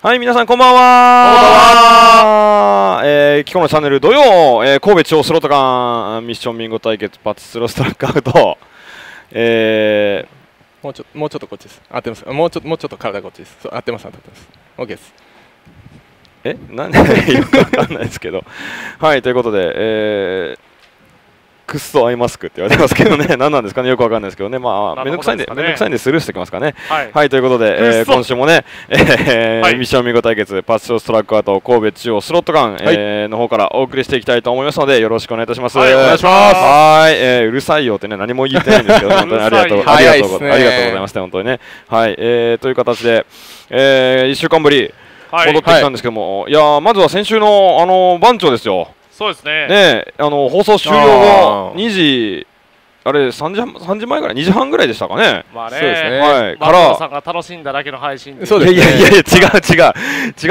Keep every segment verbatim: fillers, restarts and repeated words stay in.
はい、皆さんこんばんは。こんばんは。えー、キコのチャンネル土曜、えー、神戸地方スロット館ミッションビンゴ対決パチスロストラックアウト。えー、もうちょもうちょっとこっちです。合ってます。もうちょっともうちょっと体こっちです。そう、合ってます。合ってます。オッケーです。え、なんでよくわかんないですけど。はい、ということで、えー、クスとアイマスクって言われてますけどね、何なんですかね、よくわかんないですけどね、まあ、めんどくさいんで、めんどくさいんでスルーしてきますかね。はい、はい、ということで、えー、今週もね、えーはい、ミッションビンゴ対決、パチスロストラックアウト、神戸中央スロット館、はい、えー、の方からお送りしていきたいと思いますので、よろしくお願いいたします。はい、お願いします。はい、えー、うるさいよってね、何も言ってないんですけど、本当にありがとう、ありがとう、ありがとうございました、本当にね。はい、えー、という形で、えー、いっしゅうかんぶり、戻ってきたんですけども、はい、いやー、まずは先週の、あの、番長ですよ。そうですね。ね、あの放送終了後にじ、あれさんじまえぐらい、にじはんぐらいでしたかね。まあね、そうですね。はい。からさんが楽しんだだけの配信。そうですね。いやいやいや違う違う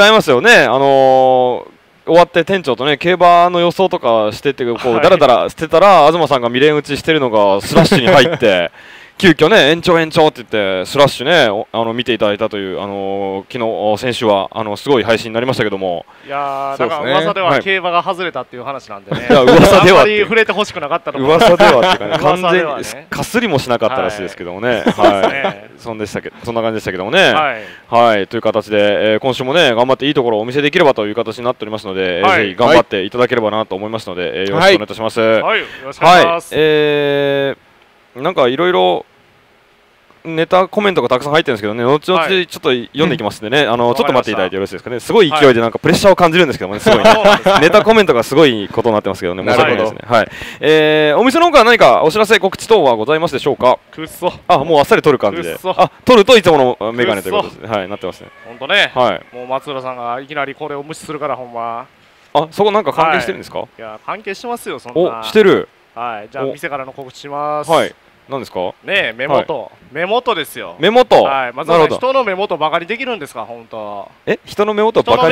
違いますよね。あのー。終わって店長とね競馬の予想とかしてってこうだらだらしてたら、東さんが未練打ちしてるのがスラッシュに入って急遽ね延長延長って言ってスラッシュねあの見ていただいたというあの昨日先週はあのすごい配信になりましたけども、いやーなんか噂では競馬が外れたっていう話なんでね、あんまり触れてほしくなかったのか噂ではっていうかね完全にかすりもしなかったらしいですけどもね、はいそんな感じでしたけどもね、はいという形で今週もね頑張っていいところをお見せできればという形になっておりますので。ぜひ頑張っていただければなと思いますので、よろしくお願いいたします。はい、はい、なんかいろいろネタコメントがたくさん入ってるんですけどね、後々ちょっと読んでいきますんでね、あのちょっと待っていただいてよろしいですかね。すごい勢いでなんかプレッシャーを感じるんですけどもね、すごいネタコメントがすごいことになってますけどね、申し訳ないですね。はい、えー、お店の方から何かお知らせ告知等はございますでしょうか。くっそ、あ、もうあっさり取る感じで、あ、取るといつものメガネということですね。はい、なってますね。本当ね。はい。もう松浦さんがいきなりこれを無視するからほんま。あ、そこなんか関係してるんですか。いや、関係してますよ。そんな。お、してる。はい。じゃあ店からの告知します。はい。なんですかねえ、目元目元ですよ。目元、はい、まず人の目元ばかりできるんですか、本当。え、人の目元ばか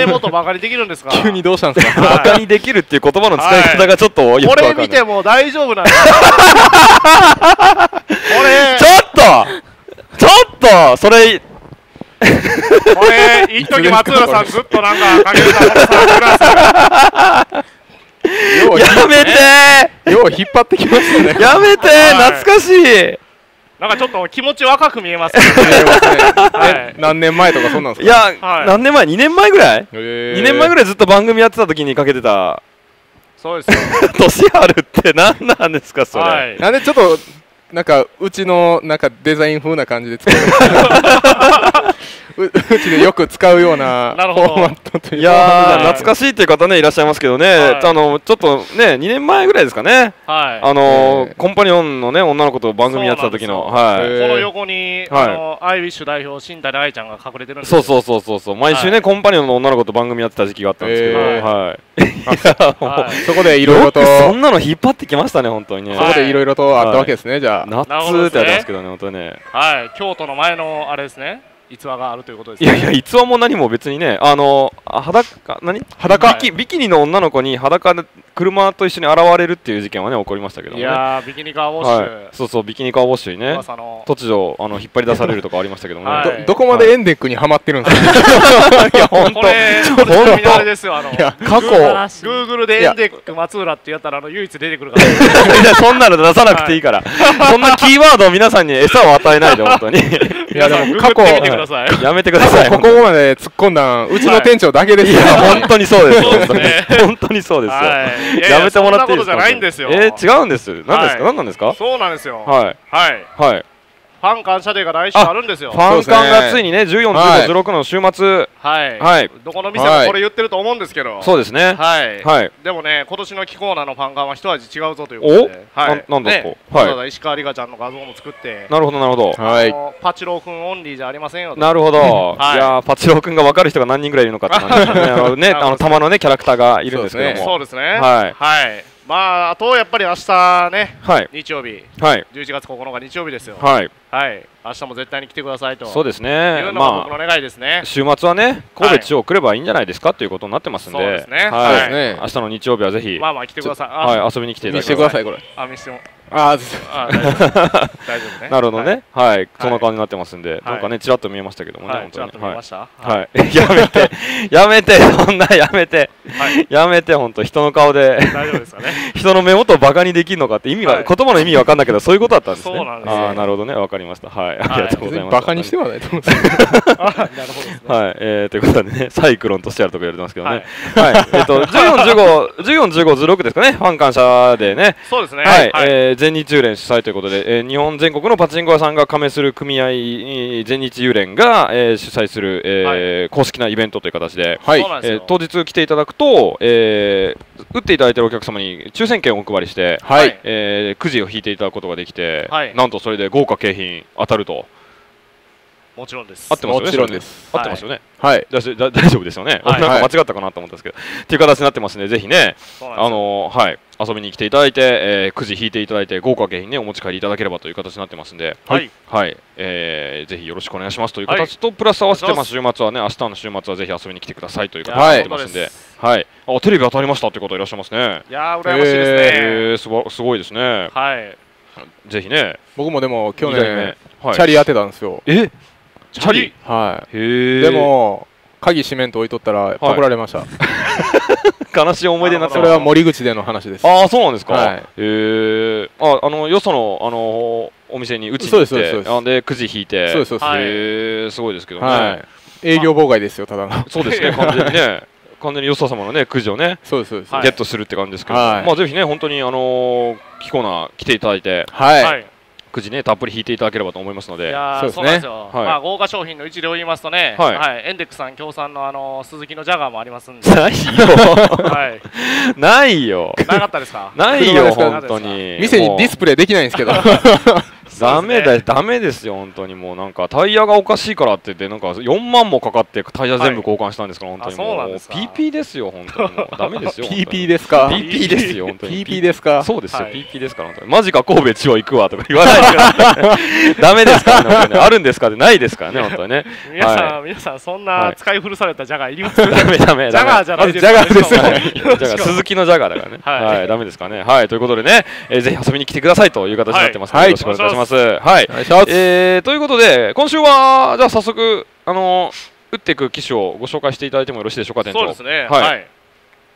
りできるんですか。急にどうしたんですか。ばかりできるっていう言葉の使い方がちょっとよくわかんない。これ見ても大丈夫なんですか。これちょっとちょっとそれこれ一時松浦さんずっとなんかかけてたのやめてよう引っ張ってきましたね。やめて懐かしい。なんかちょっと気持ち若く見えますね。何年前とかそうなんですか。いや何年前、にねんまえぐらい、にねんまえぐらいずっと番組やってた時にかけてた。そうですよ。年あるって何なんですかそれ。なんでちょっとなんかうちのなんかデザイン風な感じで作る。うちでよく使うようなフォーマットという。いや懐かしいという方ねいらっしゃいますけどね、あのちょっとねにねんまえぐらいですかね、あのコンパニオンのね女の子と番組やってた時の、はいこの横にアイウィッシュ代表新谷愛ちゃんが隠れてるんです。そうそうそうそうそう、毎週ねコンパニオンの女の子と番組やってた時期があったんですけど、はい、そこでいろいろとそんなの引っ張ってきましたね本当にね。そこでいろいろとあったわけですね。じゃあ夏ってあったんですけどね本当にね、はい京都の前のあれですね。逸話があるということですね。いやいや逸話も何も別にね、あの裸何裸、はい、ビキビキニの女の子に裸で車と一緒に現れるっていう事件はね起こりましたけど、ね、いやビキニカーウォッシュ、はい、そうそうビキニカーウォッシュにね突如あの引っ張り出されるとかありましたけども、ねはい、ど, どこまでエンデックにはまってるんですか。いや本当本当ですよ。あの過去 Google でエンデック松浦ってやったらあの唯一出てくるから、ね、いやそんなの出さなくていいから、はい、そんなキーワードを皆さんに餌を与えないで本当に。いやでも過去やめてください。ここまで突っ込んだんうちの店長だけですよ。本当にそうです。本当にそうですよ。やめてもらっていいですか。そんなことじゃないんですよ。え違うんです。何ですか何なんですか。そうなんですよ。はいはいはい。ファン感謝デーが来週あるんですよ。ファン感がついにねじゅうよん、じゅうご、じゅうろくの週末、はいはいどこの店もこれ言ってると思うんですけど。そうですね。はいはい。でもね今年のキコーナーのファン感は一味違うぞということで。おはい。なんですか。はい。石川里香ちゃんの画像も作って。なるほどなるほど。はい。パチロー君オンリーじゃありませんよ。なるほど。いやパチロー君が分かる人が何人ぐらいいるのかってねあのたまのねキャラクターがいるんですけども。そうですね。はいはい。まあ、あとやっぱり明日ね、日曜日、じゅういちがつここのか日曜日ですよ、はい、明日も絶対に来てくださいと、そうですね、いうのが僕の願いですね、週末はね、神戸地方来ればいいんじゃないですかということになってますんで、明日の日曜日はぜひ、まあまあ来てください、遊びに来ていただきたい、見せてください、これ。ああ大丈夫ね。なるほどね。はい、そんな感じになってますんで、なんかねちらっと見えましたけどもね、ちらっと見えました。はい、やめてやめてそんなやめてやめて本当人の顔で大丈夫ですかね。人の目元をバカにできるのかって意味は言葉の意味わかんないけどそういうことだったんですね。ああなるほどね、わかりました。はい、ありがとうございます。バカにしてはないと思うんですけど。はい、えということでねサイクロンとしてあるとか言われてますけどね。はい、えっとじゅうよん、じゅうご、じゅうろくですかね。ファン感謝でね。そうですね。はい。全日友連主催ということで、えー、日本全国のパチンコ屋さんが加盟する組合全日友連が、えー、主催する、えーはい、公式なイベントという形で、はいえー、当日来ていただくと、えー、打っていただいているお客様に抽選券をお配りして、はいえー、くじを引いていただくことができて、はい、なんとそれで豪華景品当たると。もちろんです。合ってますよね。もちろんです。合ってますよね。はい。大丈夫ですよね。なんか間違ったかなと思ったんですけど、っていう形になってますんで、ぜひね、あのはい遊びに来ていただいて、くじ引いていただいて豪華景品ねお持ち帰りいただければという形になってますんで、はいはいぜひよろしくお願いしますという形とプラス合わせてま週末はね明日の週末はぜひ遊びに来てくださいという形になってますんで、はい。あテレビ当たりましたという方いらっしゃいますね。いやー羨ましいですね。すごいですね。はい。ぜひね。僕もでも去年チャリ当てたんですよ。え？チャリはいでも鍵閉めんと置いとったらパクられました。悲しい思い出になって、それは森口での話です。ああそうなんですか。へえ、あのよそのあのお店にうちに行ってでくじ引いて、そうそうそう、へえすごいですけどね。営業妨害ですよただの。そうですね、完全にね、完全によそ様のねくじをねゲットするって感じですけど、まあぜひね本当にあのキコーナー来ていただいて、はいくじねたっぷり引いていただければと思いますので、そうですね。まあ豪華商品の一例を言いますとね、はい、エンデックさん協賛のあの鈴木のジャガーもありますんで。ないよ。はい。ないよ。なかったですか。ないよ本当に。店にディスプレイできないんですけど。ダメだダメですよ本当に。もうなんかタイヤがおかしいからって言ってなんかよんまんもかかってタイヤ全部交換したんですから本当にもう ピーピー ですよ本当に。ダメですよ。ピーピー ですか。ピーピー ですよ本当に。ピーピー ですか。そうですよ ピーピー ですから本当に。マジか神戸千葉行くわとか言わない。ダメですからね。あるんですかでないですからね本当にね。皆さん皆さんそんな使い古されたジャガーいります。ダメダメ。ジャガーじゃないです。ジャガーですよ。鈴木のジャガーだからね。はいダメですからね。はいということでねぜひ遊びに来てくださいという形になってますのでよろしくお願いいたします。はい。えということで今週はじゃあ早速あの打っていく機種をご紹介していただいてもよろしいでしょうか店長。そうですね。はい。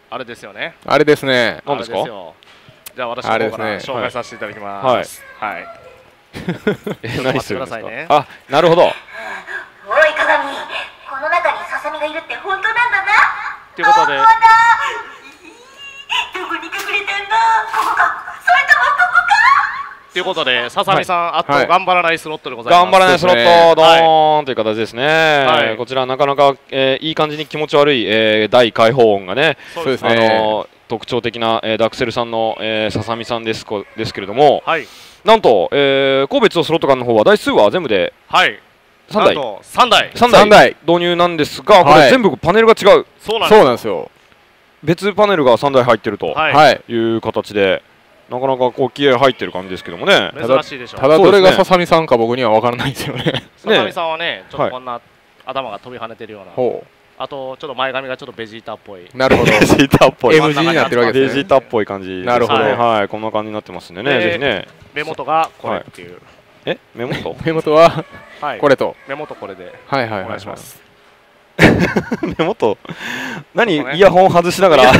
あれですよね。あれですね。何ですか。じゃあ私の方から紹介させていただきます。はい。何するんですか。あ、なるほど。おい鏡、この中にササミがいるって本当なんだな。ということで、どこに隠れてんだ。ここか、それともここか。ということで、ササミさん、あと頑張らないスロットでございます。頑張らないスロット、ドーンという形ですね。こちらなかなかいい感じに気持ち悪い大開放音がね。そうですね。特徴的なダクセルさんのササミさんですこですけれども。はい。なんと、えー、神戸地方スロット館の方は台数は全部でさんだい、さんだい導入なんですが、これ全部パネルが違う。そうなんですよ。別パネルがさんだい入ってるという形で、なかなかこう気合入ってる感じですけどもね。珍しいでしょう。ただどれがささみさんか僕には分からないんですよね。ささみさんはね、ちょっとこんな頭が飛び跳ねてるような。あとちょっと前髪がちょっとベジータっぽい。なるほど。ベジータっぽい。M 字になってるわけですね。ベジータっぽい感じ。なるほど。はい、こんな感じになってますんでね。ぜひね。目元がこれっていう。え？目元？目元はこれと。目元これで。はいはいお願いします。目元？何イヤホン外しながらあ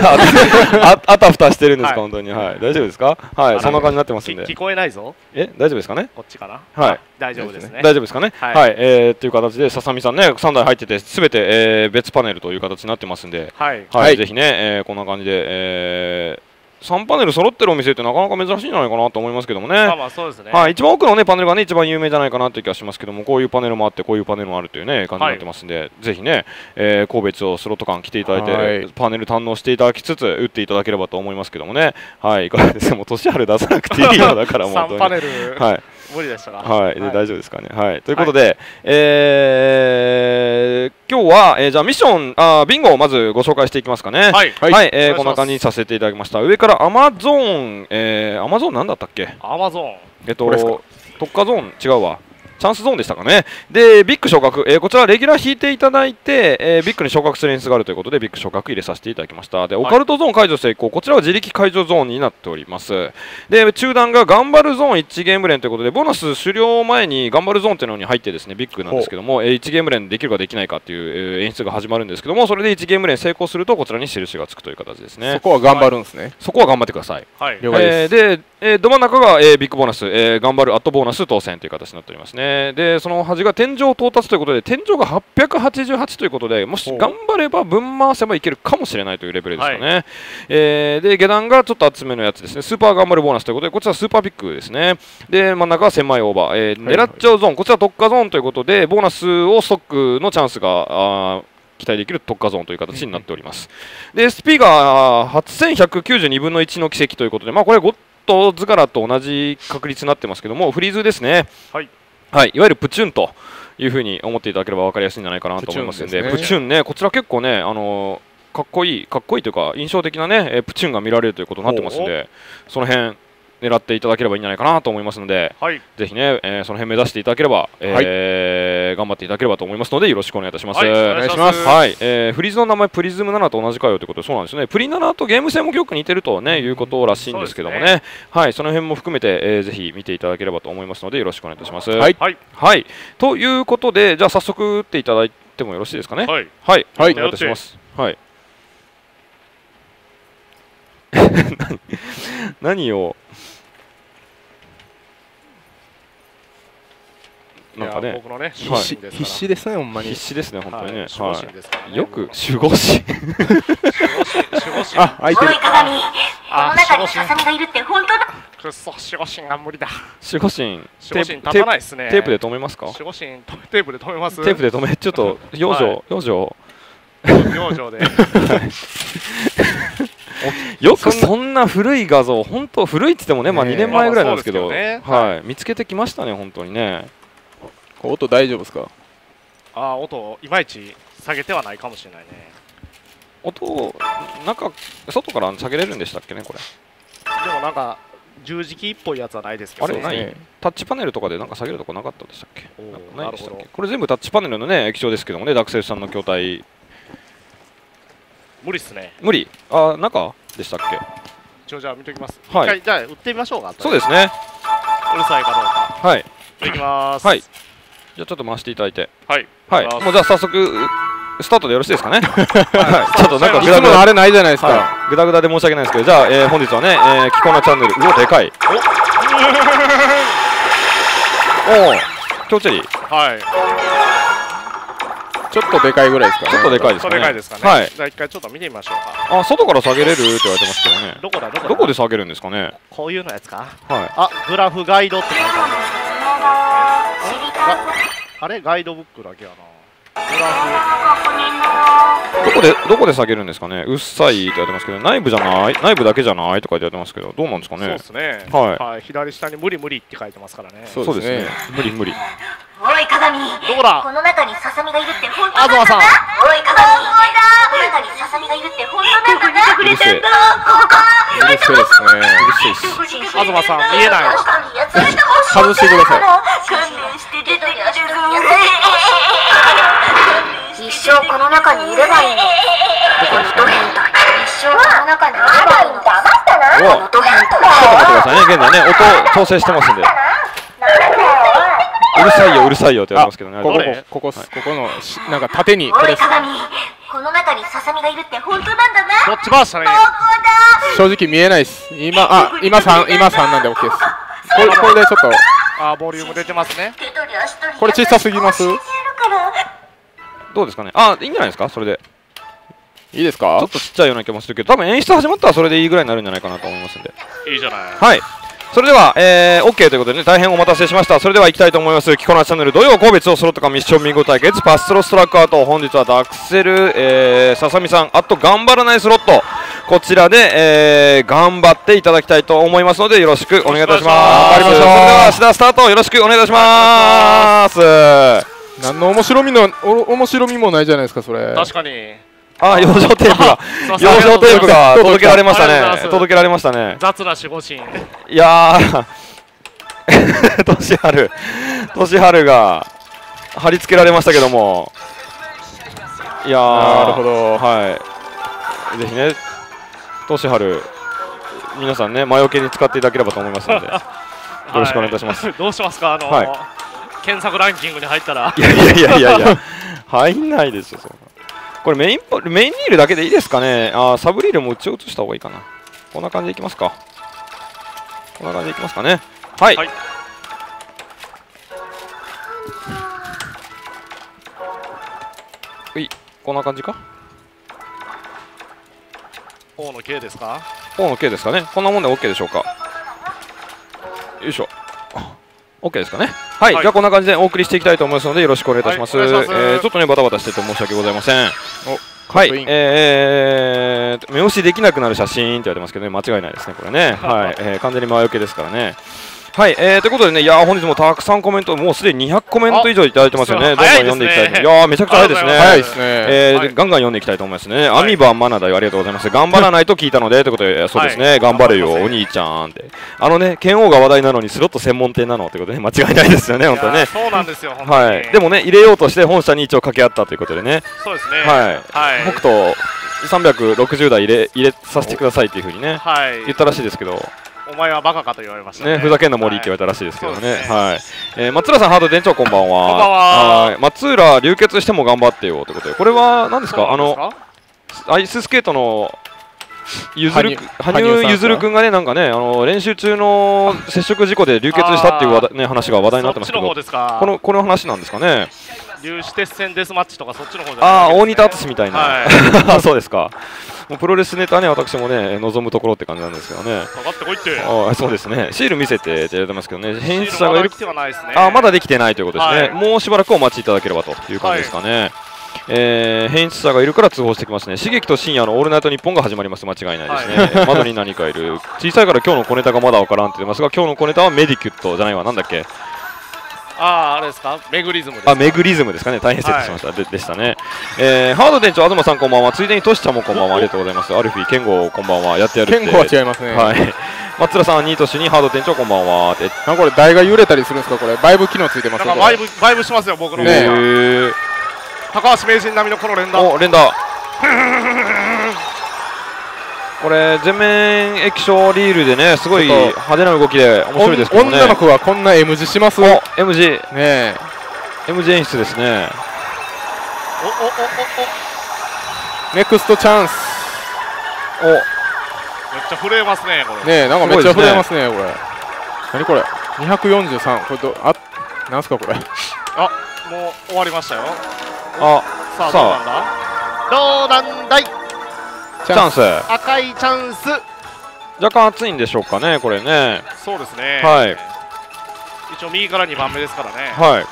たふたしてるんですか本当に。はい大丈夫ですか？はいそんな感じになってますんで。聞こえないぞ。え大丈夫ですかね？こっちかな。はい。大丈夫ですね。大丈夫ですかね。はい、えー、という形でささみさんねさんだい入っててすべて、えー、別パネルという形になってますんで、はい、はい、ぜひね、えー、こんな感じで、えー、さんパネル揃ってるお店ってなかなか珍しいんじゃないかなと思いますけどもね。まあまあそうですね。はい、一番奥のねパネルがね一番有名じゃないかなという気がしますけども、こういうパネルもあってこういうパネルもあるというね感じになってますんで、はい、ぜひね、えー、神戸地方スロット館来ていただいて、はい、パネル堪能していただきつつ打っていただければと思いますけどもね。はいいかがですか。もう年春出さなくていいよだからもう本当に。さんパネル。はい。無理でしたか。はい、大丈夫ですかね。はい、ということで、えー、今日は、えー、じゃあミッション、あ、ビンゴをまずご紹介していきますかね。はい、はい、えー、こんな感じにさせていただきました。上からアマゾーン、えー、アマゾーンなんだったっけ？アマゾーン。えっと、特化ゾーン違うわ。チャンスゾーンでしたかね。でビッグ昇格、えー、こちらレギュラー引いていただいて、えー、ビッグに昇格する演出があるということでビッグ昇格入れさせていただきました。でオカルトゾーン解除成功、こちらは自力解除ゾーンになっております。で中段が頑張るゾーンいちゲーム連ということでボーナス終了前に頑張るゾーンというのに入ってですねビッグなんですけども、えー、いちゲーム連できるかできないかという演出が始まるんですけども、それでいちゲーム連成功するとこちらに印がつくという形ですね。そこは頑張るんですね、はい、そこは頑張ってください、はい、了解です。えー、でえー、ど真ん中が、えー、ビッグボーナス、えー、頑張るアットボーナス当選という形になっておりますね。でその端が天井到達ということで天井がはっぴゃくはちじゅうはちということでもし頑張ればぶん回せばいけるかもしれないというレベルですかね、はい。えー、で下段がちょっと厚めのやつですね、スーパー頑張るボーナスということでこちらスーパービッグですね。で真ん中は狭いオーバー、えー、狙っちゃうゾーン、こちら特化ゾーンということでボーナスをストックのチャンスがあ期待できる特化ゾーンという形になっております。で エスピー がはっせんひゃくきゅうじゅうにぶんのいちの奇跡ということで、まあこれゴッド図柄と同じ確率になってますけどもフリーズですね、はい、はい、いわゆるプチュンというふうに思っていただければ分かりやすいんじゃないかなと思いますので、プチュンですね。プチュンね、こちら結構ねあのかっこいいかっこいいというか印象的なねプチュンが見られるということになってますので、その辺狙っていただければいいんじゃないかなと思いますので、はい、ぜひね、えー、その辺目指していただければ、えーはい、頑張っていただければと思いますのでよろしくお願いいたします。フリーズの名前プリズムななと同じかよということで、そうなんですね、プリななとゲーム性もよく似てると、ね、いうことらしいんですけどもね、そうですね、はい、その辺も含めて、えー、ぜひ見ていただければと思いますのでよろしくお願いいたします。はい、はいはい、ということでじゃあ早速打っていただいてもよろしいですかね。はい、はい、はい、お願いいたします。はい何, 何をなんかね、僕のね、必死必死ですね、ほんまに必死ですね、本当にね、よく守護神、あ、開いてる、あ、守護神がいるって本当だ。くっそ、守護神が無理だ。守護神、守護神立たないですね。テープで止めますか？守護神テープで止めます？テープで止め、ちょっと養生養生養生で。よくそんな古い画像、本当古いって言ってもね、まあにねんまえぐらいなんですけど、はい、見つけてきましたね、本当にね。音大丈夫ですか？ああ、音いまいち下げてはないかもしれないね。音をなんか外から下げれるんでしたっけね、これ。でもなんか十字キーっぽいやつはないですけど。あれない。タッチパネルとかでなんか下げるとかなかったでしたっけ？ないでしたっけ？これ全部タッチパネルのね液晶ですけどもね、ダクセルさんの筐体。無理っすね。無理。あ、中でしたっけ？一応じゃあ見ておきます。はい。一回じゃあ打ってみましょうか。そうですね。うるさいかどうか。はい。いきます。はい。じゃあちょっと回していただいて、はい、はい、もうじゃあ早速スタートでよろしいですかね。はい、ちょっとなんかグダグダあれないじゃないですか。グダグダで申し訳ないんですけど、じゃあえ本日はね、えキコナチャンネル、うおでかい。おお、キョチェリー。はい。ちょっとでかいぐらいですか。ちょっとでかいですかね。でかいですかね。はい。じゃあ一回ちょっと見てみましょうか。あ、外から下げれるって言われてますけどね。どこだどこ。どこで下げるんですかね。こういうのやつか。はい。あ、グラフガイドって書いてある。あれガイドブックだけやな。どこでどこで下げるんですかね。うっさいって言われてますけど、内部じゃない、内部だけじゃないとか言われてますけど、どうなんですかね。そうですね。はい、はい、左下に無理無理って書いてますからね。そうですね。無理無理。おい鏡。どこだ。この中にササミがいるって本当なんだ。東さん。おい鏡。この中にササミがいるって本当なんだ。見てくれてんだ。ここか。うるせえですね。うるせえです。東さん見えない。外してください。一生この中にいればいいの。このド変態。一生この中にいればいいの。黙ったな。このド変態。ちょっと待ってくださいね。現在ね、音調整してますんで。うるさいようるさいよって言われますけどね。ここここここのなんか縦に。これ鏡。この中にササミがいるって本当なんだな。どっち回したね。正直見えないです。今あ今三今三なんで OK です。これこれでちょっと。あ、ボリューム出てますね。これ小さすぎます。どうですかね。あ、いいんじゃないですか。それでいいですか。ちょっとちっちゃいような気もするけど、多分演出始まったらそれでいいぐらいになるんじゃないかなと思いますんで。いいじゃない。はい。それでは、えー、OK ということで、ね、大変お待たせしました。それでは行きたいと思います。キコナチャンネル土曜、個別をそろとかミッションミンゴ対決、パストロストラックアウト、本日はダクセル、えー、ささみさん、あと頑張らないスロット、こちらで、えー、頑張っていただきたいと思いますので、よろしくお願いいたします。それでは、シダスタート、よろしくお願いいたします。何の面白みのお面白みもないじゃないですかそれ。確かに。ああ、養生テープが養生テープが届けられましたね。届けられましたね。雑な守護神。いやートシハル、トシハルが貼り付けられましたけども、いやー、なるほど、はい、ぜひね、トシハル、皆さんね、魔除けに使っていただければと思いますので、よろしくお願いいたします。はい、どうしますか、あのーはい、検索ランキングに入ったら。いやいやいやいや、入んないですよ、そんな。これメイン、メインリールだけでいいですかね、あサブリールも打ち移した方がいいかな、こんな感じでいきますか、こんな感じでいきますかね。はい、はい、ういこんな感じか、OのKですか、OのKですかね、こんなもんで OK でしょうか、よいしょ、OK ですかね、はい、はい、じゃあこんな感じでお送りしていきたいと思いますので、よろしくお願いいたします。はい、えー、ちょっとね、バタバタしてて申し訳ございません。はい、えー、目押しできなくなる写真って言われてますけどね、間違いないですね、これね、はい、えー、完全に魔除けですからね。はい、えー、ということでね、いやー、本日もたくさんコメント、もうすでににひゃくコメント以上いただいてますよね、どんどん読んでいきたいと、いやー、めちゃくちゃ早いですね、早いですね、えー、ガンガン読んでいきたいと思いますね、アミバンマナだよ、ありがとうございます、頑張らないと聞いたので、ということで、そうですね、頑張れよ、お兄ちゃんって、あのね、剣王が話題なのに、スロット専門店なのということで、間違いないですよね、本当にね、そうなんですよ、はい、でもね、入れようとして、本社に一応掛け合ったということでね、そうですね、はい、北斗、さんびゃくろくじゅうだい入れ、入れさせてくださいというふうにね、言ったらしいですけど。お前はバカかと言われましたね。ふざけんな森って言われたらしいですけどね。はい。えー、松浦さん、ハード店長こんばんは。こんばんは。松浦流血しても頑張ってよということで、これは何ですか？あのアイススケートのゆずる羽生結弦君がね、なんかね、あの練習中の接触事故で流血したっていう話ね、話が話題になってますけど、このこの話なんですかね。流血戦デスマッチとかそっちの方で。ああ、大仁田敦みたいな。そうですか。プロレスネタね、私もね、望むところって感じなんですけどね。かかってこいって。ああ、そうですね。シール見せてって言われてますけどね、編集者がいる。ああ、まだできてないということですね。もうしばらくお待ちいただければという感じですかね。えー、編集者がいるから通報してきますね。刺激と深夜のオールナイトニッポンが始まります。間違いないですね。窓に何かいる。小さいから今日の小ネタがまだわからんって言ってますが、今日の小ネタはメディキュットじゃないわ。なんだっけ。ああ、あれですか、メグリズムですか、あ、メグリズムですかね、大変失礼しました、はい、で, でしたね、えー、ハード店長、東さんこんばんは、ついでにトシちゃんもこんばんは、ありがとうございます、アルフィー、ケンゴこんばんは、やってやるって、ケンゴは違いますね、はい、松浦さん、ニートシにハード店長こんばんは、でなんかこれ、台が揺れたりするんですか、これ、バイブ機能ついてますか、バイブ、バイブしますよ、僕の、ね、高橋名人並みのこの連打、お、連打。これ全面液晶リールでね、すごい派手な動きで面白いですけどね。女の子はこんな M 字します。M 字ねえ、M 字演出ですね。おおおおお。ネクストチャンス。お。めっちゃ震えますねこれ。ねえ、なんかめっちゃ震えますねこれ。何これ？にひゃくよんじゅうさん。これどあ、なんすかこれ。あ、もう終わりましたよ。あ、さあどうなんだ。どうなんだい。チャンス、赤いチャンス、若干熱いんでしょうかね、これね、そうですね、はい、一応、右からにばんめですからね、はい、お、なん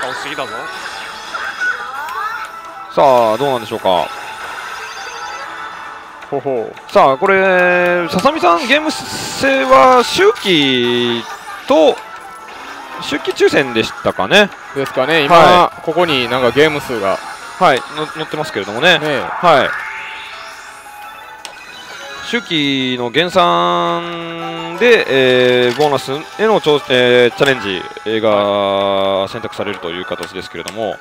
か押しすぎだぞ、さあ、どうなんでしょうか、ほほう、さあ、これ、ささみさん、ゲーム性は周期と、周期抽選でしたかね、ですかね、今、はい、ここになんかゲーム数が、はい、載ってますけれどもね。ね、はい、周期の減算で、えー、ボーナスへの、えー、チャレンジが選択されるという形ですけれども、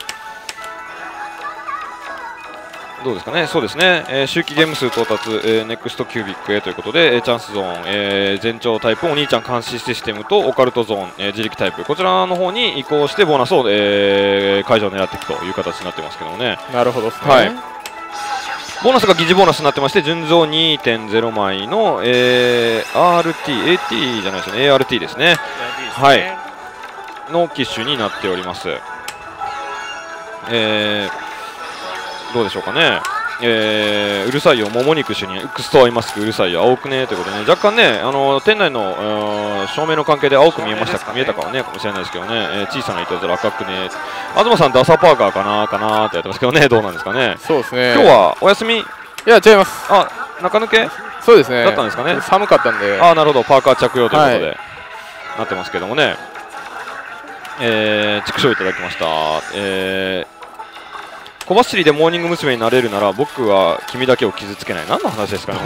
どうですかね、そうですね、えー、周期ゲーム数到達、えー、ネクストキュービックへということで、チャンスゾーン、えー、全長タイプ、お兄ちゃん監視システムとオカルトゾーン、えー、自力タイプ、こちらの方に移行して、ボーナスを、えー、解除を狙っていくという形になってますけどもね。なるほどですね、はい、ボーナスが疑似ボーナスになってまして、純増 にてんゼロ 枚の、えー、アールティー、エーティー じゃないですね、エーアールティー ですね、はい、の機種になっております、えー、どうでしょうかね、えー、うるさいよ、もも肉主任、クスとアイマスク、うるさいよ、青くねということで、ね、若干ね、あの店内の照明の関係で青く見えましたか、見えたかはね、かもしれないですけどね、えー、小さな糸で赤くね、東さん、ダサパーカーかなーかなーってやってますけどね、どうなんですかね、そうですね、今日はお休み、いや、違います、あ、中抜け、そうですね、だったんですかね、寒かったんで、あー、なるほど、パーカー着用ということで、はい、なってますけどもね、えー、畜生いただきました。えー小走りでモーニング娘。になれるなら僕は君だけを傷つけない、何の話ですかね、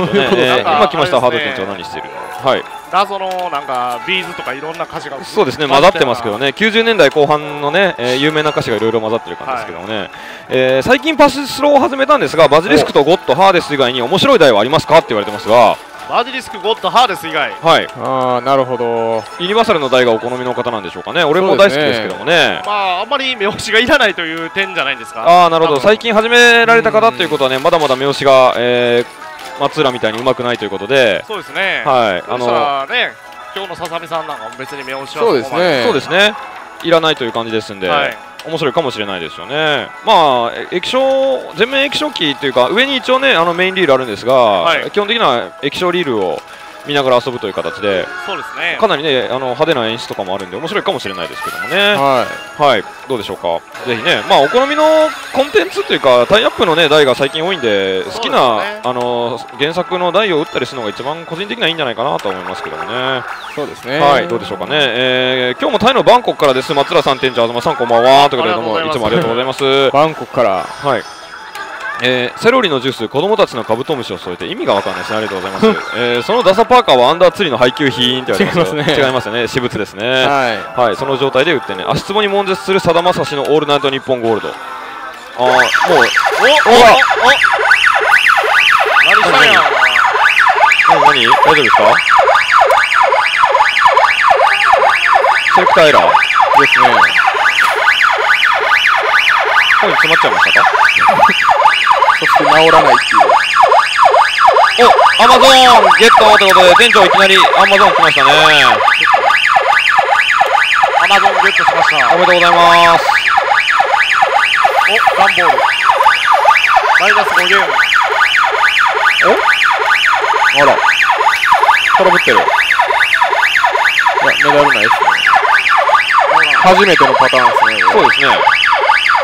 今来ました、ハード店長、何してるの、はい。謎のなんかビーズとかいろんな歌詞がそうですね混ざってますけどね、きゅうじゅうねんだいこう半のね、えー、有名な歌詞がいろいろ混ざってる感じですけどもね、はい、えー、最近パススローを始めたんですが、バジリスクとゴッドハーデス以外に面白い題はありますかって言われてますが、バジリスク、ゴッドハーデス以外、はい、ああなるほど、ユニバーサルの題がお好みの方なんでしょうかね。俺も大好きですけどもね、まああんまり目押しがいらないという点じゃないんですか。ああなるほど、最近始められた方ということはね、まだまだ目押しが、えー松浦みたいにうまくないということで、そうですね、はい、あのね、今日のささみさんなんかも別に目押しはそうですね、そうですね、いらないという感じですんで、はい、面白いかもしれないですよね。まあ液晶全面液晶機というか、上に一応ねあのメインリールあるんですが、はい、基本的には液晶リールを見ながら遊ぶという形で、そうですね、かなりねあの派手な演出とかもあるんで面白いかもしれないですけどもね、はい、はい、どうでしょうか。ぜひね、まあお好みのコンテンツというかタイアップのね題が最近多いんで、好きな、ね、あの原作の題を打ったりするのが一番個人的にはいいんじゃないかなと思いますけどもね。そうですね、はい、どうでしょうかね、えー、今日もタイのバンコクからです。松浦さん、店長、東さん、こんばんはということで、どうもいつもありがとうございますバンコクから、はい、えー、セロリのジュース、子供たちのカブトムシを添えて、意味がわかんないですね、ありがとうございます、えー、そのダサパーカーはアンダーツリーの配給品って言われます。違いますね、違いますね、私物ですね、はい、はい、その状態で売ってね、足つぼに悶絶するさだまさしの「オールナイトニッポンゴールド」。ああもうおおおお何何何、大丈夫ですか、セレクターエラーですね、ここに詰まっちゃいましたかそして治らないっていう。お、アマゾンゲットということで、店長いきなりアマゾン来ましたね。アマゾンゲットしました、おめでとうございます。お、ダンボールマイナスごゲーム、おあら空振ってる、いやメダルないですね、初めてのパターンですね。そうですね、ちょっと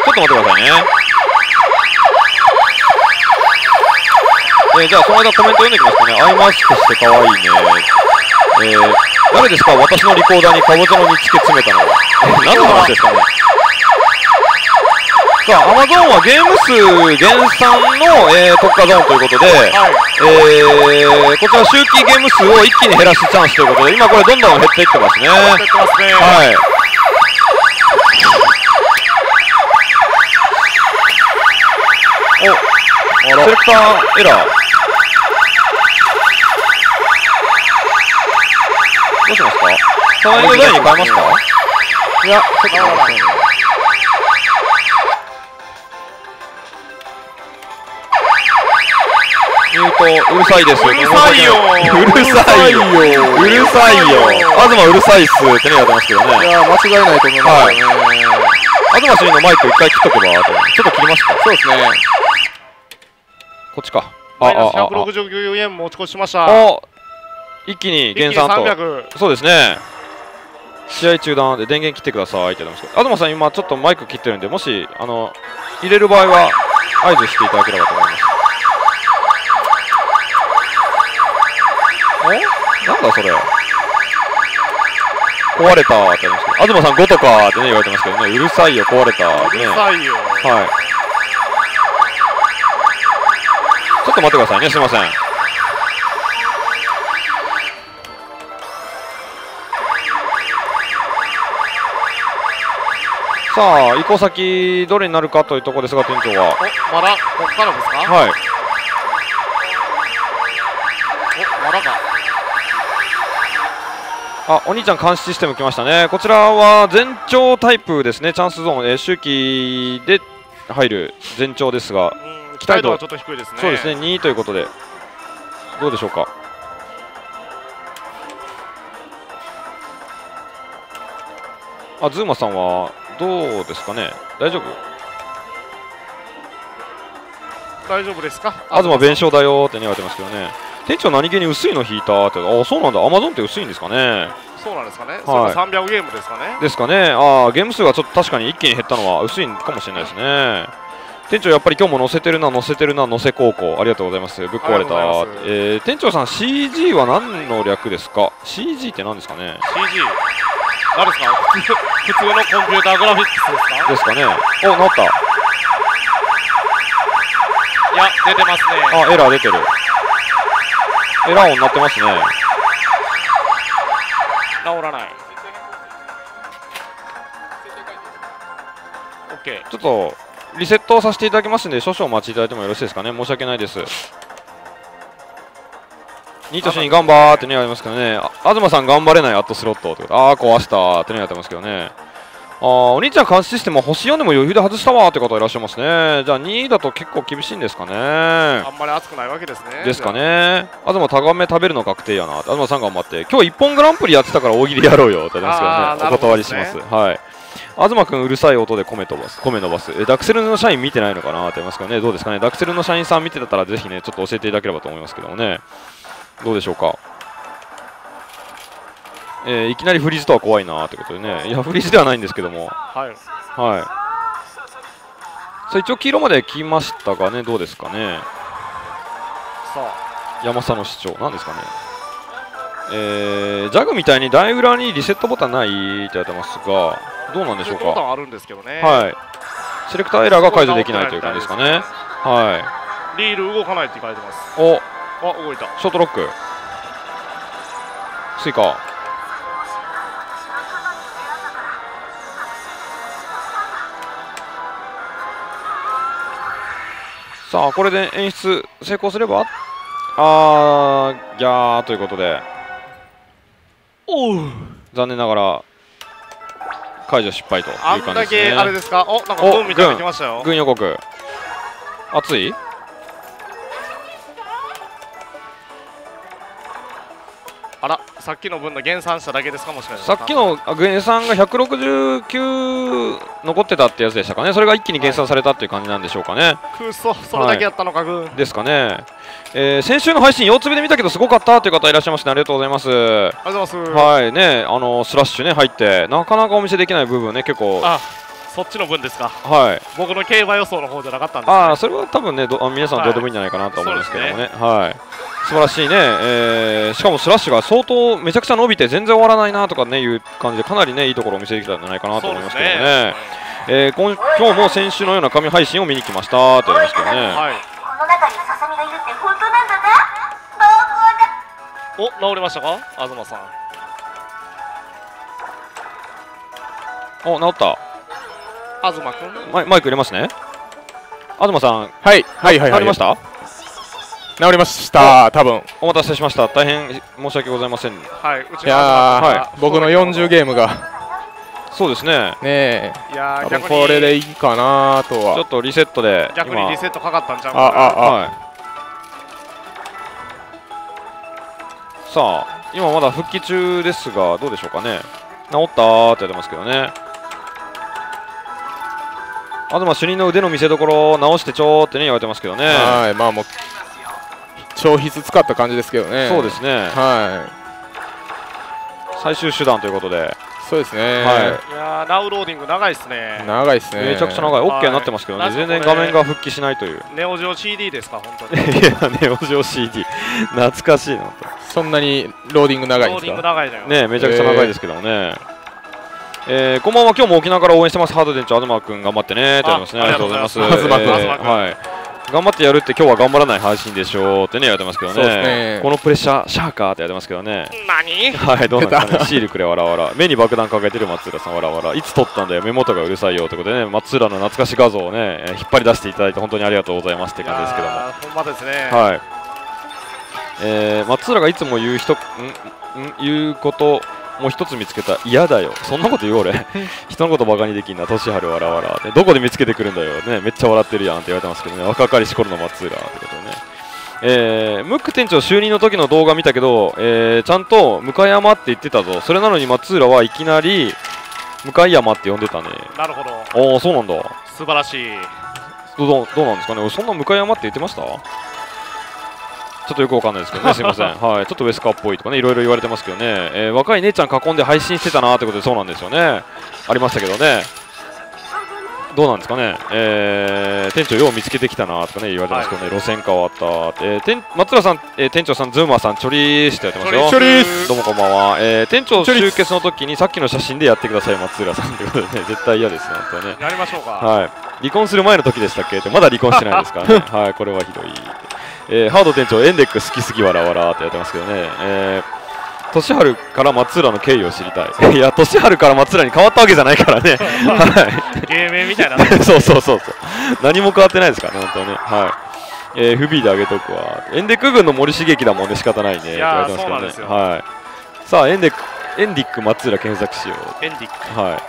待ってくださいね。えー、じゃあその間コメント読んできますかね。アイマスクしてかわいいね、えー、誰ですか、私のリコーダーにカボチャの煮つけ詰めたのは、えー、何の話ですかね。さあアマゾンはゲーム数減産の、えー、特化ゾーンということで、はい、えー、こちら周期ゲーム数を一気に減らすチャンスということで、今これどんどん減っていってますね。はい。セレクターエラーどうしますか、その辺の台に変えますか、いや、ちょっと変わらない。言うと、うるさいですよ、うるさいようるさいようるさいよ東うるさいっすってね、やってますけどね。いや、間違いないと思いますよね。東主任のマイク一回切っとけば、ちょっと切りますか。そうですね、こっちか。ああ、ひゃくろくじゅうきゅうえん持ち越しました。一気に減産と。そうですね。試合中断で電源切ってくださいって言ってますけど。東さん今ちょっとマイク切ってるんで、もしあの入れる場合は合図していただければと思います。え？なんだそれ。壊れたって言ってますけど。東さんごとかってね言われてますけどね。うるさいよ壊れたってね。うるさいよ。はい。ちょっと待ってくださいね、すいません。さあ移行先どれになるかというところですが、店長はまだこっからですか。はい、おまだか。あ、お兄ちゃん監視システム来ましたね。こちらは全長タイプですね。チャンスゾーン、えー、周期で入る全長ですが、期待度はちょっと低いですね。そうですね、にいということでどうでしょうか。あ、ズーマさんはどうですかね、大丈夫大丈夫ですか。東弁償だよって言われてますけどね。店長何気に薄いの引いたって。あ、そうなんだ、アマゾンって薄いんですかね。そうなんですかね、はい、それさんびゃくゲームですかねですかね。あ、ゲーム数がちょっと確かに一気に減ったのは薄いかもしれないですね。店長やっぱり今日も載せてるな、載せてるな、載せ高校ありがとうございます。ぶっ壊れた、えー、店長さん シージー は何の略ですか。 シージー って何ですかね。 シージー 何ですか普通のコンピューターグラフィックスですかですかね。お、直った。いや、出てますね。あ、エラー出てる、エラー音鳴ってますね。治らない。 OK、 ちょっとリセットをさせていただきますんで少々お待ちいただいてもよろしいですかね。申し訳ないです。ニートしに頑張ーってねやりますけどね、東さん頑張れないアットスロットってこと、ああ壊したーってねやってますけどね。ああ、お兄ちゃん監視システムは星よんでも余裕で外したわーって方いらっしゃいますね。じゃあにいだと結構厳しいんですかね。あんまり熱くないわけですね。ですかね。東タガメ食べるの確定やな。東さん頑張って、今日いっぽんグランプリやってたから大喜利やろうよってなりますけどね、お断りします。はい、東君うるさい音で米飛ばす、米伸ばす。え、ダクセルの社員見てないのかなって言いますけどね、どうですかね。ダクセルの社員さん見てたらぜひねちょっと教えていただければと思いますけどもね、どうでしょうか。えー、いきなりフリーズとは怖いなーってことでね、いやフリーズではないんですけども、はい、はい、さあ一応黄色まで来ましたがね、どうですかね。さあ山下の主張なんですかね。えー、ジャグみたいに台裏にリセットボタンないってやってますが、どうなんでしょうか。ボタンあるんですけどね、はい、セレクターエラーが解除できないという感じですかね。はい、リール動かないって書いてます。おあ、動いた。ショートロックスイカ、さあこれで演出成功すれば、あーギャーということで、おう残念ながら解除失敗という感じですね。あんだけあれですか。お、なんかドームみたいに来ましたよ。軍予告熱い。あら、さっきの分の減算しただけですか、もしかして。さっきの減算がひゃくろくじゅうきゅう残ってたってやつでしたかね、それが一気に減算されたっていう感じなんでしょうかね。くそ、それだけやったのか、ぐ、はい、ですかね。えー、先週の配信、ようつべで見たけどすごかったという方いらっしゃいましたね、ありがとうございます。はいね、あのスラッシュね、入って、なかなかお見せできない部分ね、結構。あ、そっちの分ですか、はい、僕の競馬予想の方じゃなかったんです、ね、あそれは多分ね、ど皆さん、どうでもいいんじゃないかなと思うんですけどもね。はい素晴らしいね、えー、しかもスラッシュが相当めちゃくちゃ伸びて全然終わらないなとかねいう感じで、かなりねいいところを見せてきたんじゃないかなと思いますけどね。ねえー、今今日も先週のような神配信を見に来ましたと言いますけどね。はい、この中にはササミがいるって本当なんだな。お、治りましたか、東さん。お、治った。東君。マイ、マイク入れますね。東さん。はいはいはい、治りました。治りました。多分お待たせしました。大変申し訳ございません。はい。いやー、僕のよんじゅうゲームが。そうですね。ねえ。いや、逆にこれでいいかなとは。ちょっとリセットで。逆にリセットかかったんちゃうかな。あああ。さあ、今まだ復帰中ですがどうでしょうかね。治ったーってやってますけどね。東主任の腕の見せ所を直してちょーってね言われてますけどね。はい。まあもう。消費使った感じですけどね。そうですね。はい。最終手段ということで。そうですね。はい。いや、ナウローディング長いですね。長いですね。めちゃくちゃ長い。オッケーになってますけどね。全然画面が復帰しないという。ネオジオ シーディー ですか、本当に。いや、ネオジオ シーディー。懐かしいな。そんなにローディング長いですか。ローディング長いだよ。ね、めちゃくちゃ長いですけどもね。えー、こんばんは。今日も沖縄から応援してます。ハードデンチョ東君頑張ってね。とありますね。ありがとうございます。はい。頑張ってやるって今日は頑張らない配信でしょうってねやってますけどね。このプレッシャーシャーカーってやってますけどね。何？はい、どうなんですかね。シールくれわらわら。目に爆弾かけてる松浦さんわらわら。いつ撮ったんだよ、目元がうるさいよということでね、松浦の懐かし画像をね引っ張り出していただいて本当にありがとうございますって感じですけども。ほんまですね。はい。えー、松浦がいつも言う人んん言うこと。もう一つ見つけた、嫌だよ、そんなこと言う俺、人のことバカにできんな、年春わらわら、どこで見つけてくるんだよ、ね、めっちゃ笑ってるやんって言われてますけどね、若かりし頃の松浦ってことでね、えー、ムック店長就任の時の動画見たけど、えー、ちゃんと向山って言ってたぞ、それなのに松浦はいきなり向山って呼んでたね、なるほど、おお、そうなんだ、素晴らしい、ど、ど、どうなんですかね、そんな向山って言ってました？ちょっとよくわかんないですけどね、すみません、はい、ちょっとウェスカーっぽいとかね、いろいろ言われてますけどね、えー、若い姉ちゃん囲んで配信してたなーってことで、そうなんですよね、ありましたけどね、どうなんですかね、えー、店長、よう見つけてきたなーとかね、言われてますけどね、はい、路線変わったー、えー、てん松浦さん、えー、店長さん、ズーマーさん、チョリーしてやってますよ、チョリーどうもこんばんは、えー、店長集結の時にさっきの写真でやってください、松浦さんということでね、絶対嫌ですね、本当ね、やりましょうか、はい、離婚する前の時でしたっけって、まだ離婚してないですからね、はい、これはひどい。えー、ハード店長エンデック好きすぎわらわらってやってますけどね、えー、年春から松浦の経緯を知りたい。いや、年春から松浦に変わったわけじゃないからね。はい。芸名みたいな。そうそうそうそう。何も変わってないですからね、本当にね。はい。えー、エフビー で上げとくわ。エンデック軍の森茂樹だもんね、仕方ないね。って言われてますけどね。そうなんですよ。はい。さあ、エンデック、エンディック松浦検索しよう。エンディック。はい。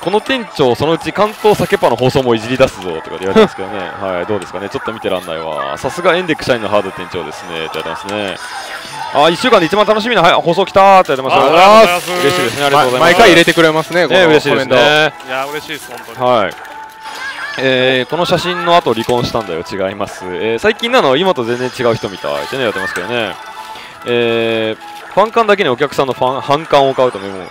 この店長、そのうち関東酒パの放送もいじり出すぞとか言われてますけどね。はい、どうですかね。ちょっと見てらんないわ。さすがエンデック社員のハード店長ですね。って言われてますね。あ、いっしゅうかんで一番楽しみな放送来たーって言われてます。嬉しいですね。ありがとうございます。毎回入れてくれますね。嬉しいですね。いや、嬉しいです。本当に。はい。えー、この写真の後離婚したんだよ。違います。えー、最近なの今と全然違う人みたいってねやってますけどね。えー。ファン缶だけにお客さんのファン反感を買うとメモを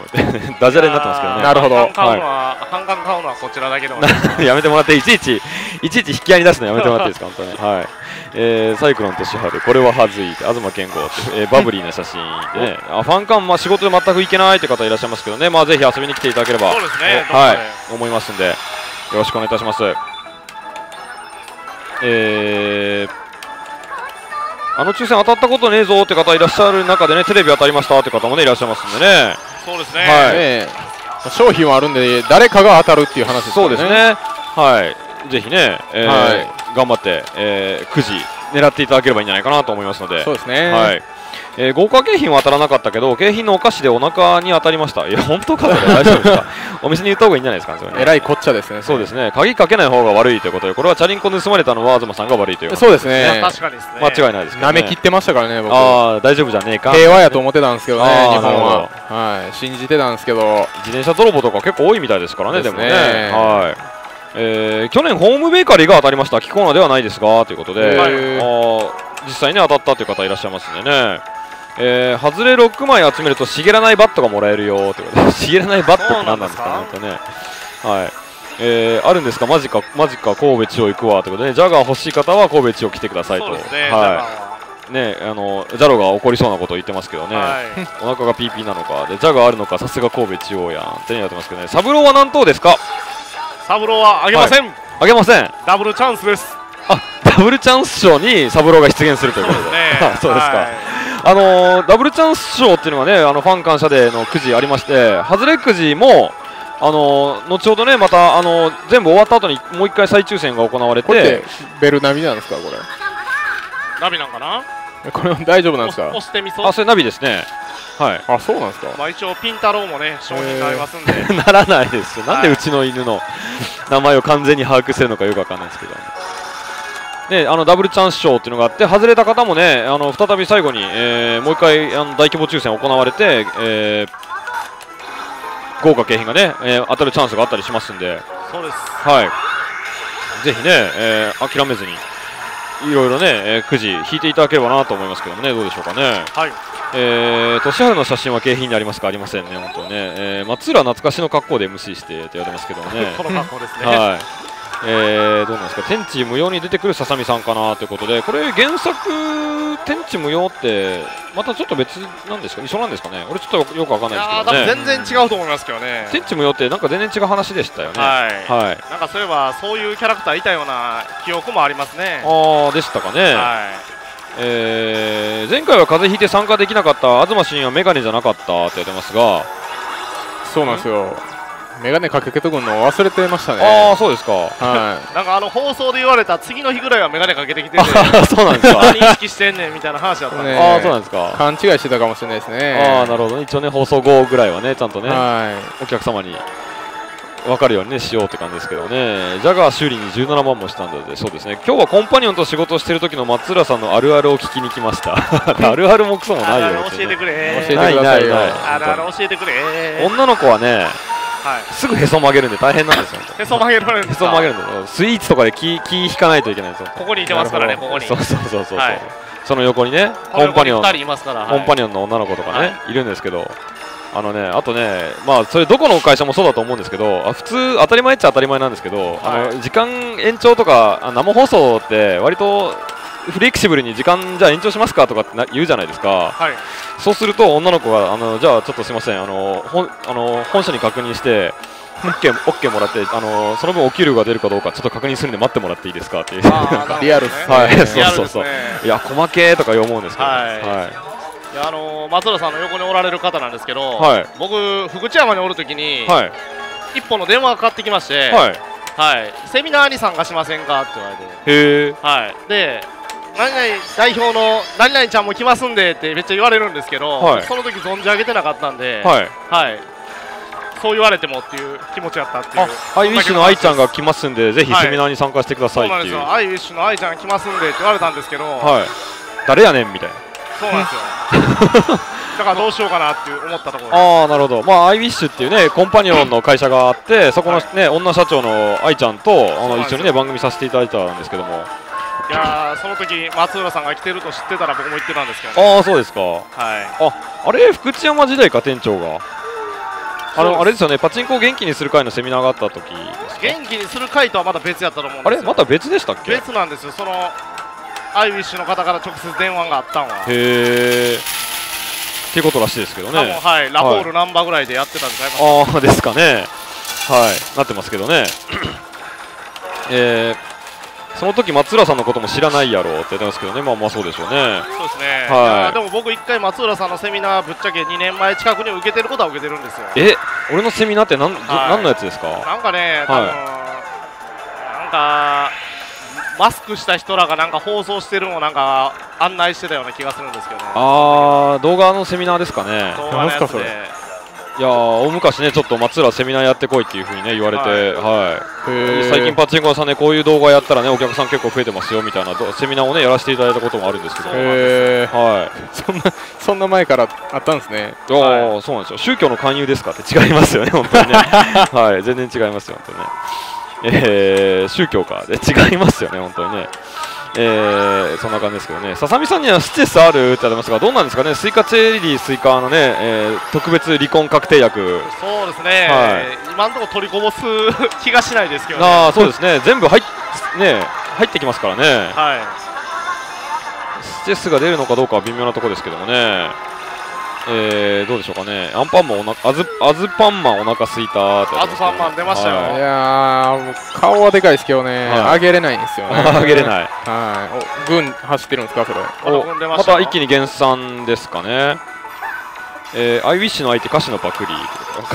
ダジャレになってますけどね。なるほど。反感買うのはこちらだけでもやめてもらって、いちいちいちいち引き合いに出すのやめてもらっていいですか、本当に。はい。えー、サイクロン年春、これははずい、東健吾、えー、バブリーな写真で、ね、あ、ファン缶、まあ、仕事で全く行けないという方いらっしゃいますけどね、まあ、ぜひ遊びに来ていただければ、そうですね、はい、思いますんで、よろしくお願いいたします。えーあの抽選当たったことねえぞって方いらっしゃる中でね、テレビ当たりましたって方もねいらっしゃいますんでね。そうですね。はい、えー。商品はあるんで誰かが当たるっていう話ですからね。そうですね。はい。ぜひね、えーはい、頑張って、えー、くじ狙っていただければいいんじゃないかなと思いますので。そうですね。はい。えー、豪華景品は当たらなかったけど景品のお菓子でお腹に当たりました。いや本当か、それ大丈夫ですか。お店に言った方がいいんじゃないですかね、それね。えらいこっちゃですね。そうですね、鍵かけない方が悪いということで、これはチャリンコ盗まれたのは東さんが悪いという。そうですね、確かにですね、間違いないですけどね。なめきってましたからね、僕。ああ大丈夫じゃねえか、平和やと思ってたんですけどね、日本は。はい、信じてたんですけど、自転車泥棒とか結構多いみたいですからね。でもね、はい。えー、去年ホームベーカリーが当たりました。キコーナではないですがということで、あ、実際に当たったという方いらっしゃいますんでね。えー、外れろくまい集めると茂らないバットがもらえるよということで、茂らないバットって何なんですかね、ね。はい。えー、あるんですか、マジかマジか神戸地方行くわということで、ね、ジャガー欲しい方は神戸地方来てくださいと。はいね、あのジャロが怒りそうなことを言ってますけどね、はい、お腹がピーピーなのかで、ジャガーあるのか、さすが神戸地方やんってやってますけどね。サブローは何等ですか。サブローはあげません、はい、あげません。ダブルチャンスです。あ、ダブルチャンス賞にサブローが出現するということで、そうですか。あのー、ダブルチャンス賞っていうのはね、あのファン感謝デーのくじありまして、ハズレくじも、あのー、後ほどねまた、あのー、全部終わった後にもう一回再抽選が行われて、これってベルナビなんですか、これナビなんかな、これは大丈夫なんですか。押してみそう。あ、それナビですね。はい。あ、そうなんですか。まあ一応ピン太郎もね商品になりますんで、えー、ならないですよ。なんでうちの犬の名前を完全に把握してるのかよくわかんないですけどね、あのダブルチャンス賞っていうのがあって、外れた方もね、あの再び最後に、えー、もう一回あの大規模抽選行われて、えー、豪華景品がね、えー、当たるチャンスがあったりしますんで、そうです、はい、ぜひね、えー、諦めずにいろいろね、えー、くじ引いていただければなと思いますけどもね、どうでしょうかね。はい。えー、年春の写真は景品にありますか。ありませんね、本当にね。えー、松浦懐かしの格好で エムシー してって言われますけどね。この格好ですね。はい。えー、どうなんですか、天地無用に出てくるささみさんかなということで、これ原作天地無用ってまたちょっと別なんですか、一緒なんですかね。俺ちょっとよくわかんないですけどね。全然違うと思いますけどね、天地無用ってなんか全然違う話でしたよね。はい。なんかそういえばそういうキャラクターいたような記憶もありますね。ああ、でしたかね。はい。えー、前回は風邪ひいて参加できなかった東真也はメガネじゃなかったって言ってますが、そうなんですよ、メガネかけてくるの忘れてましたね。ああ、そうですか。はい。なんかあの放送で言われた次の日ぐらいはメガネかけてきてて、そうなんですか。何意識してんねんみたいな話だったね。ああ、そうなんですか。勘違いしてたかもしれないですね。ああ、なるほど。一応ね放送後ぐらいはねちゃんとね、はい、お客様に分かるようにねしようって感じですけどね。ジャガー修理にじゅうななまんもしたんで、そうですね。今日はコンパニオンと仕事してる時の松浦さんのあるあるを聞きに来ました。あるあるもクソもないよ。教えてくれ。教えてくださいよ。あるある教えてくれ。女の子はね。はい、すぐへそ曲げるんで大変なんですよ。へそ曲げられるんですか。へそ曲げるんで、スイーツとかで気気引かないといけないんですよ。ここにいてますからね、ここに。そうそうそうそう。はい、その横にね、コンパニオン、はい、コンパニオンの女の子とかね、はい、いるんですけど、あのね、あとね、まあそれどこの会社もそうだと思うんですけど、あ普通当たり前っちゃ当たり前なんですけど、はい、あの時間延長とか生放送って割とフレキシブルに時間じゃあ延長しますかとかって言うじゃないですか、はい、そうすると女の子があのじゃあちょっとすみません、あのほあの本社に確認して OK, OK もらって、あのその分お給料が出るかどうかちょっと確認するんで待ってもらっていいですかっていう。リアルですね。はい、そうそうそう、いや細けーとか思うんですけど、はい、はい、いや、あのー、松浦さんの横におられる方なんですけど、はい、僕、福知山におるときに、はい、一本の電話がかかってきまして、はいはい、セミナーに参加しませんかって言われて、へー、はい、で何々代表の何々ちゃんも来ますんでってめっちゃ言われるんですけど、はい、その時存じ上げてなかったんで、はいはい、そう言われてもっていう気持ちやったっていう。アイウィッシュの愛ちゃんが来ますんで、ぜひセミナーに参加してくださいっていう。アイウィッシュの愛ちゃんが来ますんでって言われたんですけど、はい、誰やねんみたいな。そうなんですよだからどうしようかなって思ったところ。ああ、なるほど。まあアイウィッシュっていうね、コンパニオンの会社があってそこの、ね、はい、女社長の愛ちゃんとあの一緒に、ね、番組させていただいたんですけども、いやー、その時松浦さんが来てると知ってたら僕も行ってたんですけど、ね、ああ、そうですか。はい、あ、あれ福知山時代か、店長があのあれですよね、パチンコを元気にする会のセミナーがあった時ですか。元気にする会とはまた別やったと思うんですよ。あれまた別でしたっけ。別なんですよ。そのアイウィッシュの方から直接電話があったんは。へえ。っていうことらしいですけどね。はい、ラホールナンバーぐらいでやってたんじゃないかな、はい、ああ、ですかね。はい、なってますけどね。えー、その時松浦さんのことも知らないやろうって言ってますけどね。まあまあそうでしょうね。そうですね。はい。でも僕一回松浦さんのセミナーぶっちゃけにねんまえ近くに受けてることは受けてるんですよ。え、俺のセミナーってなん、はい、何のやつですか。なんかね、多分、はい、なんかマスクした人らがなんか放送してるのをなんか案内してたような気がするんですけどね。ああ、動画のセミナーですかね。いやー、大昔ね、ちょっと松浦セミナーやってこいっていうふうにね言われて、はい、はい、最近パチンコ屋さんね、こういう動画やったらねお客さん結構増えてますよみたいなセミナーをねやらせていただいたこともあるんですけど、はい、そんなそんな前からあったんですね。ああ、はい、そうなんですよ。宗教の勧誘ですかって違いますよね、本当にねはい、全然違いますよ、本当にね。えー、宗教かで違いますよね、本当にね、えー、そんな感じですけどね。ささみさんにはスチェスあるってありますが、どうなんですかね、スイカチェリースイカのね、えー、特別離婚確定薬、そうですね、はい、今のところ取りこぼす気がしないですけどね。ああ、そうですね、全部入っ、ね、入ってきますからね、はい、スチェスが出るのかどうかは微妙なところですけどもね。えー、どうでしょうかね。アンパンマンおな、あず、あずパンマンお腹すいたって、ね。あずパンマン出ましたよ。はい、いやー、もう顔はでかいですけどね、はい、上げれないんですよね。上げれない。はい。軍走ってるんですか、それ。お、また一気に減産ですかね。えー、アイウィッシュの相手、歌手のパクリ。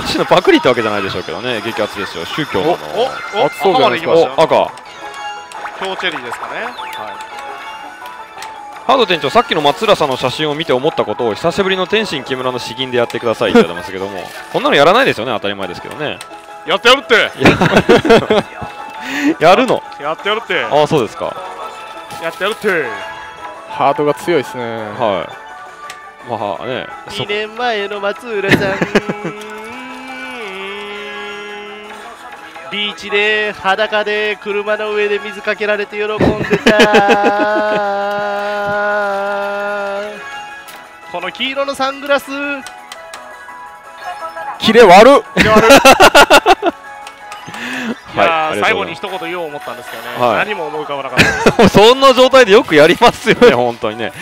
歌手のパクリってわけじゃないでしょうけどね、激アツですよ。宗教の。お、お、お、赤までいきましたよ。お、赤。強チェリーですかね。はい。ハード店長、さっきの松浦さんの写真を見て思ったことを久しぶりの天心木村の詩吟でやってくださいって言われますけどもこんなのやらないですよね、当たり前ですけどね。やってやるってやるのやってやるって。ああ、そうですか。やってやるって。ハートが強いですね。はい、まあね、にねんまえの松浦さんビーチで裸で車の上で水かけられて喜んでたこの黄色のサングラスキレ悪っ最後に一言言おう思ったんですけどね、はい、何も思い浮かばなかったそんな状態でよくやりますよね本当に ね, ね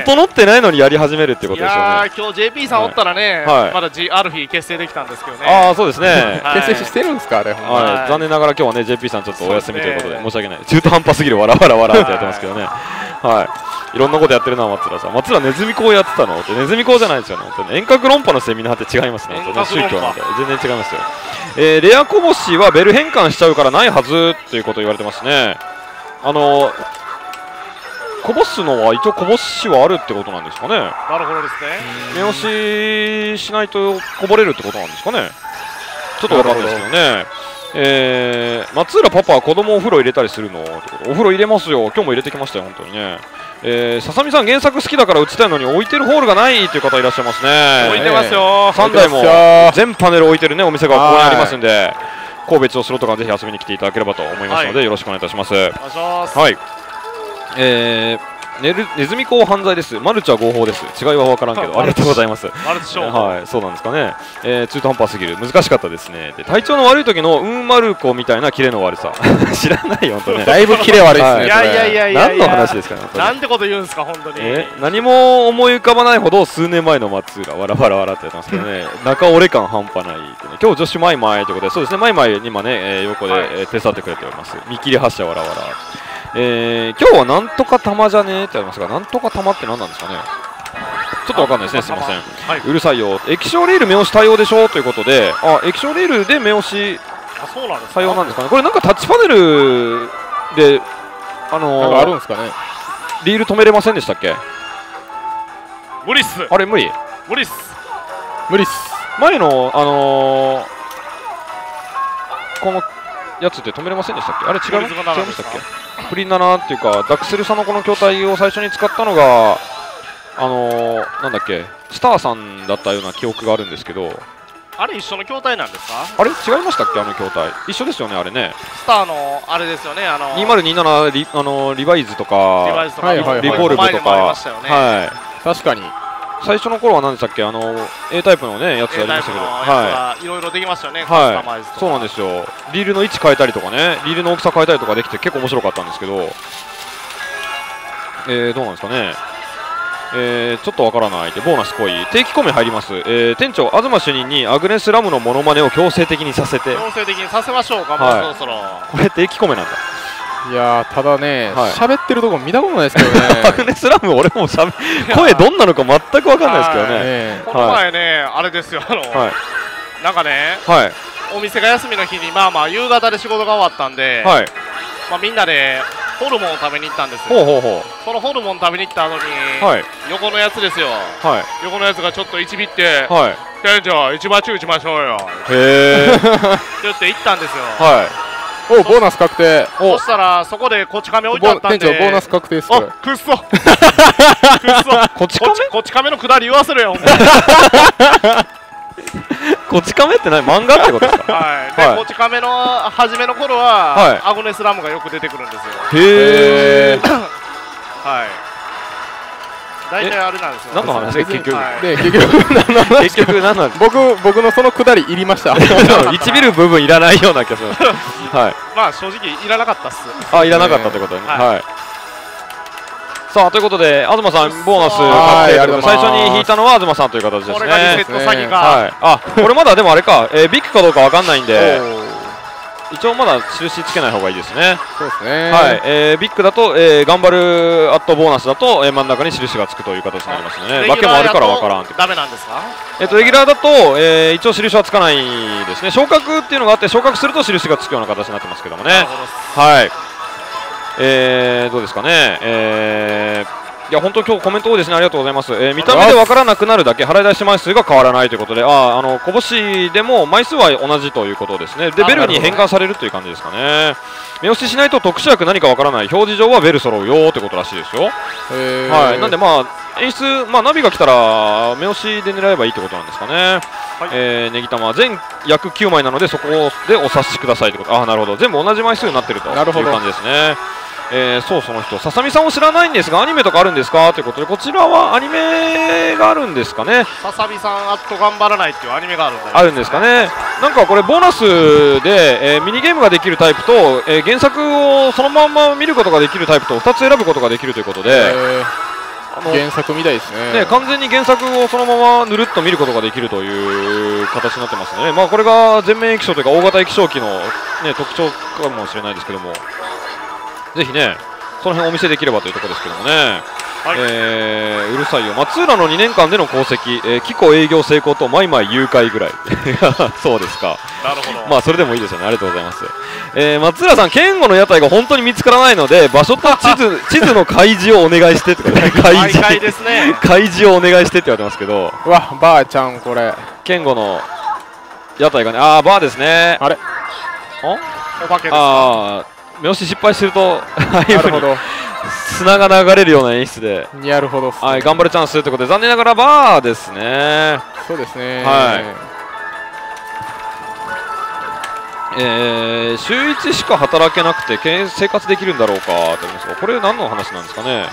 整ってないのにやり始めるってことですよね。いやー、今日 ジェーピー さんおったらね、はい、まだ G アルフィー結成できたんですけどね。ああ、そうですね、はい、結成してるんですかあれ、はい、残念ながら今日はね ジェーピー さんちょっとお休みということで申し訳ない。中途半端すぎるわらわらわらってやってますけどねはい、いろんなことやってるな松浦さん。松浦ネズミ講やってたのって。ネズミ講じゃないですよね、本当に。遠隔論破のセミナーって違いますね、本当ね、宗教なんで全然違いますよ。えー、レアこぼしはベル変換しちゃうからないはずということを言われてますね。あのこぼすのは一応こぼしはあるってことなんですかね。なるほどですね。目押ししないとこぼれるってことなんですかね。ちょっと分かんないですけどね。えー、松浦パパは子供お風呂入れたりするの？お風呂入れますよ、今日も入れてきましたよ、本当にね。えー、ささみさん原作好きだから打ちたいのに置いてるホールがないという方いらっしゃいますね。置いてますよ、さんだいも全パネル置いてるねお店がここにありますんで、神戸千代スロット館ぜひ遊びに来ていただければと思いますので、はい、よろしくお願いいたします。はい、えーネルネズミ講犯罪です。マルチは合法です。違いは分からんけどありがとうございます。マルチショー、はい、そうなんですかね。えー、中途半端すぎる、難しかったですね。で、体調の悪い時のうんマルコみたいなキレの悪さ知らないよ本当ねだいぶキレ悪いですね。いやいやいやいや、何の話ですかね、なんてこと言うんですか本当に。えー、何も思い浮かばないほど数年前の松浦わらわらわらってやってますけどね中折れ感半端ない、ね、今日女子マイマイということで、そうですね、マイマイに今ね、えー、横で、はい、えー、手伝ってくれております。見切り発車わらわら。えー、今日はなんとか玉じゃねーってありますが、なんとか玉って何なんですかね。ちょっとわかんないですね、すみません、はい、うるさいよ、液晶レール目押し対応でしょということで、あ液晶レールで目押し対応なんですかね、これ、なんかタッチパネルで、あのー、あるんですかね、リール止めれませんでしたっけ、無理っす、あれ、無理、無理っす、無理っす、前の、あのー、このやつで止めれませんでしたっけ、あれ、違う、違いましたっけ、プリンななっていうか、ダクセルさんのこの筐体を最初に使ったのが、あのー、なんだっけスターさんだったような記憶があるんですけど、あれ一緒の筐体なんですか、あれ違いましたっけ、あの筐体一緒ですよね、あれねスターのあれですよね、あのー、にせんにじゅうなな リ,、あのー、リバイズとかリボルブとか、はい確かに最初の頃は何でしたっけ、あのー、A タイプの、ね、やつありましたけど、はいいろいろできましたよね、はいそうなんですよ、リールの位置変えたりとかね、リールの大きさ変えたりとかできて結構面白かったんですけど、えー、どうなんですかね、えー、ちょっとわからないでボーナス行為定期コメ入ります、えー、店長東主任にアグネス・ラムのモノマネを強制的にさせて強制的にさせましょうか、はい、もうそろそろこれ定期コメなんだ、いやーただね喋、はい、ってるとこ見たことないですけどねアグネス・ラム俺もしゃべ声どんなのか全くわかんないですけどね、この前ねあれですよ、あの、はい、なんかね、はい、お店が休みの日にまあまあ夕方で仕事が終わったんで、はい、まあみんなでホルモンを食べに行ったんですよ。ほうほうほう、そのホルモン食べに行った後に、はい、横のやつですよ、はい、横のやつがちょっといちびって、はい、店長一番注意しましょうよへーって言って行ったんですよ、はい、おボーナス確定、そしたらそこでこち亀置いてあったんで店長ボーナス確定です、あくっそくっそこち亀こち亀のくだり言わせるよこち亀って何漫画ってことですか、はい、こち亀の初めの頃はアグネス・ラムがよく出てくるんですよ、へえはい大体あれなんですよ、何の話で結局結局何なんですか、僕のそのくだりいりました、いちびる部分いらないような気がする、まあ正直いらなかったっす、あいらなかったってことね、はいさあということで東さんボーナス確定、最初に引いたのは東さんという形ですね、これがリセット詐欺か、あこれまだでもあれか、えー、ビッグかどうかわかんないんで一応まだ印つけない方がいいですね、そうですね、はい、えー、ビッグだと、えー、頑張るアットボーナスだと、えー、真ん中に印がつくという形になりますね、はい、訳もあるからわからんってダメなんですか、えっとレギュラーだと、えー、一応印はつかないですね、昇格っていうのがあって昇格すると印がつくような形になってますけどもね、はい、えー、どうですかね、えー、いや本当今日コメント多いですね、ありがとうございます、えー、見た目で分からなくなるだけ、払い出し枚数が変わらないということで、ああのこぼしでも枚数は同じということですね、でベルに変換されるという感じですかね、目押ししないと特殊役何か分からない、表示上はベル揃うよということらしいですよ、はい、なんでまあ演出、まあ、ナビが来たら目押しで狙えばいいということなんですかね、はい、えー、ネギ玉全約きゅうまいなのでそこでお察しくださいということ、あなるほど全部同じ枚数になっているという感じですね、えー、そうその人、ささみさんを知らないんですがアニメとかあるんですかということで、こちらはアニメがあるんですかね、ささみさんあっと頑張らないっていうアニメがあるんですかね、あるんですかね、なんかこれボーナスで、えー、ミニゲームができるタイプと、えー、原作をそのまま見ることができるタイプとふたつ選ぶことができるということで、原作みたいです ね, ね完全に原作をそのままぬるっと見ることができるという形になってますね、まあ、これが全面液晶というか大型液晶機の、ね、特徴かもしれないですけども、ぜひね、その辺お見せできればというところですけどもね、はい、えー、うるさいよ、松浦のにねんかんでの功績、えー、キコ営業成功と、毎々誘拐ぐらい、そうですか、なるほど、まあそれでもいいですよね、ありがとうございます、えー、松浦さん、堅固の屋台が本当に見つからないので、場所と地図地図の開示をお願いしてってことね、開示ですね、開示をお願いしてって言われてますけど、うわ、ばあちゃん、これ、堅固の屋台がね、あー、ばあですね、あれ、お化けですか。目押し失敗すると、ああいうふうに砂が流れるような演出で、なるほど、はい、頑張るチャンスということで、残念ながらバーですね、そうですね、はい、えー、週いちしか働けなくて生活できるんだろうかと思いますが、これ何の話なんですかね、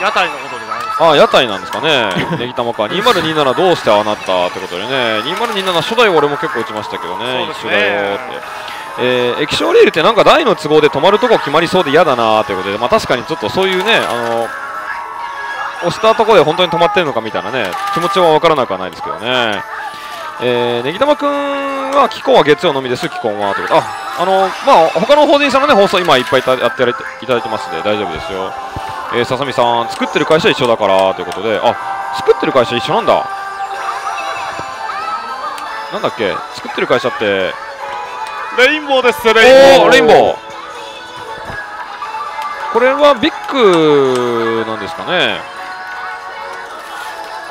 屋台のことじゃないですか、ああ、屋台なんですかね、ネギ玉か、にせんにじゅうななどうしてああなったということでね、にせんにじゅうなな初代俺も結構打ちましたけどね、一緒だよって。えー、液晶レールってなんか台の都合で止まるとこ決まりそうで嫌だなということで、まあ、確かにちょっとそういうね、あの押したところで本当に止まってるのかみたいなね気持ちは分からなくはないですけどね、えー、ネギ玉くんは気候は月曜のみです、気候はということで、あ、あのまあ他の法人さんの、ね、放送今いっぱいやっていただいてますんで大丈夫ですよ、えー、ささみさん作ってる会社一緒だからということで、あ作ってる会社一緒なんだ。なんだっけ、作ってる会社ってレインボーです。レインボー、レインボー。これはビッグなんですかね。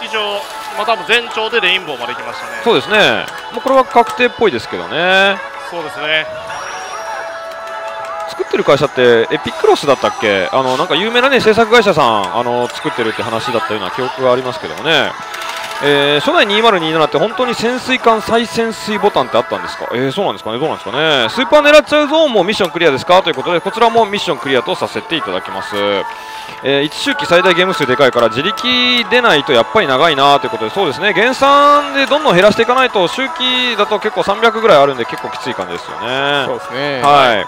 以上、まあ、多分全長でレインボーまで来ましたね。そうですね。もうこれは確定っぽいですけどね。そうですね。作ってる会社ってエピクロスだったっけ。あのなんか有名なね、制作会社さんあの作ってるって話だったような記憶がありますけどもね。えー、初代にせんにじゅうななって本当に潜水艦再潜水ボタンってあったんですか。えー、そうなんですかね。どうなんですかね。スーパー狙っちゃうゾーンもミッションクリアですかということで、こちらもミッションクリアとさせていただきます。えー、いち周期最大ゲーム数でかいから自力出ないとやっぱり長いなということで、そうですね、減産でどんどん減らしていかないと周期だと結構さんびゃくぐらいあるんで結構きつい感じですよね。そうですね。はい。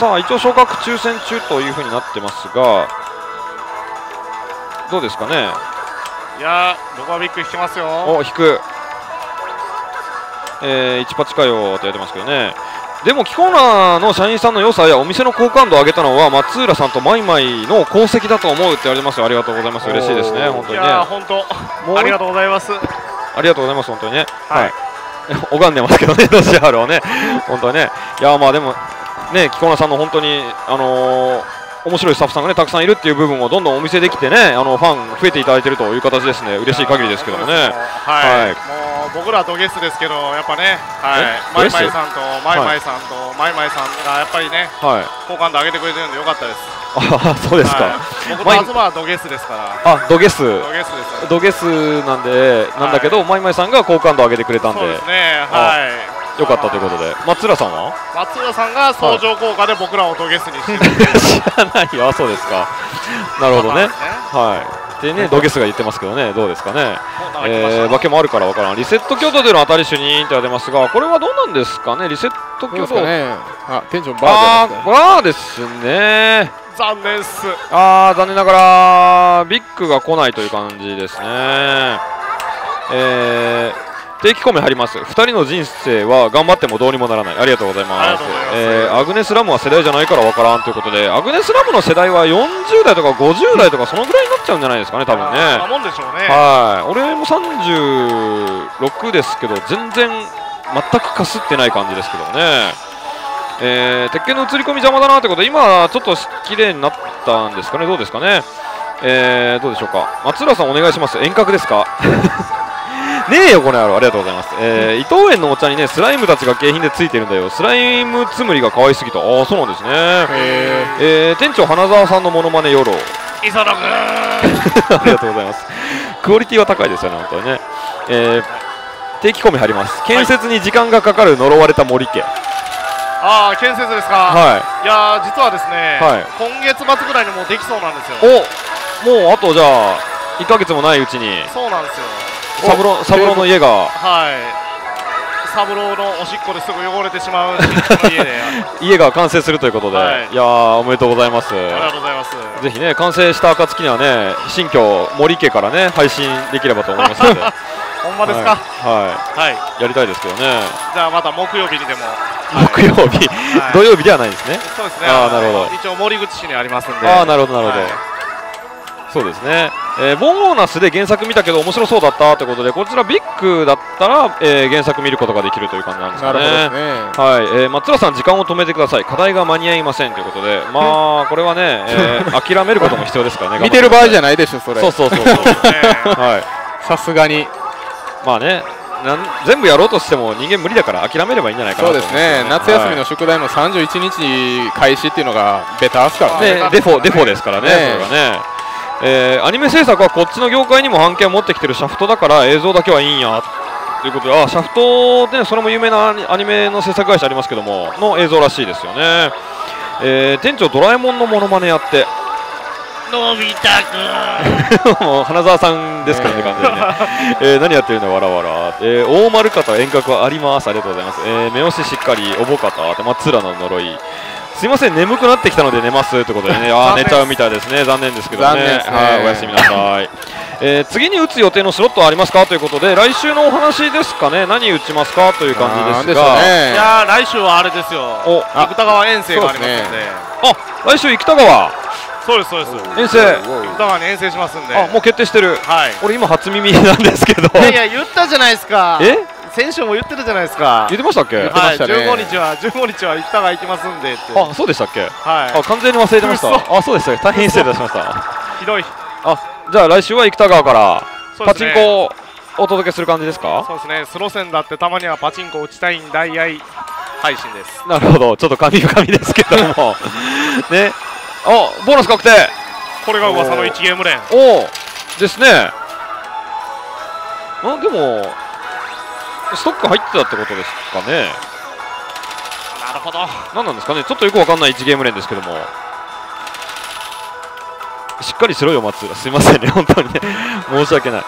さあ一応昇格抽選中というふうになってますが、どうですかね。いやー、僕はビッグ引きますよ。お、引く。えー、じゅうはちかよって言われてますけどね。でもキコーナーの社員さんの良さやお店の好感度を上げたのは松浦さんとマイマイの功績だと思うって言われてますよ。ありがとうございます。嬉しいですね、本当にね。いやー、本当ありがとうございます。ありがとうございます、本当にね。はい、はい、拝んでますけどね、ロシアールをね本当にね。いやー、まあでもね、キコーナーさんの本当にあのー面白いスタッフさんがねたくさんいるっていう部分をどんどんお見せできてね、あのファン増えていただいているという形ですね。嬉しい限りですけどもね。はい、はい、もう僕らとゲスですけど、やっぱね、はい、マイマイさんとマイマイさんと、はい、マイマイさんがやっぱりね、はい、好感度上げてくれてるんでよかったです。あ、そうですか。僕と東はドゲスですから。あ、ドゲス、ドゲスですね。ドゲスなんで、なんだけど、はい、マイマイさんが好感度上げてくれたんで、そうですね。はい、良かったということで、松浦さんは、松浦さんが相乗効果で僕らを土下座にして知らないよ。そうですか。なるほどね。はい。でね、土下座が言ってますけどね、どうですかね。わけもあるからわからん。リセット挙動での当たり主任って言われてますが、これはどうなんですかね。リセット挙動ね。あ、テンションバー。バーですね。残念っす。ああ、残念ながらビッグが来ないという感じですね。えー。定期コメ貼ります。ふたりの人生は頑張ってもどうにもならない。ありがとうございます。えー、アグネス・ラムは世代じゃないからわからんということで、アグネス・ラムの世代はよんじゅう代とかごじゅう代とかそのぐらいになっちゃうんじゃないですかね、多分ね。はい、俺もさんじゅうろくですけど、全然全くかすってない感じですけどね。えー、鉄拳の映り込み邪魔だなということで、今ちょっと綺麗になったんですかね。どうですかね。えー、どうでしょうか。松浦さんお願いします。遠隔ですかねえよこの野郎。ありがとうございます。えー、伊藤園のお茶にね、スライムたちが景品でついてるんだよ。スライムつむりが可愛すぎた。ああ、そうなんですね。えー、店長花澤さんのモノマネよろ磯野くんありがとうございます。クオリティは高いですよね、本当にね。えー、定期込み貼ります。建設に時間がかかる呪われた森家。ああ、建設ですか。はい、いやー、実はですね、はい、今月末ぐらいにもうできそうなんですよ。お、もうあとじゃあいっかげつもないうちに。そうなんですよ。サブロサブロの家が、はい、サブロのおしっこですぐ汚れてしまう家で家が完成するということで、はい、いやー、おめでとうございます。ありがとうございます。ぜひね、完成した暁にはね、新居森家からね配信できればと思いますのでほんまですか。はい、はいはい、やりたいですけどね。じゃあまた木曜日にでも、はい、木曜日土曜日ではないですね。そうですね。ああ、なるほど。一応森口市にありますんで。ああ、なるほどなるほど、はい、そうですね。えー、ボーナスで原作見たけど面白そうだったということで、こちらビッグだったら、えー、原作見ることができるという感じなんですかね。はい。えー、松浦さん時間を止めてください、課題が間に合いませんということで、まあこれはね、えー、諦めることも必要ですからね。見てる場合じゃないでしょそれ。そうそうそうそうさすがにまあね、なん全部やろうとしても人間無理だから諦めればいいんじゃないかなと思いますね。そうですね。夏休みの宿題もさんじゅういちにち開始っていうのがベターすからね。ね、デフォデフォですからね、それがね。えー、アニメ制作はこっちの業界にも版権を持ってきてるシャフトだから映像だけはいいんやということで、あ、シャフトで、ね、それも有名なアニメの制作会社ありますけどもの映像らしいですよね。えー、店長ドラえもんのモノマネやってのび太くんもう花澤さんですからね、完全にねえー、何やってるのわらわら、えー、大丸方遠隔はあります。ありがとうございます。えー、目押ししっかりおぼかた松浦の呪い、すいません、眠くなってきたので寝ますということでね。あー、寝ちゃうみたいですね。残念ですけどね。はい、おやすみなさいえー、次に打つ予定のスロットはありますかということで、来週のお話ですかね。何打ちますかという感じですが、いやー、来週はあれですよ、生田川遠征がありますので。あ、来週生田川。そうですそうです。遠征。お互いに遠征しますんで。あ、もう決定してる。はい。俺今初耳なんですけど。いやいや言ったじゃないですか。え？先週も言ってたじゃないですか。言ってましたっけ？はい。じゅうごにちはじゅうごにちは行ったが行きますんでって。あ、そうでしたっけ？はい。あ、完全に忘れてました。あ、そうでした。大変失礼いたしました。ひどい。あ、じゃあ来週は生田川からパチンコをお届けする感じですか？そうですね。スロセンだってたまにはパチンコ打ちたいんだいあい配信です。なるほど。ちょっと神々ですけどもね。あ、ボーナス確定。これが噂のいちゲーム連。おおですね。あ、でもストック入ってたってことですかね。なるほど。何なんですかね。ちょっとよくわかんないいちゲーム連ですけども。しっかりしろよ松浦。すいませんね本当にね申し訳ない。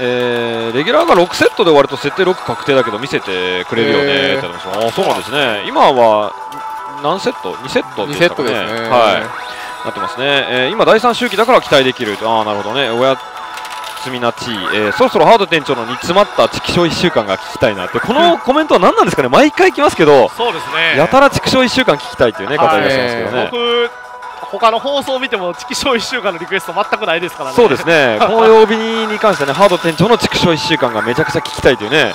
えー、レギュラーがろくセットで終わると設定ろく確定だけど見せてくれるよねって話。ああそうなんですね。今は。何セット？にセットって言ったね。はい。なってますね。えー、今だいさん周期だから期待できる。ああなるほどね。おやつみなち、えー、そろそろハード店長の煮詰まった畜生いっしゅうかんが聞きたいなってこのコメントは何なんですかね。毎回来ますけど。そうですね。やたら畜生いっしゅうかん聞きたいというね方いらっしゃいますけどね。僕他の放送を見ても畜生いっしゅうかんのリクエスト全くないですからね。そうですね。この曜日に関してはねハード店長の畜生いっしゅうかんがめちゃくちゃ聞きたいというね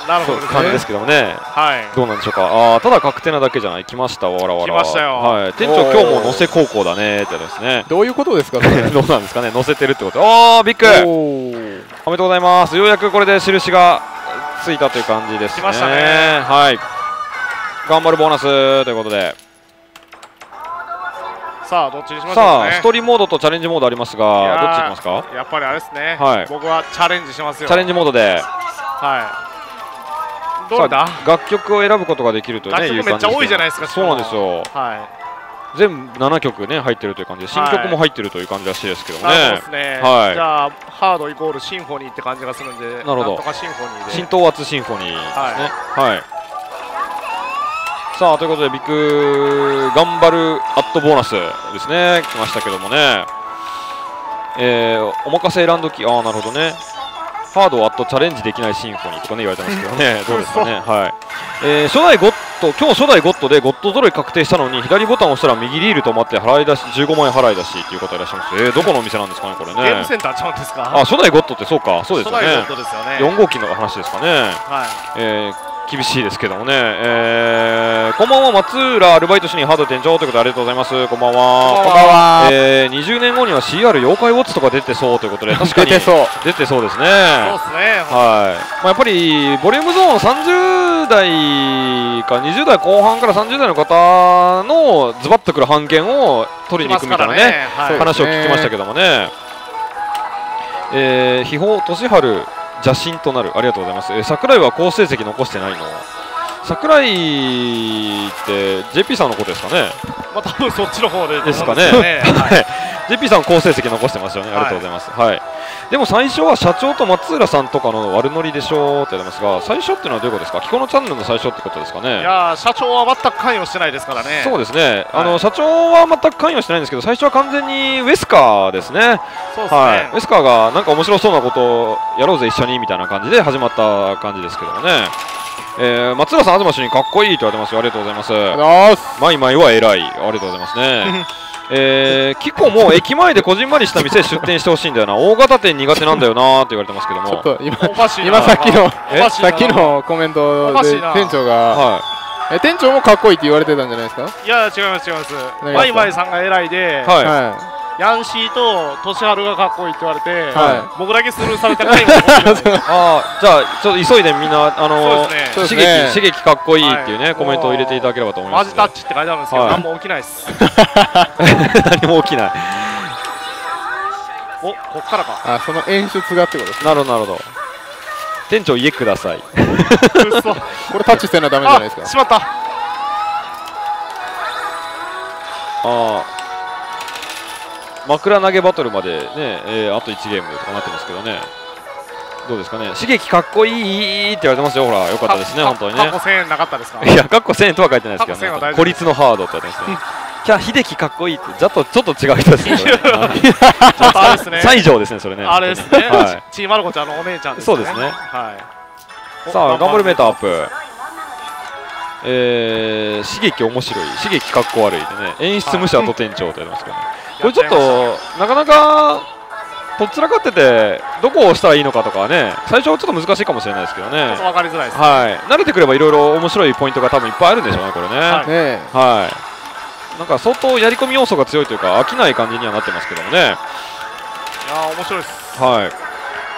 感じですけどもね。はい。どうなんでしょうか。ああただ確定なだけじゃない。来ましたわらわら。来ましたよ。はい。店長今日も乗せ高校だねってですね。どういうことですかね。どうなんですかね。乗せてるってこと。ああビッグ。おめでとうございます。ようやくこれで印がついたという感じですね。来ましたね。はい。頑張るボーナスということで。さあどっちにしましょうかね。さあストーリーモードとチャレンジモードありますがどっち行きますか。やっぱりあれですね。はい。僕はチャレンジしますよ。チャレンジモードで。はい。どうだ。楽曲を選ぶことができるというね。楽曲めっちゃ多いじゃないですか。そうなんですよ。はい。全部ななきょくね入ってるという感じで新曲も入ってるという感じらしいですけどね。そうですね。はい。じゃあハードイコールシンフォニーって感じがするんで。なるほど。シンフォニーで。浸透圧シンフォニーですね。はい。さあということでビッグ頑張るアットボーナスですね来ましたけどもね、えー、おまかせ選んどきああなるほどねハードをアットチャレンジできないシンフォニーとかね言われてますけどねどうですかねはい、えー、初代ゴッド今日初代ゴッドでゴッド揃い確定したのに左ボタンを押したら右リールと待って払い出しじゅうごまんえん払い出しっていう方いらっしゃいます。えー、どこのお店なんですかねこれねゲームセンターちゃうんですか。あ初代ゴッドってそうかそうですよねよんごうきの話ですかねはい、えー厳しいですけどもね、えー、こんばんは松浦アルバイト主任ハード店長ということでありがとうございます。こんばんは。えー、にじゅうねんごには シーアール 妖怪ウォッチとか出てそうということで確かに出てそう出てそうですね。はいまあやっぱりボリュームゾーンさんじゅうだいかにじゅうだいこう半からさんじゅうだいの方のズバッとくる判件を取りに行くみたいなね、はい、話を聞きましたけどもね。えー、秘宝俊春邪神となるありがとうございます。えー、桜井は好成績残してないの桜井って ジェーピー さんのことですかね。まあ多分そっちの方でですかねジェーピー さん好成績残してますよねありがとうございます。はい、はい、でも最初は社長と松浦さんとかの悪ノリでしょうって言ってますが最初っていうのはどういうことですか。このチャンネルの最初ってことですかね。いや社長は全く関与してないですからね。そうですね、はい、あの社長は全く関与してないんですけど最初は完全にウェスカーですね。そうですね、はい、ウェスカーがなんか面白そうなことやろうぜ一緒にみたいな感じで始まった感じですけどもね。えー、松浦さん、東主任かっこいいと言われてますよ、ありがとうございます。マイマイは偉い、ありがとうございますね。えー、キコも駅前でこじんまりした店出店してほしいんだよな、大型店苦手なんだよなって言われてますけども、ちょっと今、今さっきのさっきのコメントで店長が、はい、え店長もかっこいいって言われてたんじゃないですか。いや、違います、違います、マイマイさんが偉いで、はいはいヤンシーとトシハルがかっこいいって言われて、はい、僕だけスルーされたくないもん。ああ、じゃあちょっと急いでみんなあの刺激刺激かっこいいっていうね、はい、コメントを入れていただければと思います。マジタッチって書いてあるんですけど、はい、何も起きないです。何も起きない。お、こっからか。あ、その演出がってことですね。なるほどなるほど。店長家ください。これタッチしてんのはダメじゃないですか。しまった。ああ。枕投げバトルまで、ねえー、あといちゲームとかなってますけどね、どうですかね、刺激かっこいいって言われてますよ、ほら、よかったですね、本当にね。かっこせんえんなかったですか。いや、かっこせんえんとは書いてないですけどね、孤立のハードって言われてますね。いや、秀樹かっこいいって、ちょっと違う人ですね、西条ですね、それね、あれですね、ちーまる子ちゃんのお姉ちゃんですね、そうですね、さあ、頑張るメーターアップ。えー、刺激面白い、刺激かっこ悪いでね、演出武者と店長とやりますけどね、これちょっとなかなかとっつらかってて、どこを押したらいいのかとかはね、最初はちょっと難しいかもしれないですけどね、分かりづらいですね、はい、慣れてくればいろいろ面白いポイントが多分いっぱいあるんでしょうね、これね、はいはい、なんか相当やり込み要素が強いというか、飽きない感じにはなってますけどもね、いやー、面白いです。はい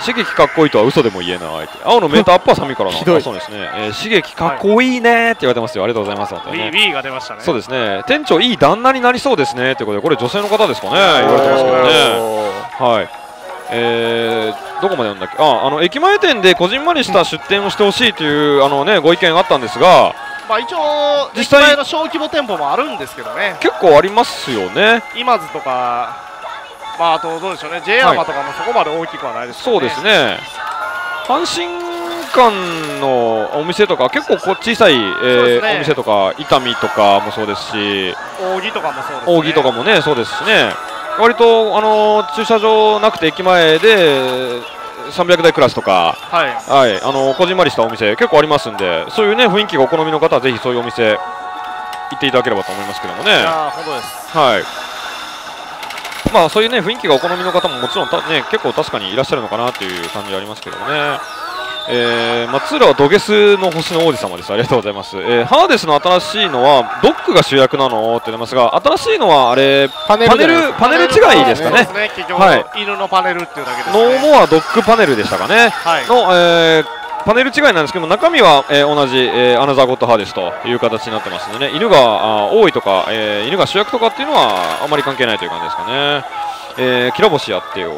刺激かっこいいとは嘘でも言えない。青のメーターアップは寒いからな。そうですね、えー。刺激かっこいいねって言われてますよ。ありがとうございます。本当にね。ウィーが出ましたね。そうですね。店長いい旦那になりそうですねってことで、これ女性の方ですかね。言われてますけどね。はい。えー、どこまでなんだっけ。あ、あの駅前店でこじんまりした出店をしてほしいというあのねご意見があったんですが。まあ一応実際の小規模店舗もあるんですけどね。結構ありますよね。今津とか。まああとどうでしょうね、J 山とかもそこまで大きくはないですね、はい、そうですね、阪神間のお店とか、結構こ小さい、えーね、お店とか、伊丹とかもそうですし、扇とかもそうです、ね、扇とかもね、そうですしね、割とあのー、駐車場なくて駅前でさんびゃくだいクラスとか、はいはい、あのー、こじんまりしたお店、結構ありますんで、そういうね雰囲気がお好みの方は、ぜひそういうお店、行っていただければと思いますけどもね。まあそういうね雰囲気がお好みの方ももちろんた、ね、結構確かにいらっしゃるのかなという感じがありますけどもね、えー、松浦は土下座の星の王子様です。ありがとうございます、えー、ハーデスの新しいのはドックが主役なのって言いますが、新しいのはあれパネルパネル違いですかね、犬のパネルっていうだけですね、ノーモアドックパネルでしたかね、はい、の、えーパネル違いなんですけども、中身は、えー、同じ、えー、アナザーゴッドハーデスという形になってますのでね、犬が多いとか、えー、犬が主役とかっていうのはあまり関係ないという感じですかね、えー、キラボシやってよ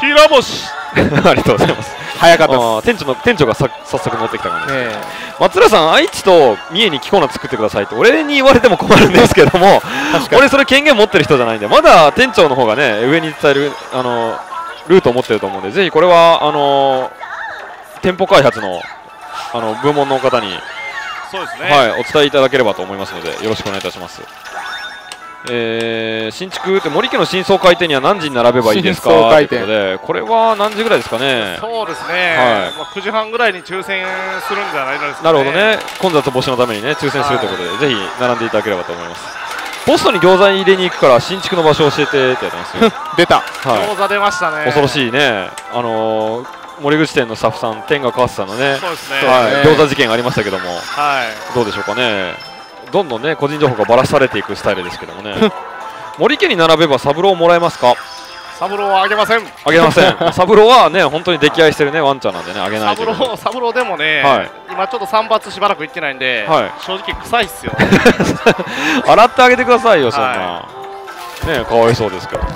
キラボシありがとうございます早かったです。店長の店長がさ早速持ってきた感じです、ね、松浦さん愛知と三重にキコーナ作ってくださいって俺に言われても困るんですけども俺それ権限持ってる人じゃないんで、まだ店長の方がね上に伝えるあのルートを持ってると思うんで、ぜひこれはあのー店舗開発 の, あの部門の方にそうですね、はい、お伝えいただければと思いますのでよろしくお願いいたします。えー、新築って森家の新装開店には何時に並べばいいですかということで、これは何時ぐらいですかね。そうですね、はい、まあくじはんぐらいに抽選するんじゃないですかね。なるほどね、混雑防止のためにね抽選するということで、はい、ぜひ並んでいただければと思います。ポストに餃子入れに行くから新築の場所教えてってやってますよ出た、はい、餃子出ましたね。恐ろしいね、あのー森口店のスタッフさん、天が川瀬さんのね、餃子事件がありましたけども、はい、どうでしょうかね、どんどんね個人情報がばらされていくスタイルですけどもね、森家に並べばサブローもらえますか。サブローはあげません、あげませんサブローはね、本当に溺愛してるねワンちゃんなんでね、あげないということで、サブローでもね、はい、今ちょっと散髪しばらく行ってないんで、はい、正直、臭いっすよ、洗ってあげてくださいよ、そんな、はい、ねかわいそうですけども。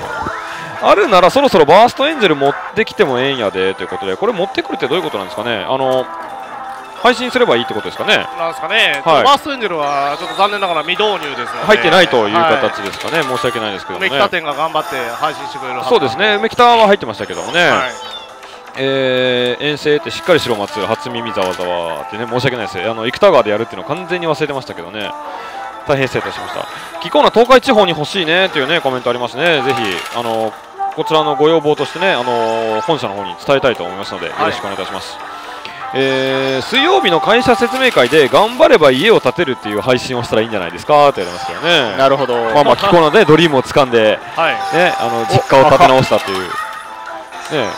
あるならそろそろバーストエンゼル持ってきてもええんやでということで、これ持ってくるってどういうことなんですかね。あの配信すればいいってことですかね。なんですかね、はい、バーストエンゼルはちょっと残念ながら未導入ですので入ってないという形ですかね、はい、申し訳ないですけどね。梅北店が頑張って配信してくれるはずそうですね、梅北は入ってましたけどもね、はい、えー、遠征ってしっかりしろ松初耳ざわざわってね、申し訳ないです、あの生田川でやるっていうの完全に忘れてましたけどね、大変失礼いたしました。キコーナ東海地方に欲しいねというねコメントありますね。ぜひあのこちらのご要望としてね、あのー、本社の方に伝えたいと思いますので、はい、よろしくお願いいたします、えー、水曜日の会社説明会で頑張れば家を建てるっていう配信をしたらいいんじゃないですかって言われますけどね。なるほど、まあまあキコーナでドリームを掴んで、はい、ね、あの実家を建て直したという、ね、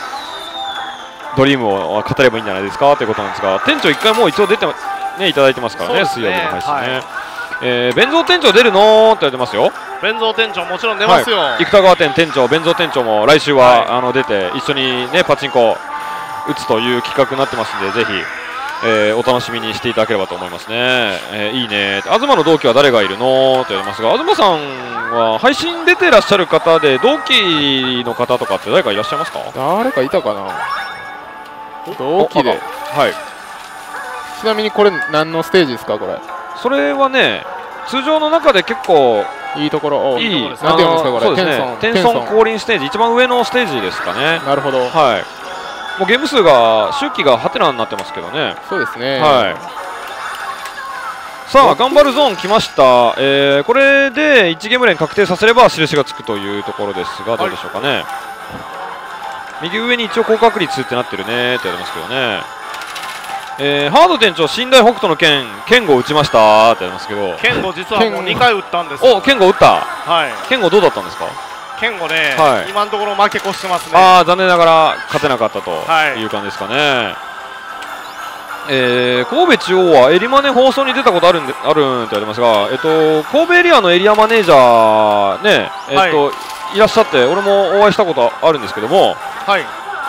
ドリームを語ればいいんじゃないですかということなんですが、店長いっかいもう一応出て、ね、いただいてますから ね, ね水曜日の配信ね、はい、えー、弁蔵店長出るのーって言われてますよ。弁蔵店長もちろん出ますよ、はい、生田川店店長、弁蔵店長も来週は、はい、あの出て一緒に、ね、パチンコ打つという企画になってますんで、ぜひ、えー、お楽しみにしていただければと思いますね、えー、いいね。東の同期は誰がいるのーって言われますが、東さんは配信出てらっしゃる方で同期の方とかって誰かいらっしゃいますか。誰かいたかな同期で、はい、ちなみにこれ何のステージですか。これそれはね、通常の中で結構いいところ、いい、なんていうんですかこれ、そうですね、天孫降臨ステージ、一番上のステージですかね。なるほど、はい。もうゲーム数が周期がハテナになってますけどね。そうですね。はい。さあ頑張るゾーン来ました。えー、これでいちゲーム連確定させれば印がつくというところですが、どうでしょうかね。はい、右上に一応高確率ってなってるねってやりますけどね。えー、ハード店長、信頼北斗の剣、剣吾打ちましたーってありますけど、剣吾実はもうにかい打ったんですよ。お、剣吾打った、はい、剣吾どうだったんですか。剣吾ね、はい、今のところ負け越してますね。ああ、残念ながら勝てなかったという感じですかね。はいえー、神戸中央はエリマネ放送に出たことあるんであるんってありますが、えっと、神戸エリアのエリアマネージャーね、えっと、はい、いらっしゃって俺もお会いしたことあるんですけども、はい、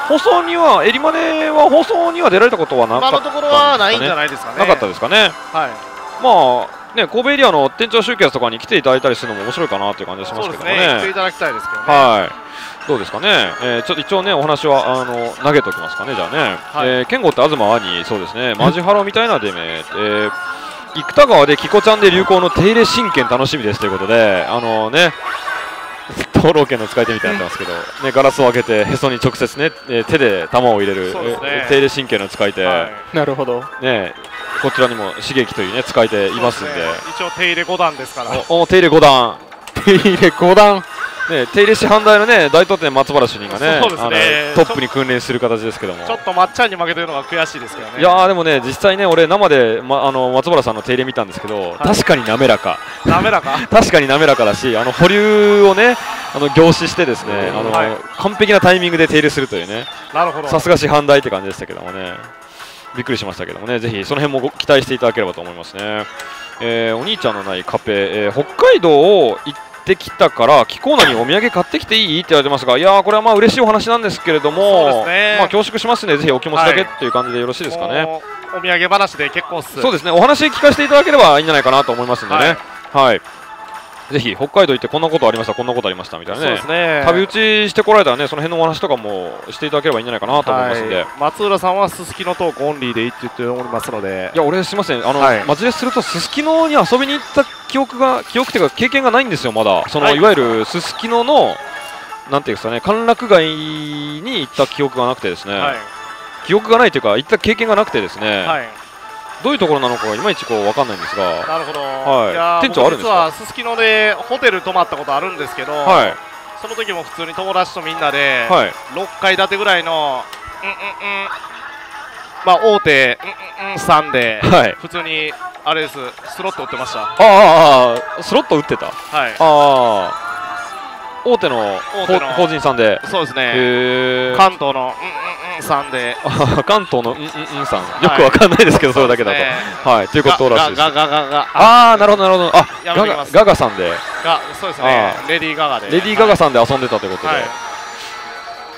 放送にはエリマネは放送には出られたことはなかったんですかね。今のところはないんじゃないですかね。なかったですかね。はい、まあね、神戸エリアの店長集結とかに来ていただいたりするのも面白いかなという感じがしますけどね。来ていただきたいですけどね。はい。どうですかね。えー、ちょっと一応ねお話はあの投げておきますかね。じゃあね。はい、えー、剣吾って東兄、そうですね。マジハロみたいなデメ。えー、生田川でキコちゃんで流行の手入れ真剣楽しみですということで、あのー、ね。灯籠剣の使い手みたいになってますけど、ね、ガラスを開けてへそに直接ね、えー、手で玉を入れる、ね、手入れ神経の使い手、はい、なるほどね。こちらにも刺激というね使い手いますんで、一応手入れごだんですから。おお、手入れごだん、手入れごだんね、手入れ師範代のね大東店松原主任がねトップに訓練する形ですけども、ちょっとまっちゃんに負けてるのが悔しいですけどね。いやーでもね、実際ね俺生で、ま、あの松原さんの手入れ見たんですけど、はい、確かに滑らか滑らか確かに滑らかだし、あの保留をねあの凝視してですね、あの、はい、完璧なタイミングで手入れするというね、さすが師範代って感じでしたけどもね、びっくりしましたけどもね、ぜひその辺も期待していただければと思いますね。えー、お兄ちゃんのないカペ、えー、北海道をできたからキコーナにお土産買ってきていいって言われてますが、いやーこれはまあ嬉しいお話なんですけれども、ね、まあ恐縮しますね。ぜひお気持ちだけっていう感じでよろしいですかね。お土産話で結構っす。そうですね、お話聞かせていただければいいんじゃないかなと思いますんでね、はい、はい、ぜひ北海道行ってこんなことありましたこんなことありましたみたいな ね、 そうですね、旅打ちしてこられたらねその辺のお話とかもしていただければいいんじゃないかなと思いますんで、はい、松浦さんはすすきのトークオンリーでいいって言っておりますので。いや俺すいません、あの、はい、マジレスするとすすきのに遊びに行った記憶が記憶というか経験がないんですよまだ。その、はい、いわゆるすすきののなんていうんですかね、歓楽街に行った記憶がなくてですね、はい、記憶がないというか行った経験がなくてですね、はい、どういうところなのかがいまいちこうわかんないんですが。なるほど。はい。店長あるんですか。実はすすきのでホテル泊まったことあるんですけど、はい、その時も普通に友達とみんなで、はい、ろっかいだてぐらいのうんうんうんまあ大手うんうんさんで、はい、普通にあれですスロット打ってました。ああああスロット打ってた。はい。ああ。大手の法人さんで、そうですね、関東のうんうんさんで、関東のうんうんさん、よくわかんないですけど、それだけだと。はい、ということらしいです。ああ、なるほど、なるほど、あガガさんで、そうですね、レディー・ガガで、レディー・ガガさんで遊んでたということで、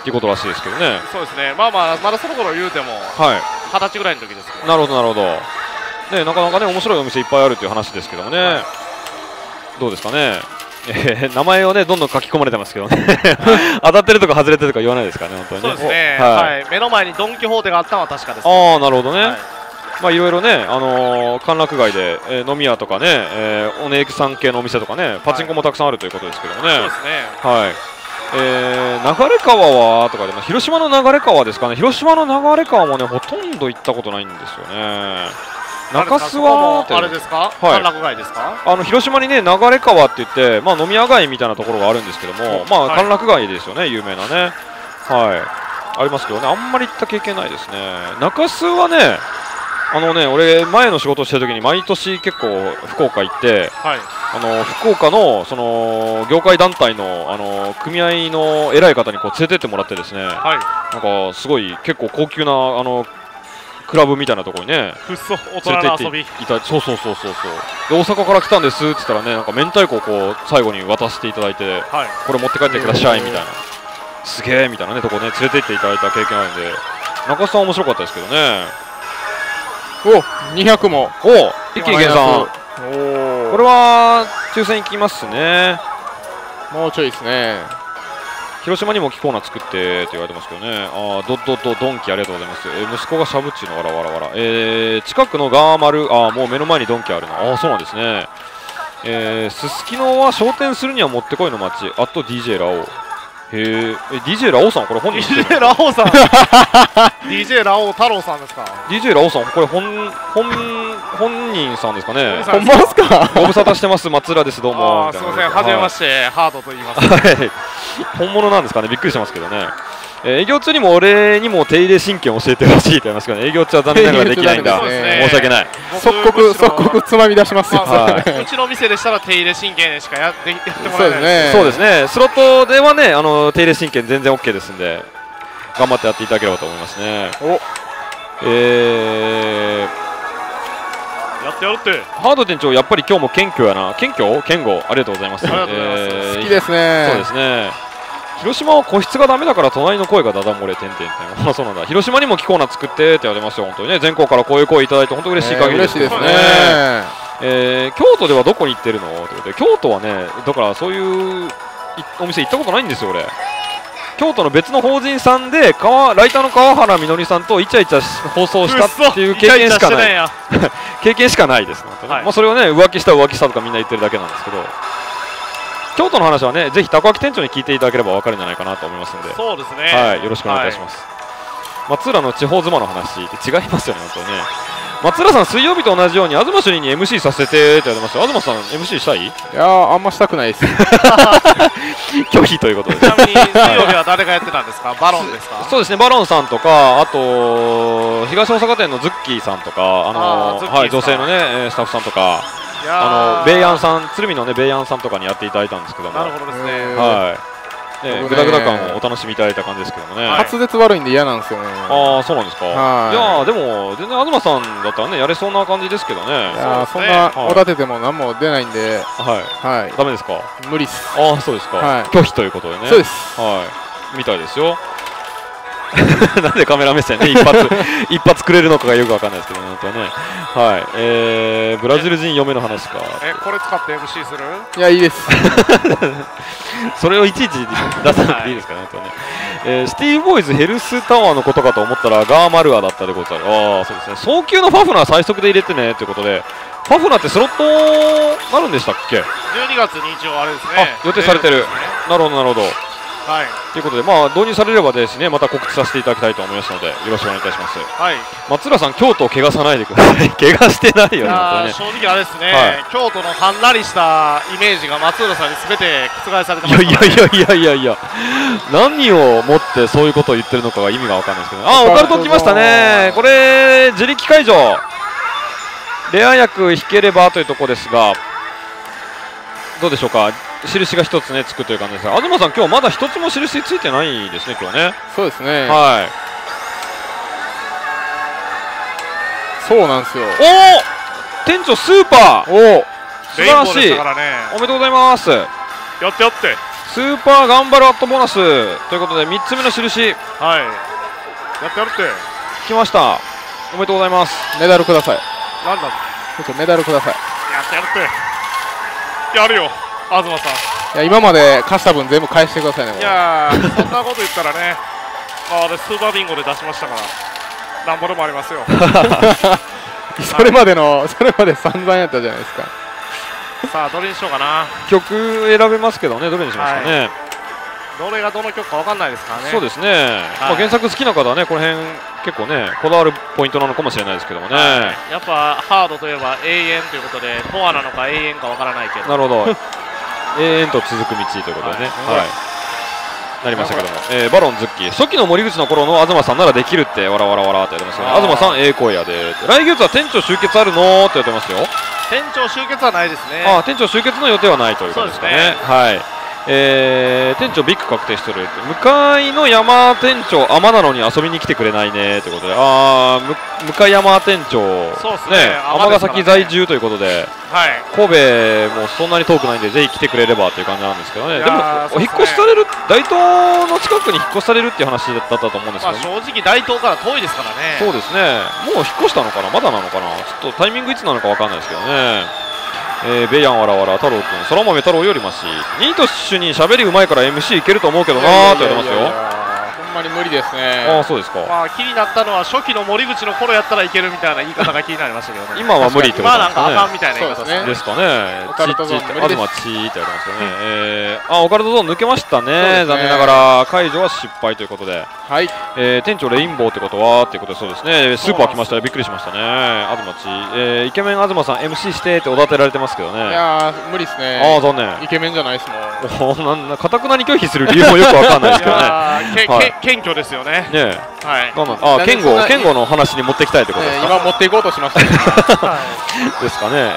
ということらしいですけどね。そうですね、まあまあ、まだその頃言うても、はたちぐらいの時ですけど、なるほど、なるほど、ね、なかなかね、面白いお店いっぱいあるという話ですけどもね、どうですかね。えー、名前をねどんどん書き込まれてますけどね当たってるとか外れてるとか言わないですからね、本当にね。はい、目の前にドン・キホーテがあったのは確かです、ね、ああなるほどね、はい、まあいろいろね、あのー、歓楽街で、えー、飲み屋とかね、えー、お姉さん系のお店とかね、パチンコもたくさんあるということですけどもね。そうですね、はい、えー、流川はとかでも広島の流川ですかね。広島の流川もねほとんど行ったことないんですよね。中洲はあれですか、歓楽街ですか。あの広島にね流川って言って、まあ、飲み屋街みたいなところがあるんですけども、まあ、はい、歓楽街ですよね、有名なね、はい、ありますけどね、あんまり行った経験ないですね。中洲はね、あのね俺前の仕事をしてる時に毎年結構福岡行って、はい、あの福岡のその業界団体のあの組合の偉い方にこう連れてってもらってですね、はい、なんかすごい結構高級なあのクラブみたいなところにね連れて行っていた。そうそうそうそうそう。大阪から来たんですって言ったらね、なんか明太子をこう最後に渡していただいて、はい、これ持って帰ってくださいみたいな、すげえみたいなねとこね連れて行っていただいた経験あるんで、中洲さん面白かったですけどね。お、にひゃくも。お、一気に減算。これは抽選行きますね。もうちょいですね。広島にもキコーナ作ってって言われてますけどね。ああ、ドッドッドドンキありがとうございます。えー、息子がしゃぶちのわらわらわら。えー、近くのガーマル、ああ、もう目の前にドンキあるな。ああ、そうなんですね。えー、すすきのは商店するにはもってこいの街。あと ディージェー ラオウ。へえ、ディージェー ラオウさん、これ本人知ってる。ディージェー ラオウさん。ディージェー ラオウ太郎さんですか。ディージェー ラオウさん、これ本、本。本人さんですかね。ほんまですか。ご無沙汰してます。松浦です。どうも。あ、すみません。はじめまして。ハードと言います。本物なんですかね。びっくりしてますけどね。営業中にも俺にも手入れ神経を教えてほしいと言いますけど、営業中は残念ながらできないんだ、申し訳ない、即刻即刻つまみ出しますよ。うちの店でしたら手入れ神経でしかやってもらえない。そうですね、スロットではね、あの手入れ神経全然 OK ですんで、頑張ってやっていただければと思いますね。えーハード店長、やっぱり今日も謙虚やな、謙虚謙吾、ありがとうございます。好きですね。そうですね。広島は個室がダメだから隣の声がだだ漏れてんてんてん。そうなんだ。広島にも気候な作ってって言われましたよ。本当にね、全国からこういう声いただいて本当嬉しい限りですね。えー、京都ではどこに行ってるのってことで、京都はね、だからそういうお店行ったことないんですよ俺。京都の別の法人さんで川ライターの川原みのりさんとイチャイチャ放送したっていう経験しかない経験しかないです、ね。はい、まあそれをね、浮気した浮気したとかみんな言ってるだけなんですけど、京都の話はね、ぜひたこ焼き店長に聞いていただければ分かるんじゃないかなと思いますんで、そうですね、はい、よろしくお願いいたします。はい、松浦の地方妻の話って違いますよね、本当にね。松浦さん、水曜日と同じように東主任に エムシー させてって言われました。東さん エムシー したい？いやー、あんましたくないです。拒否ということで。ちなみに水曜日は誰がやってたんですか？バロンですか？そうですね、バロンさんとか、あと東大阪店のズッキーさんとか、あのー、はい、女性のねスタッフさんとか、あのベイアンさん、鶴見のねベイアンさんとかにやっていただいたんですけども、なるほどですね。はい。グダグダ感をお楽しみいただいた感じですけどもね。滑舌悪いんで嫌なんですよね。ああ、そうなんですか。いや、でも全然東さんだったらね、やれそうな感じですけどね。そんなおだてても何も出ないんで。はい、ダメですか？無理っす。ああ、そうですか。拒否ということでね。そうです、はい、みたいですよ。なんでカメラ目線で一発一発くれるのかがよくわかんないですけどね、本当はね。はい、えー、ブラジル人嫁の話か。え、これ使って エムシー する？いや、いいです。それをいちいち出さなくていいですからね、本当ね。えー、シティボーイズヘルスタワーのことかと思ったらガーマルアだったでございます。ああ、そうですね。早急のファフナー最速で入れてねということで、ファフナーってスロットなるんでしたっけ？じゅうにがつに一応あれですね。あ、予定されてる。なるほどなるほど。はい、ということで、まあ、導入されればですね、また告知させていただきたいと思いますので、よろしくお願いいたします。はい、松浦さん、京都を怪我さないでください。怪我してないよね。正直あれですね、はい、京都のはんなりしたイメージが松浦さんにすべて覆されてます、ね。いやいやいやいやいや、何をもってそういうことを言ってるのかが意味がわかんないですけど、ね。あ、オカルト来ましたね。これ自力解除。レア薬引ければというところですが、どうでしょうか。印が一つねつくという感じですが、東さん、今日まだ一つも印ついてないですね、今日ね。そうですね。はい、そうなんですよ。おお、店長スーパー、おお、素晴らしい、おめでとうございます。やってやって、スーパー頑張るアットボーナスということでみっつめの印、はい、やってやってきました。おめでとうございます。メダルください。なんだ、ちょっとメダルください。やってやって、やるよ東さん。いや、今まで貸した分全部返してくださいね。いやー、そんなこと言ったらね、まあ、私スーパービンゴで出しましたからなんぼでもありますよ。それまでの、はい、それまで散々やったじゃないですか。さあ、どれにしようかな。曲選べますけどね、どれにしますかね、はい、どれがどの曲かわかんないですからね。そうですね、はい、まあ原作好きな方はね、この辺結構ねこだわるポイントなのかもしれないですけどもね、はい、やっぱハードといえば永遠ということで、ポアなのか永遠かわからないけど、なるほど。永遠と続く道ということでね、なりましたけども、えー、バロンズッキー、初期の森口の頃の東さんならできるって、わらわらわらってやってますよね。東さん、ええ声やで、来月は店長集結あるのってやってますよ。店長集結はないですね。あ、店長集結の予定はないということですかね。はい、えー、店長、ビッグ確定してる、向かいの山店長、あまなのに遊びに来てくれないねということで、あー、向かい山店長、尼崎在住ということで、はい、神戸もそんなに遠くないんで、ぜひ来てくれればという感じなんですけどね、でも、お引っ越しされる、大東の近くに引っ越しされるっていう話だったと思うんですけど、正直、大東から遠いですからね、そうですね、もう引っ越したのかな、まだなのかな、ちょっとタイミングいつなのか分かんないですけどね。えー、ベイアンわらわら太郎君、そら豆太郎よりまし、ニート主任しゃべりうまいから エムシー いけると思うけどなーって言われますよ。ほんまに無理ですね。ああ、そうですか。まあ、気になったのは初期の森口の頃やったらいけるみたいな言い方が気になりましたけどね。今は無理ってことですかね。今なんかあかんみたいな言い方ですね。ですかね。オカルトゾーン東チーって言われますよね。えー、あ、オカルトゾーン抜けましたね。残念ながら解除は失敗ということで。はい。えー、店長レインボーってことはっていうことで、そうですね。スーパー来ましたね。びっくりしましたね。東チー、えー、イケメン東さん エムシー してっておだてられてますけどね。いやー、無理ですね。ああ、残念。イケメンじゃないですもん。お、なんだ、かたくなに拒否する理由もよくわかんないですけどね。はい。謙虚ですよね。ねえ、はい。ああ、健吾、健吾の話に持っていきたいってことですか。今持っていこうとしました。ですかね。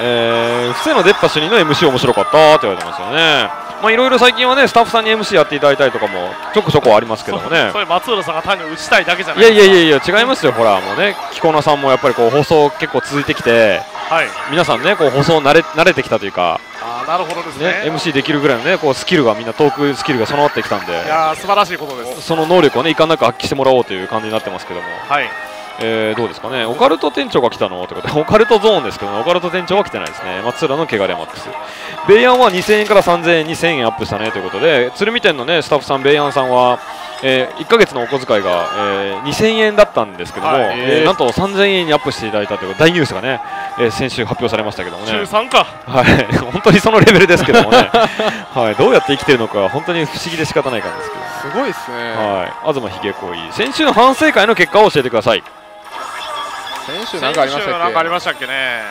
不正の出っ走りの エムシー 面白かったって言われてますよね。まあいろいろ最近はね、スタッフさんに エムシー やっていただいたりとかもちょこちょこありますけどもね。そういう松浦さんが単に打ちたいだけじゃないですか。いやいやいやいや違いますよ。ほらもうね、木古名さんもやっぱりこう放送結構続いてきて、皆さんねこう放送慣れ慣れてきたというか。なるほどですね。 エムシー できるぐらいのねこうスキルがみんなトークスキルが備わってきたんで、いや素晴らしいことです。その能力をねいかんなく発揮してもらおうという感じになってますけども、はい、えー、どうですかね。オカルト店長が来たのってことでオカルトゾーンですけど、ね、オカルト店長は来てないですね。松浦のケガレマックスベイヤンはにせんえんからさんぜんえんにせんえんアップしたねということで、鶴見店のねスタッフさんベイヤンさんは、えー、いっかげつのお小遣いが、えー、にせんえんだったんですけども、はい、えーえー、なんとさんぜんえんにアップしていただいたという大ニュースがね、えー、先週発表されましたけどもね。じゅうさんか、はい、本当にそのレベルですけどもね、はい、どうやって生きているのか本当に不思議で仕方ない感じですけど、ね、すごいですね、はい、東ひげこい、先週の反省会の結果を教えてください。先週なんかありましたっけね。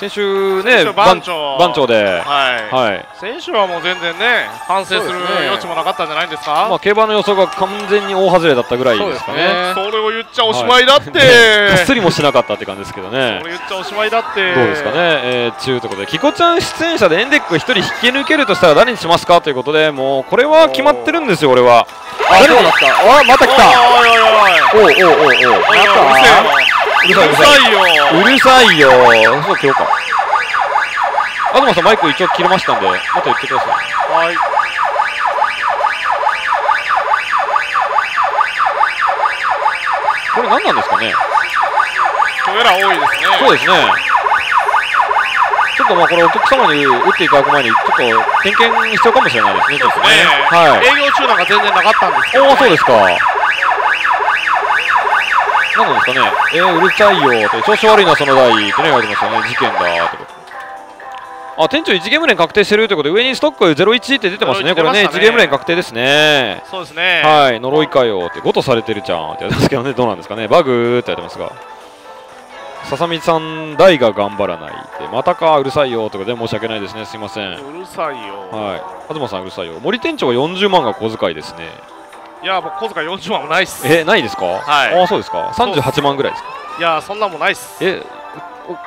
先週ね、番長で、先週はもう全然ね、反省する余地もなかったんじゃないんですか。まあ競馬の予想が完全に大外れだったぐらいですかね。それを言っちゃおしまいだって、かっすりもしなかったって感じですけどね。それ言っちゃおしまいだって、どうですかね。ということで、きこちゃん出演者でエンデック一人引き抜けるとしたら誰にしますかということで、もうこれは決まってるんですよ、俺は。あ、そうだった。あ、また来た。おおおおおお。うるさいよ。うるさいよ。そう今日か。東さんマイク一応切れましたんで、また言ってください。はい。これ何なんですかね。これら多いですね。そうですね。ちょっとまあこれお客様に打っていただく前にちょっと点検必要かもしれないですね。そうですね。はい。営業中なんか全然なかったんですけど。おおそうですか。なんですかね、えー、うるさいよって調子悪いなその台ってね言われてますよね。事件だってこと。あ、店長いちゲーム連確定してるということで、上にストックゼロいちって出てますね。これねいちゲーム連確定ですね。そうですね、はい。呪いかよってごとされてるじゃんって言われてますけどね、どうなんですかね。バグーってやってますが、ささみさん台が頑張らないってまたか、うるさいよとかで申し訳ないですね、すいません。うるさいよ、はい。東さんうるさいよ。森店長はよんじゅうまんが小遣いですね。いや、僕小遣いよんじゅうまんもないっす。え、ないですか。はい。ああ、そうですか。さんじゅうはちまんぐらいですか。いや、そんなもないっす。え、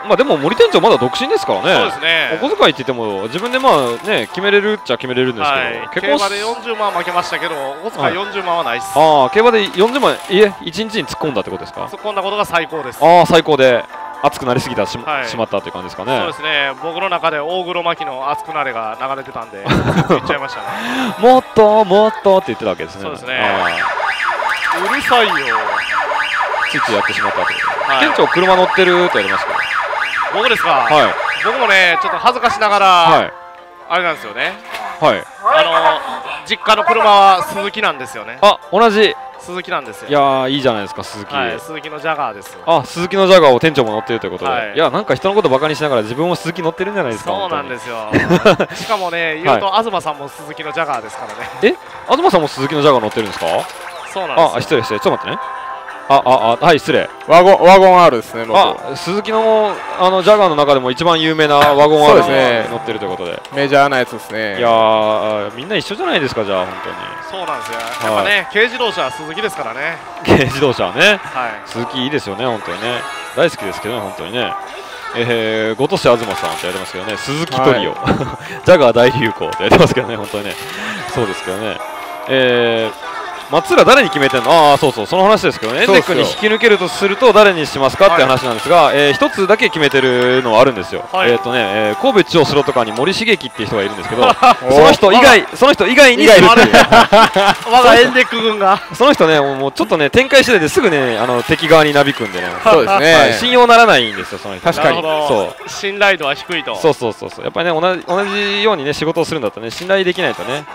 まあ、でも森店長まだ独身ですからね。そうですね。お小遣いって言っても、自分でまあ、ね、決めれるっちゃ決めれるんですけど。競馬でよんじゅうまん負けましたけど、お小遣いよんじゅうまんはないっす。ああ、競馬でよんじゅうまん、いえ、一日に突っ込んだってことですか。突っ込んだことが最高です。ああ、最高で。熱くなりすぎたしまったという感じですかね。そうですね。僕の中で大黒摩季の熱くなれが流れてたんで言っちゃいましたね。もっともっとって言ってたわけですね。そうですね。うるさいよ。ついついやってしまったってこと。店長車乗ってるってやりますけど。僕ですか。はい。僕もねちょっと恥ずかしながらあれなんですよね。はい。あの実家の車は鈴木なんですよね。あ、同じ。鈴木なんですよ。いやいいじゃないですか鈴木。鈴木のジャガーです。あ、鈴木のジャガーを店長も乗っているということで、いやなんか人のことバカにしながら自分も鈴木乗ってるんじゃないですか。そうなんですよ。しかもね言うと東さんも鈴木のジャガーですからね。え、東さんも鈴木のジャガー乗ってるんですか。そうなんです。あ、失礼失礼、ちょっと待ってね。あああ、はい、失礼。ワゴンワゴン R ですね。あ、鈴木のあのジャガーの中でも一番有名なワゴン R ですね。乗ってるということで。メジャーなやつですね。いやみんな一緒じゃないですかじゃあ本当に。そうなんですよ。やっぱね、軽自動車は鈴木ですからね。軽自動車はね、鈴木いいですよね、本当にね。大好きですけどね、本当にね。えー、ごとしあずまさんってやってますけどね、鈴木トリオ、ジャガー大流行ってやってますけどね、本当にね。そうですけどね。えー、松浦誰に決めてんの。ああ、そうそう、その話ですけどね、エンデックに引き抜けるとすると誰にしますかって話なんですが、えー、一つだけ決めてるのはあるんですよ。えっとね、神戸中央スロットカーに森茂樹っていう人がいるんですけど、その人以外、その人以外にするっていう。我がエンデック軍がその人ね、もうちょっとね展開次第ですぐねあの敵側になびくんでね。そうですね。信用ならないんですよその人。確かに。そう。信頼度は低いと。そうそうそうそう。やっぱりね同じ同じようにね仕事をするんだとね信頼できないとね。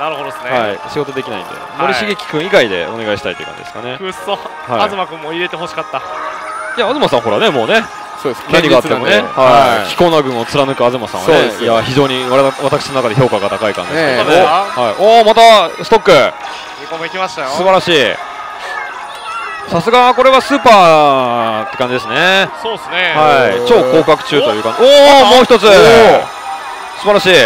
なるほどですね。はい。仕事できないんで森茂樹君以外でお願いしたいという感じですかね。くっそ。東君も入れてほしかった。いや東さんほらねもうね。何があってもね、貴重な軍を貫く東さんはね、いや非常に私の中で評価が高い感じですけど、おおまたストック、にこめきましたよ、素晴らしい、さすがこれはスーパーって感じですね、そうですね、はい、超降格中という感じ、おおもう一つ、素晴らしい、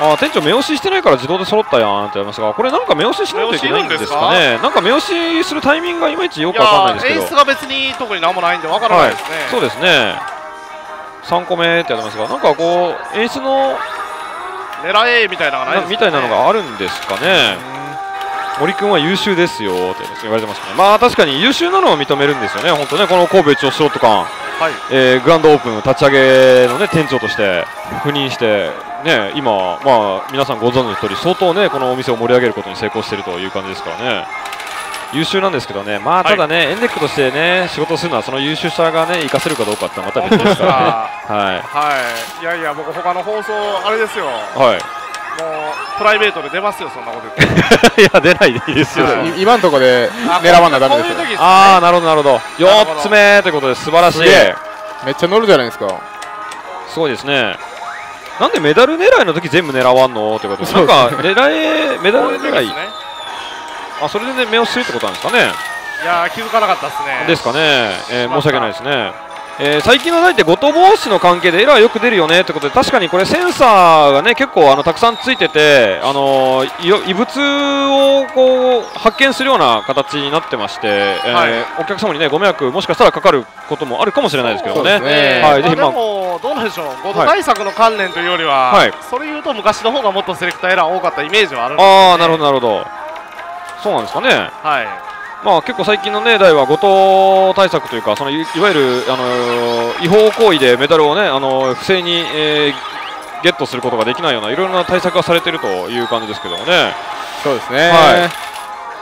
ああ、店長目押ししてないから自動で揃ったやんって言いますが、これなんか目押ししないといけないんですかね。なんか目押しするタイミングがいまいちよくわかんないですけど、演出が別に特になんもないんでわからないですね、はい、そうですね。さんこめってやってますが、なんかこう演出の狙えみたいなのがないですかね、みたいなのがあるんですかね。森君は優秀ですよって言われてますね。まあ確かに優秀なのは認めるんですよね、本当ね。この神戸一応ショート館、はいえー、グランドオープン立ち上げの、ね、店長として赴任して、ね、今、まあ、皆さんご存知の通り相当、ね、このお店を盛り上げることに成功しているという感じですからね、優秀なんですけどね、まあ、ただね、はい、エンデックとして、ね、仕事をするのはその優秀さが、ね、活かせるかどうかってまた別ですからね。いやいや、僕、他の放送、あれですよ。はいもうプライベートで出ますよ、そんなこと言っていや出ないでいいですよ、はい、今のところで狙わなダメですよ。ああなるほどなるほど、よっつめということで素晴らしい。めっちゃ乗るじゃないですか、すごいですね。なんでメダル狙いの時全部狙わんのってことです、ね、なんか狙えメダル狙い、ね、あそれで、ね、目をするってことなんですかね。いや気づかなかったですねですかね、えー、申し訳ないですね。えー、最近の台って誤答防止の関係でエラーよく出るよねってことで、確かにこれセンサーがね結構あのたくさんついてて、あのー、異物をこう発見するような形になってまして、はいえー、お客様にねご迷惑もしかしたらかかることもあるかもしれないですけどね。でもどうなんでしょう、誤答対策の関連というよりは、はい、それ言うと昔の方がもっとセレクターエラー多かったイメージはあるんです、ね、ああなるほどなるほど、そうなんですかね。はいまあ結構最近のね台は誤答対策というか、その い, いわゆる、あのー、違法行為でメダルをね、あのー、不正に、えー、ゲットすることができないようないろいろな対策がされているという感じですけどもね。そうですね、はい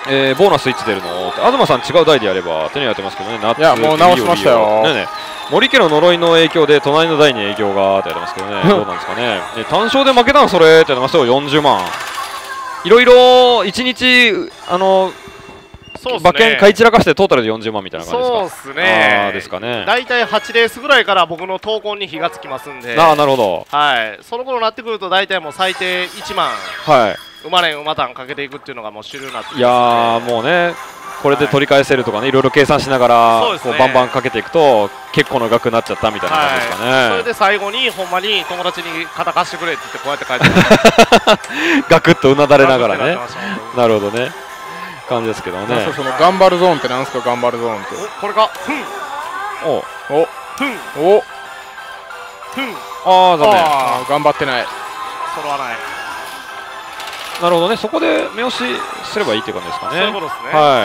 えー、ボーナスいつ出るの東さん違う台でやれば手に当てますけどね。いやもう直しましたよね。ね森家の呪いの影響で隣の台に影響がってやりますけどねどうなんですかね。で単勝で負けたのそれってやりますよ、よんじゅうまんいろいろいちにちあのー馬券買い散らかしてトータルでよんじゅうまんみたいな感じですか。そうですね、大体はちレースぐらいから僕の闘魂に火がつきますんで、ああなるほど、はい、その頃になってくると大体もう最低いちまん、はい、馬連馬単かけていくっていうのがもう主流になってます、ね、いやもうねこれで取り返せるとかね、いろいろ計算しながらこうバンバンかけていくと結構の額になっちゃったみたいな感じですかね、はい、それで最後にほんまに友達に肩貸してくれって言ってこうやって返ってガクッとうなだれながらね。なるほどね感じですけどね。その頑張るゾーンってなんですか、頑張るゾーンって。これか。ふん。おお。ふん。お。ふん。ああ、残念。頑張ってない。揃わない。なるほどね、そこで目押しすればいいって感じですかね。そういうことですね。はい。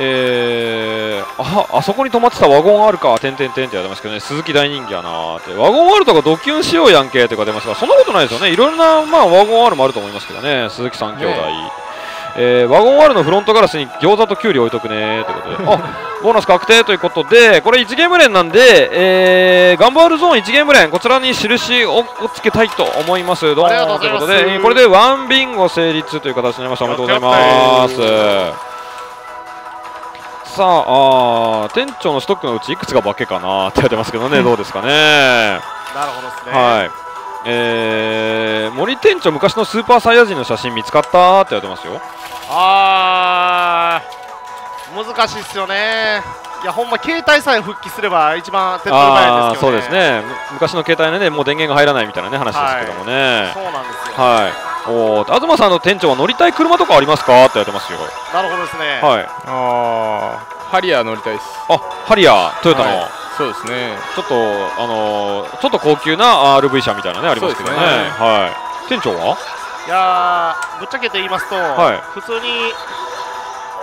えー、あ, あそこに止まってたワゴンあるか、てんてんてんってやってますけどね、鈴木大人気やなーって、ワゴンあるとかドキュンしようやんけとか出ますが、そんなことないですよね、いろんな、まあ、ワゴンあるもあると思いますけどね、鈴木三兄弟、ねえー、ワゴンあるのフロントガラスに餃子とキュウリ置いとくねーってことで、あボーナス確定ということで、これいちゲーム連なんで、えー、ガンバールゾーンいちゲーム連、こちらに印をつけたいと思います、どうもということで、これでワンビンゴ成立という形になりました、おめでとうございます。さああ店長のストックのうちいくつが化けかなって言われてますけどね、どうですかね。なるほどですね、はいえー、森店長昔のスーパーサイヤ人の写真見つかったって言われてますよ。あー難しいっすよね。いやほんま携帯さえ復帰すれば一番手っ取り早いですけどね。そうですね、昔の携帯のねもう電源が入らないみたいなね話ですけどもね。そうなんですよ、はいお東さんの店長は乗りたい車とかありますかって言われてますよ。なるほどですね、はい、あハリアー乗りたいです。あハリアートヨタの、はい、そうですねちょっとあのー、ちょっと高級な アールブイ 車みたいなねありますけどね、はい、店長はいやぶっちゃけて言いますと、はい、普通に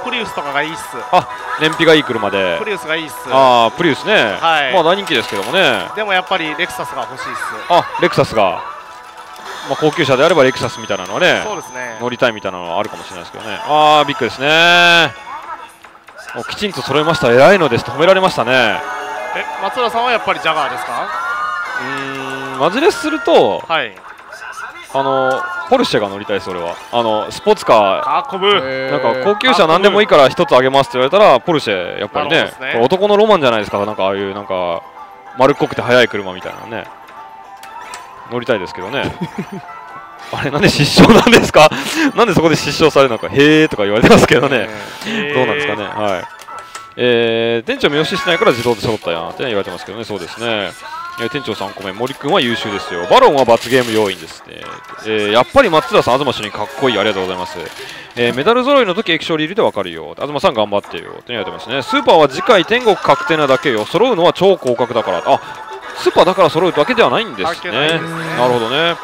プリウスとかがいいっす。あ燃費がいい車でプリウスがいいっす。あプリウスね、はい、まあ大人気ですけどもね。でもやっぱりレクサスが欲しいっす。あレクサスがまあ高級車であればレクサスみたいなのはね、そうですね乗りたいみたいなのはあるかもしれないですけどね。ああビッグですね。おきちんと揃えました、偉いのですと褒められましたね。え松浦さんはやっぱりジャガーですか。うーんマジレスすると、はい、あのポルシェが乗りたいです。俺はあのスポーツカーなんか高級車なんでもいいから一つあげますって言われたらポルシェやっぱり ね, ね男のロマンじゃないですか。なんかああいうなんか丸っこくて速い車みたいなね乗りたいですけどねあれなんで失笑なんですかなんでそこで失笑されるのかへーとか言われてますけどねどうなんですかね。はいえー、店長目押ししないから自動で揃ったやんって言われてますけどね。そうですねえー、店長さん個目、森くんは優秀ですよ。バロンは罰ゲーム要員ですね。えー、やっぱり松田さん、東主任かっこいい。ありがとうございます。えー、メダル揃いの時液晶リールでわかるよ。東さん頑張ってよ。って言われてますね。スーパーは次回天国確定なだけよ。揃うのは超広角だから。あ、スーパーだから揃うだけではないんですね。なるほどね。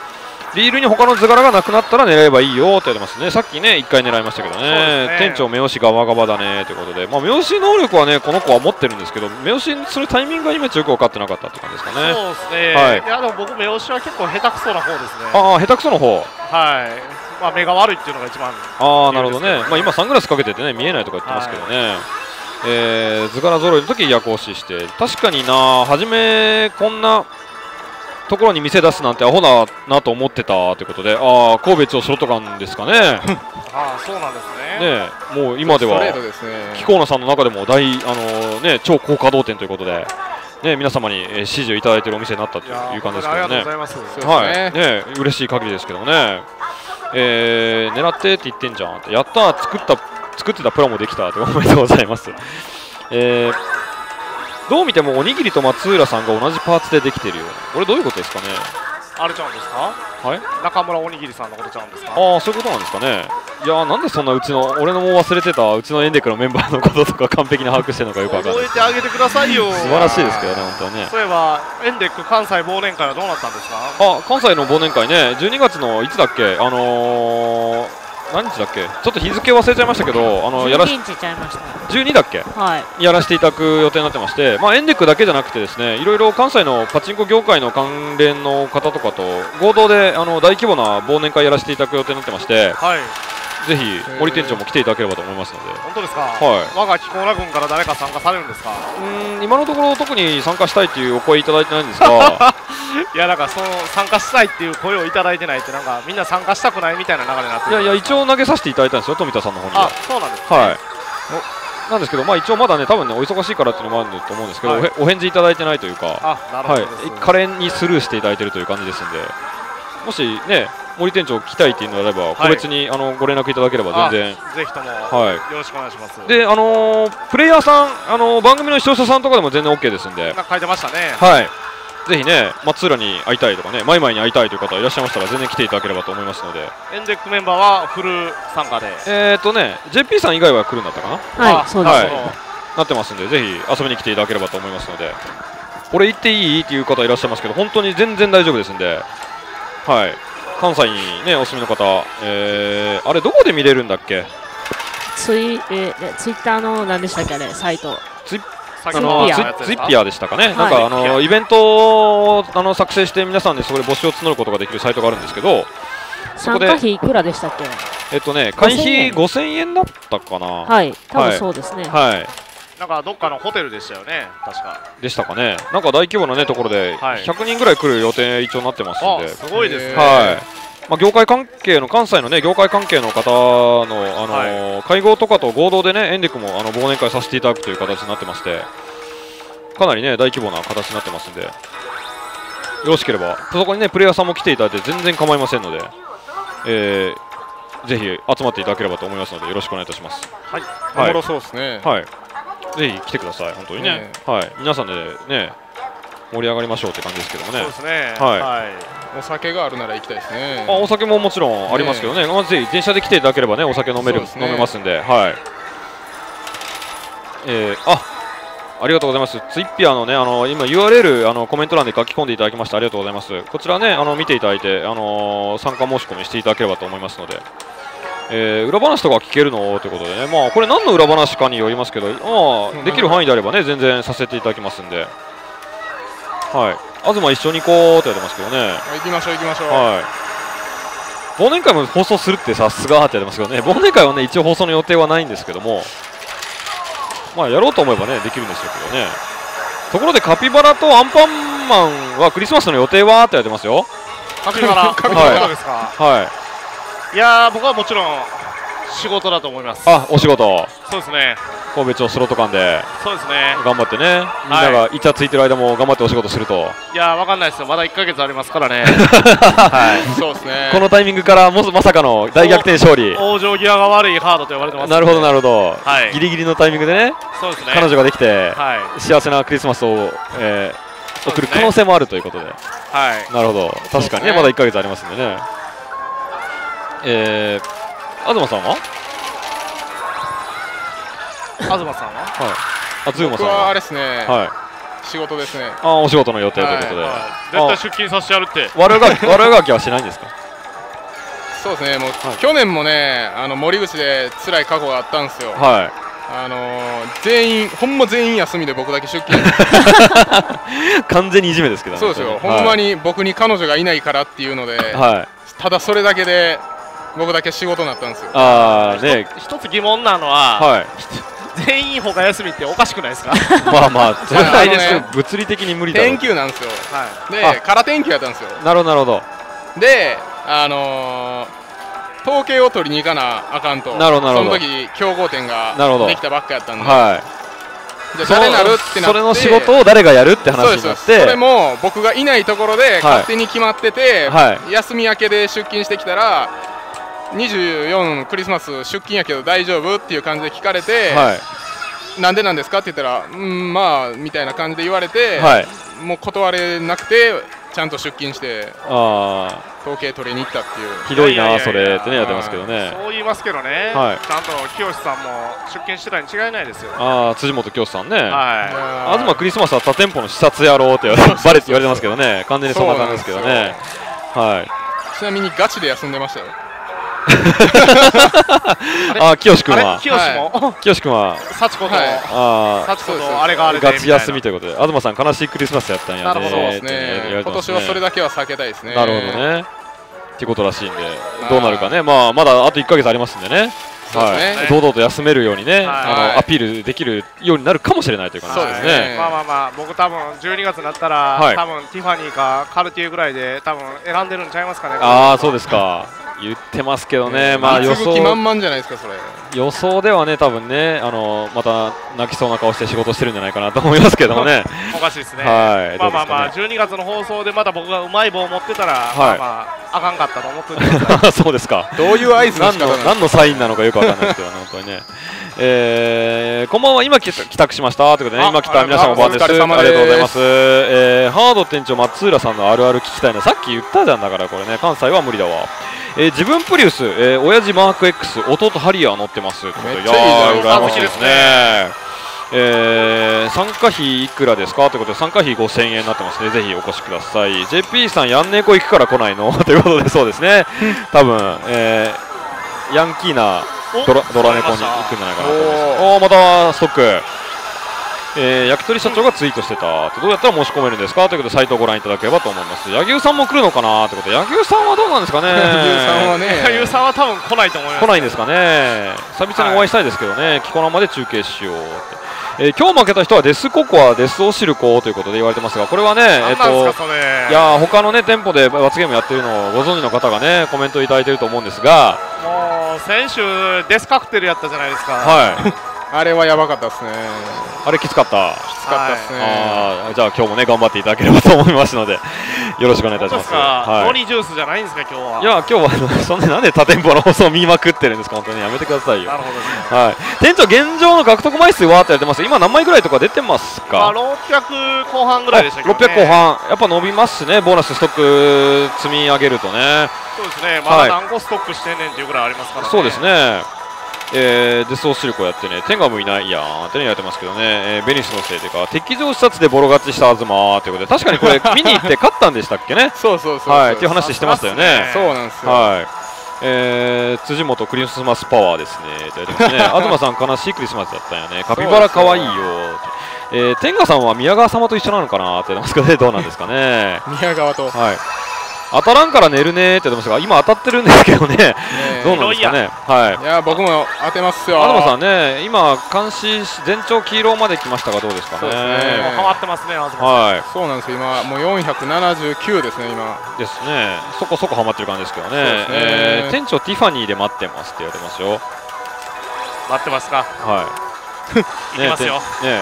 リールに他の図柄がなくなったら狙えばいいよって言われてますね。さっきね、いっかい狙いましたけどね。ね、店長、目押しガバガバだねということで、まあ、目押し能力はね、この子は持ってるんですけど、目押しするタイミングがいまいちよく分かってなかったって感じですかね。そうですね。はい、いや、でも僕、目押しは結構下手くそな方ですね。ああ、下手くその方。はい。まあ、目が悪いっていうのが一番。ああ、なるほどね。まあ、今、サングラスかけててね、見えないとか言ってますけどね。はい、えー、図柄揃いの時夜行視して、確かにな、初め、こんなところに店出すなんてアホだなと思ってたということで、ああ、神戸一応ショットガンですかね。ああ、そうなんですね。ね、もう今では貴公野さんの中でも大あのね超高稼働店ということで、ね、皆様に支持をいただいているお店になったという感じですけどね。はい、ね、嬉しい限りですけどもね。えー、狙ってって言ってんじゃんって、やったー、作った作ってたプラもできたと、おめでとうございます。えーどう見てもおにぎりと松浦さんが同じパーツでできてるよ。これどういうことですかね。あれちゃうんですか。はい。中村おにぎりさんのことちゃうんですか。ああ、そういうことなんですかね。いやー、なんでそんなうちの俺のも忘れてたうちのエンデクのメンバーのこととか完璧に把握してるのかよくわかんない。覚えてあげてくださいよ。素晴らしいですけどね、本当はね。そういえばエンデク関西忘年会はどうなったんですか。あ、関西の忘年会ね、じゅうにがつのいつだっけ、あのー。何日だっけ、ちょっと日付忘れちゃいましたけど、あのやらしじゅうにだっけ、はい、やらせていただく予定になってまして、まあ、エンデックだけじゃなくてですね、いろいろ関西のパチンコ業界の関連の方とかと合同であの大規模な忘年会やらせていただく予定になってまして、はい、ぜひ森店長も来ていただければと思いますので。本当ですか。はい、我が貴公良軍から誰か参加されるんですか。うん、今のところ特に参加したいというお声いただいてないんですがいや、なんかその参加したいっていう声をいただいてないって、なんかみんな参加したくないみたいな流れになってる。いやいや、一応投げさせていただいたんですよ、富田さんの方には。あ、そうなんですね。はい、なんですけど、まあ一応まだね、多分ね、お忙しいからっていうのもあると思うんですけど、はい、お返事いただいてないというか、あ、なるほどですね。はい、可憐にスルーしていただいてるという感じですんで、もしね、森店長来たいっていうのであれば、個別にあのご連絡いただければ全然、ぜひともよろしくお願いします。で、あのプレイヤーさん、あの番組の視聴者さんとかでも全然 OK ですんで、書いてましたね。はい、ぜひね、松浦に会いたいとかね、マイマイに会いたいという方いらっしゃいましたら、全然来ていただければと思いますので。エンデックメンバーはフル参加で、えっとね、ジェーピー さん以外は来るんだったかな。はい、そうです。なってますんで、ぜひ遊びに来ていただければと思いますので。これ行っていいっていう方いらっしゃいますけど、本当に全然大丈夫ですんで。はい、関西にね、お住みの方、えー、あれどこで見れるんだっけ。ツイ、えー、ツイッターのなんでしたっけ、あれ、サイト。ツイあのツイッピアでしたかね、なんかあのイベントをあの作成して皆さんでそこで募集を募ることができるサイトがあるんですけど、参加費いくらでしたっけ。えっとね、会費ごせんえんだったかな。はい、多分そうですね。はい、なんかどっかのホテルでしたよね、確かでしたかね。なんか大規模なねところでひゃくにんぐらい来る予定一応なってますんで、すごいですね。はい、まあ業界関係の関西のね業界関係の方のあのーはい、会合とかと合同でね、エンデクもあの忘年会させていただくという形になってまして、かなりね大規模な形になってますんで、よろしければそこにねプレイヤーさんも来ていただいて全然構いませんので、えー、ぜひ集まっていただければと思いますので、よろしくお願いいたします。はい、はい、おもろそうですね。はい、ぜひ来てください。本当にね、はい、皆さんでね盛り上がりましょうって感じですけどもね。そうですね。はい、はい、お酒があるなら行きたいですね。あ、お酒ももちろんありますけどね。まずぜひ電車で来ていただければね、お酒飲める、ね、飲めますんで、はい。えー、あ、ありがとうございます。ツイッピアのね、あの今 ユーアールエル あのコメント欄で書き込んでいただきましてありがとうございます。こちらね、あの見ていただいて、あの参加申し込みしていただければと思いますので。えー、裏話とか聞けるのということでね、まあこれ何の裏話かによりますけど、まあできる範囲であればね、全然させていただきますんで。はい、東一緒に行こうって言われてますけどね。行きましょう行きましょう。はい、忘年会も放送するってさすがって言われてますけどね。忘年会はね一応放送の予定はないんですけども、まあやろうと思えばねできるんですけどね。ところでカピバラとアンパンマンはクリスマスの予定はって言われてますよ。カピバラ、カピバラですか。はい。はい、いやー、僕はもちろん仕事だと思います。あ、お仕事。そうですね。神戸町スロット館で、そうですね、頑張ってね、みんながイチャついてる間も頑張ってお仕事すると。いやー、わかんないですよ、まだいっかげつありますからね。このタイミングからもまさかの大逆転勝利、往生際が悪いハードと呼ばれてます、ね、なるほどなるほど、はい、ギリギリのタイミングでね、そうですね、彼女ができて、はい、幸せなクリスマスを、えー送る可能性もあるということで、はい、なるほど、確かにね、まだいっかげつありますんでね。えー、東さんは東さんははいあ、ズーマさんは僕はあれですね、はい、仕事ですね。あ、お仕事の予定ということで、はい、絶対出勤させてやるって。悪がき、悪がきはしないんですか？そうですね、もう、はい、去年もね、あの森口で辛い過去があったんですよ。はい、あのー、全員、ほんま全員休みで僕だけ出勤完全にいじめですけどね。そうですよ、ほんまに僕に彼女がいないからっていうので、はい、ただそれだけで僕だけ仕事になったんですよ。あー、ね、一つ疑問なのは、はい、全員ほか休みっておかしくないですか？まあまあ、絶対ですけど、物理的に無理だろう。天休なんですよ、はい、で、空天休やったんですよ。なるほど、なるほど。で、あのー統計を取りに行かなあかんと、その時競合店ができたばっかやったんで、じゃ誰なるってなって、それの仕事を誰がやるって話になって、それも僕がいないところで勝手に決まってて、休み明けで出勤してきたらにじゅうよっかクリスマス出勤やけど大丈夫っていう感じで聞かれて、なんでなんですかって言ったら、うんまあみたいな感じで言われて、もう断れなくてちゃんと出勤して統計取りに行ったっていう。ひどいなそれってね、やってますけどね。そう言いますけどね、ちゃんと清さんも出勤してたに違いないですよ。ああ、辻元清さんね、東クリスマスは他店舗の視察やろうってバレって言われてますけどね、完全にそんな感じですけどね。ちなみにガチで休んでましたよ。あ、清君は清も清君は幸子と幸子とあれがあれガチ休みということで、東さん悲しいクリスマスやったんやね。今年はそれだけは避けたいですね。なるほどね、ってことらしいんで、どうなるかね。まあまだあといっかげつありますんでね、堂々と休めるようにね、アピールできるようになるかもしれないという感じですね。まあまあまあ、僕多分じゅうにがつになったら多分ティファニーかカルティエぐらいで多分選んでるんちゃいますかね。ああ、そうですか、言ってますけどね。まあ予想予想ではね、多分ね、あのまた泣きそうな顔して仕事してるんじゃないかなと思いますけどもね。おかしいですね。はい。まあまあまあ、じゅうにがつの放送でまだ僕がうまい棒を持ってたら、はい、まああかんかったと思ってる。そうですか。どういう合図なんだろう。何のサインなのかよくわかんないですけどね、本当にね。えー、こんばんは、今帰宅しましたということでね、今来た皆さんおばんです。ありがとうございます。えー、ハード店長松浦さんのあるある聞きたいの、さっき言ったじゃんだから、これね、関西は無理だわ。えー、自分プリウス、えー、親父マーク X、弟ハリアー乗ってます。めっちゃいいですね。いやー、羨ましいですね。えー、参加費いくらですかということで、参加費ごせんえんになってますね。ぜひお越しください。ジェーピー さん、ヤンネコ行くから来ないのということで、そうですね。多分、えー、ヤンキーなドラ、ドラネコに行くんじゃないかなと思います。おー、またストック。えー、焼き鳥社長がツイートしてた、どうやったら申し込めるんですかということで、サイトをご覧いただければと思います。柳生さんも来るのかなということで、柳生さんはどうなんですかね。柳生さんは多分来ないと思います。来ないんですかね。久々にお会いしたいですけどね、キコ生で中継しようって、えー、今日負けた人はデスココア、デスオシルコということで言われてますが、これはね、えっと、いや他のね店舗で罰ゲームやってるのをご存知の方がね、コメントいただいてると思うんですが、もう先週、デスカクテルやったじゃないですか。はいあれはやばかったですね。あれきつかった。きつかったですね。はい、じゃあ今日もね頑張っていただければと思いますのでよろしくお願いいたします。モニジュースじゃないんですか今日は。いや今日はそんななんで他店舗の放送を見まくってるんですか、本当にやめてくださいよ。なるほどね。はい。店長現状の獲得枚数はってやってます。今何枚ぐらいとか出てますか。あろっぴゃくこう半ぐらいでしたけどね。ろっぴゃく後半やっぱ伸びますね。ボーナスストック積み上げるとね。そうですね。まだ何個ストックしてんねんっていうぐらいありますからね。そうですね。えー、デスオシルコやってね、天下もいないやーってねやってますけどね、えー、ベニスのせいでか敵情視察でボロ勝ちした東ということで、確かにこれ見に行って勝ったんでしたっけね。そうそうそうそう、はい、っていう話してましたよね。そうなんですよ、はい。えー、辻元クリスマスパワーですねってやってますね。東さん悲しいクリスマスだったよね、カピバラ可愛いよって、えー、天下さんは宮川様と一緒なのかなって言ってますけどね、どうなんですかね。宮川と、はい、当たらんから寝るねーって言ってましたが、今当たってるんですけどね、どうなんですかね。はい、いや僕も当てますよ。東さんね、今監視全長黄色まで来ましたがどうですかね。そうですね。変わってますね、東さん。はい。そうなんですよ。今もうよんひゃくななじゅうきゅうですね今。ですね。そこそこハマってる感じですけどね。えー、店長ティファニーで待ってますって言われてますよ。待ってますか。はい。行きますよ。ね。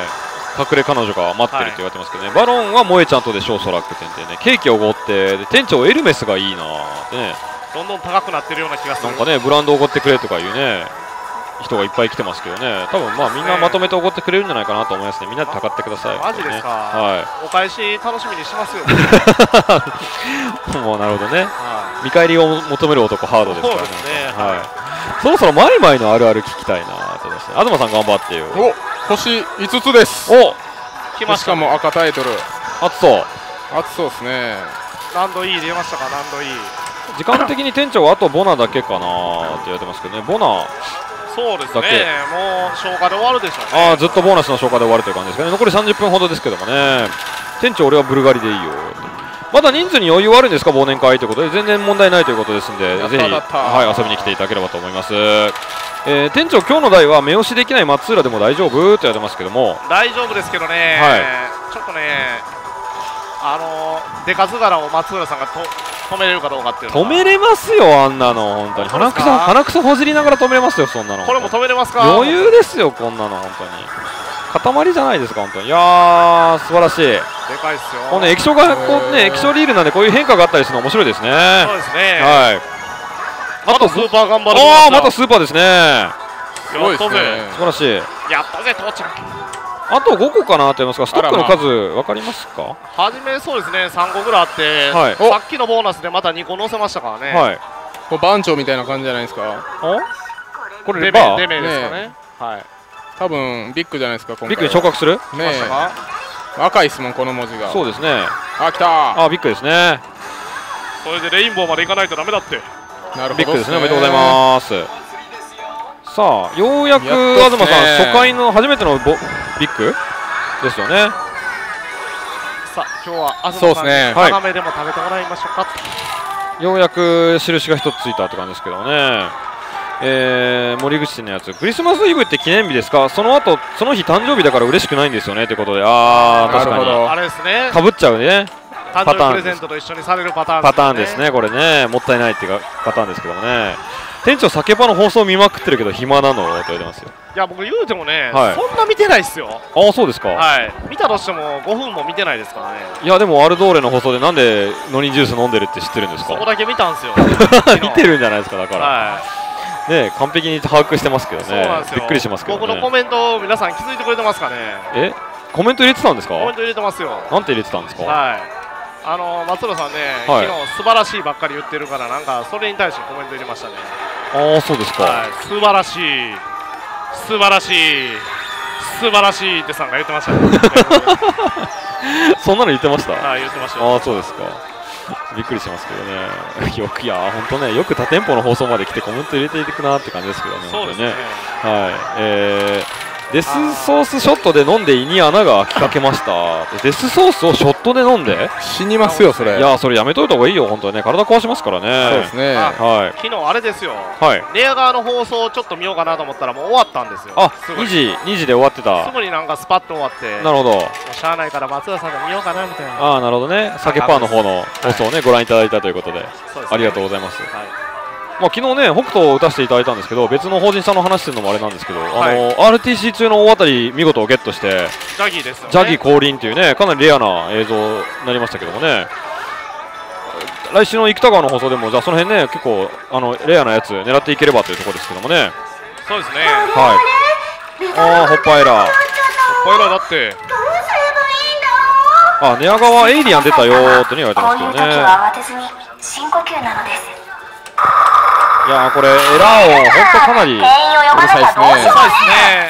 隠れ彼女が待ってるって言われてますけどね、はい、バロンは萌えちゃんとでしょう、ソラック店でね、ケーキをおごって、店長、エルメスがいいなーってね、どんどん高くなってるような気がする、なんかね、ブランドおごってくれとかいうね、人がいっぱい来てますけどね、多分まあみんなまとめておごってくれるんじゃないかなと思いますね、みんなでたかってください、マジですか、はい、お返し楽しみにしますよ、もうなるほどね、はい、見返りを求める男、ハードですからね、そろそろマイマイのあるある聞きたいなと思いました。東さん、頑張ってよ、お星いつつです、お来ました、しかも赤タイトル、暑そう、暑そうですね、ランド E 出ましたか、ランド E、時間的に店長はあとボナだけかなって言われてますけどね、ボナ。そうですね、もう消化で終わるでしょうね。ああ、ずっとボーナスの消化で終わるという感じですかね。残りさんじゅっぷんほどですけどもね、店長、俺はブルガリでいいよ。まだ人数に余裕あるんですか、忘年会ということで、全然問題ないということですんで、ぜひ、はい、遊びに来ていただければと思います。えー、店長、今日の題は、目押しできない松浦でも大丈夫って言われてますけども、大丈夫ですけどね、はい、ちょっとね、あのー、デカズガラを松浦さんがと止めれるかどうかっていうのは止めれますよ、あんなの本当に鼻くそ鼻くそほじりながら止めれますよ、そんなのこれも止めれますか、余裕ですよ、こんなの本当に塊じゃないですか、本当にいやー素晴らしい、でかいですよ、この液晶がこうね液晶リールなんでこういう変化があったりするの面白いですね、そうですね、はい、あとスーパー頑張る、ああまたスーパーですね、すごいですね、素晴らしい、やったぜ父ちゃん、あとごこかなと言いますが、ストックの数分かりますか、はじめそうですねさんこぐらいあって、はい、さっきのボーナスでまたにこ載せましたからね、はい、これ番長みたいな感じじゃないですか、これレバーレメですかね、はい、多分ビッグじゃないですか、今回ビッグに昇格するねえ、赤い質問この文字がそうですね、あ来た、あビッグですね、それでレインボーまでいかないとダメだって、なるほどビッグですね、おめでとうございます。さあようやく東さん初回の初めてのボビッグですよね。さあ今日は東さんに花芽でも食べてもらいましょうか、はい、ようやく印が一つついたって感じですけどね、えー、森口店のやつクリスマスイブって記念日ですか、その後その日誕生日だから嬉しくないんですよねということで、ああ確かにあれですね、かぶっちゃうね、誕生日プレゼントと一緒にされるパターン、ね、パターンですね、これねもったいないっていうパターンですけどもね、店長酒場の放送見まくってるけど暇なのと言ってますよ。いや僕言うてもね、はい、そんな見てないっすよ。ああそうですか、はい、見たとしてもごふんも見てないですからね。いやでもアルドーレの放送でなんでノリンジュース飲んでるって知ってるんですか、そこだけ見たんですよ見てるんじゃないですか、だから、はい、ね完璧に把握してますけどね、びっくりしますけどね、僕のコメント皆さん気づいてくれてますかね、えコメント入れてたんですか、コメント入れてますよ、なんて入れてたんですか、はいあの松浦さんね、はい、昨日素晴らしいばっかり言ってるから、なんかそれに対してコメント入れましたね。ああそうですか、はい、素晴らしい素晴らしい素晴らしいってさんが言ってましたねそんなの言ってました、はい、言ってました。ああそうですかびっくりしますけどねよくいや本当ねよく多店舗の放送まで来てコメント入れていくなって感じですけどね、そうですね、はい、えーデスソースショットで飲んで胃に穴が開きかけましたデスソースをショットで飲んで死にますよそれ、いやそれやめといた方がいいよ本当はね、体壊しますからね、そうですね、はい昨日あれですよ、はいレア側の放送をちょっと見ようかなと思ったらもう終わったんですよ、あにじにじで終わってた、すぐになんかスパッと終わって、なるほどしゃあないから松田さんが見ようかなみたいな、ああなるほどね、酒パーの方の放送をねご覧いただいたということでありがとうございます。まあ昨日ね北斗を打たせていただいたんですけど、別の法人さんの話するのもあれなんですけど、はい、あの アールティーシー 中の大当たり見事をゲットしてジャギーですよね、ジャギー降臨というねかなりレアな映像になりましたけどもね、来週の生田川の放送でもじゃあその辺ね結構あのレアなやつ狙っていければというところですけどもね、そうですね、はいああホッパエラホッパエラだってあ寝屋川エイリアン出たよーって言われてますけどね、こういう時は慌てずに深呼吸なのです。いやーこれエラーを本当かなりうるさいですね。そうですね。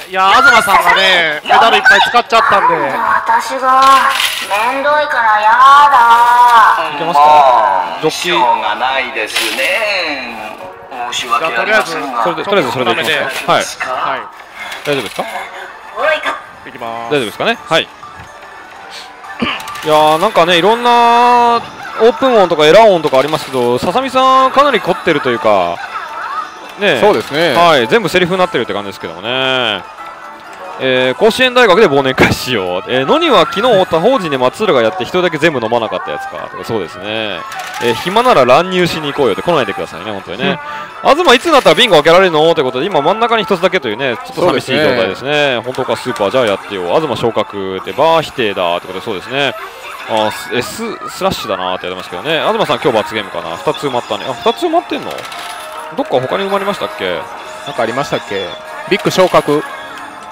いや東さんがねメダルいっぱい使っちゃったんで。私が面倒いからやだ。いけますか？ジョッキーがないですね。申し訳ありませんが。とりあえずそれでとりあえずそれでいきますか。はいはい。大丈夫ですか？いきます。大丈夫ですかね。はい。いやーなんかねいろんなオープン音とかエラー音とかありますけど、ささみさんかなり凝ってるというか。ね、そうですね、はい、全部セリフになってるって感じですけどもね、えー、甲子園大学で忘年会しよう、えー、のには昨日他法人で松浦がやってひとりだけ全部飲まなかったやつかとか、そうですね、えー、暇なら乱入しに行こうよって来ないでくださいね本当にね東いつになったらビンゴ開けられるのということで、今真ん中にひとつだけというねちょっと寂しい状態ですね、本当かスーパーじゃあやってよ東昇格でバー否定だってことで、そうですねあー S スラッシュだなーってやりますけどね、東さん今日罰ゲームかな、ふたつ埋まったね、あふたつ埋まってんのどっか他に埋まりましたっけ、なんかありましたっけ、ビッグ昇格、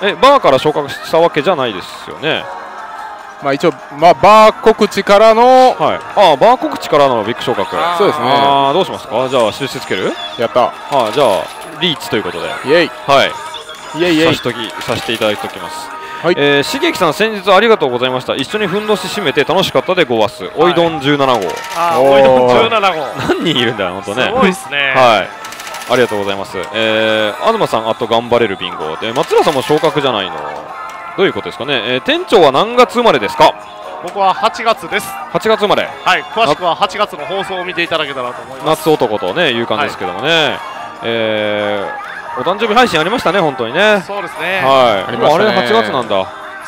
えバーから昇格したわけじゃないですよね。まあ一応、まあ、バー告知からの、はい、ああバー告知からのビッグ昇格、そうですね。ああどうしますか、じゃあ印つける、やった。ああじゃあリーチということで、イエイ、はいイエイイエイ、さしときさせていただいておきます。はい、えー、茂木さん、先日はありがとうございました。一緒にふんどし締めて楽しかったでごわす。おいどんじゅうなな号。あ、おいどんじゅうなな号。何人いるんだよ、本当ね。すごいですね。はい、ありがとうございます。えー、東さん、あと頑張れるビンゴ。で、松浦さんも昇格じゃないの。どういうことですかね。えー、店長は何月生まれですか。僕ははちがつです。はちがつ生まれ。はい、詳しくははちがつの放送を見ていただけたらと思います。夏男とね、いう感じですけどもね。はい、えー。お誕生日配信ありましたね、本当にね。そうですね。はい。もうあれはちがつなんだ。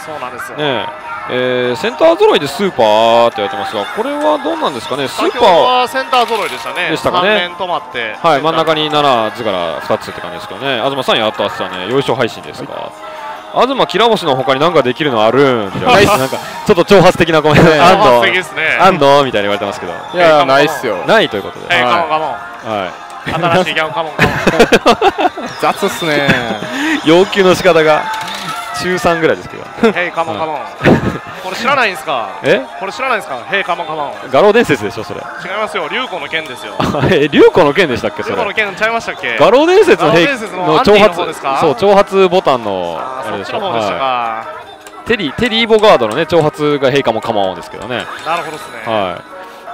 そうなんですよ。ねえ、センター揃いでスーパーってやってますが、これはどうなんですかね。スーパーはセンター揃いでしたね。でしたかね。止まって。はい。真ん中にななつからふたつって感じですけどね。東さんやったあつはね、よいしょ配信ですか。東きら星の他に何かできるのあるんじゃないですか。なんかちょっと挑発的なコメント。あんのあんのみたいに言われてますけど。いやないっすよ。ないということで。はい。新しいギャンカモン雑っすね要求の仕方が中さんぐらいですけど、ヘイカモンカモン、これ知らないんですか。えこれ知らないんですか。ヘイカモンカモン、画廊伝説でしょそれ。違いますよ、龍虎の剣ですよ。え龍虎の剣でしたっけそれ。龍虎の剣ちゃいましたっけ。画廊伝説のヘイの挑発、そう挑発ボタンのあれでしょ。テリー・ボガードのね挑発がヘイカモンカモンですけどね。なるほどですね。はい、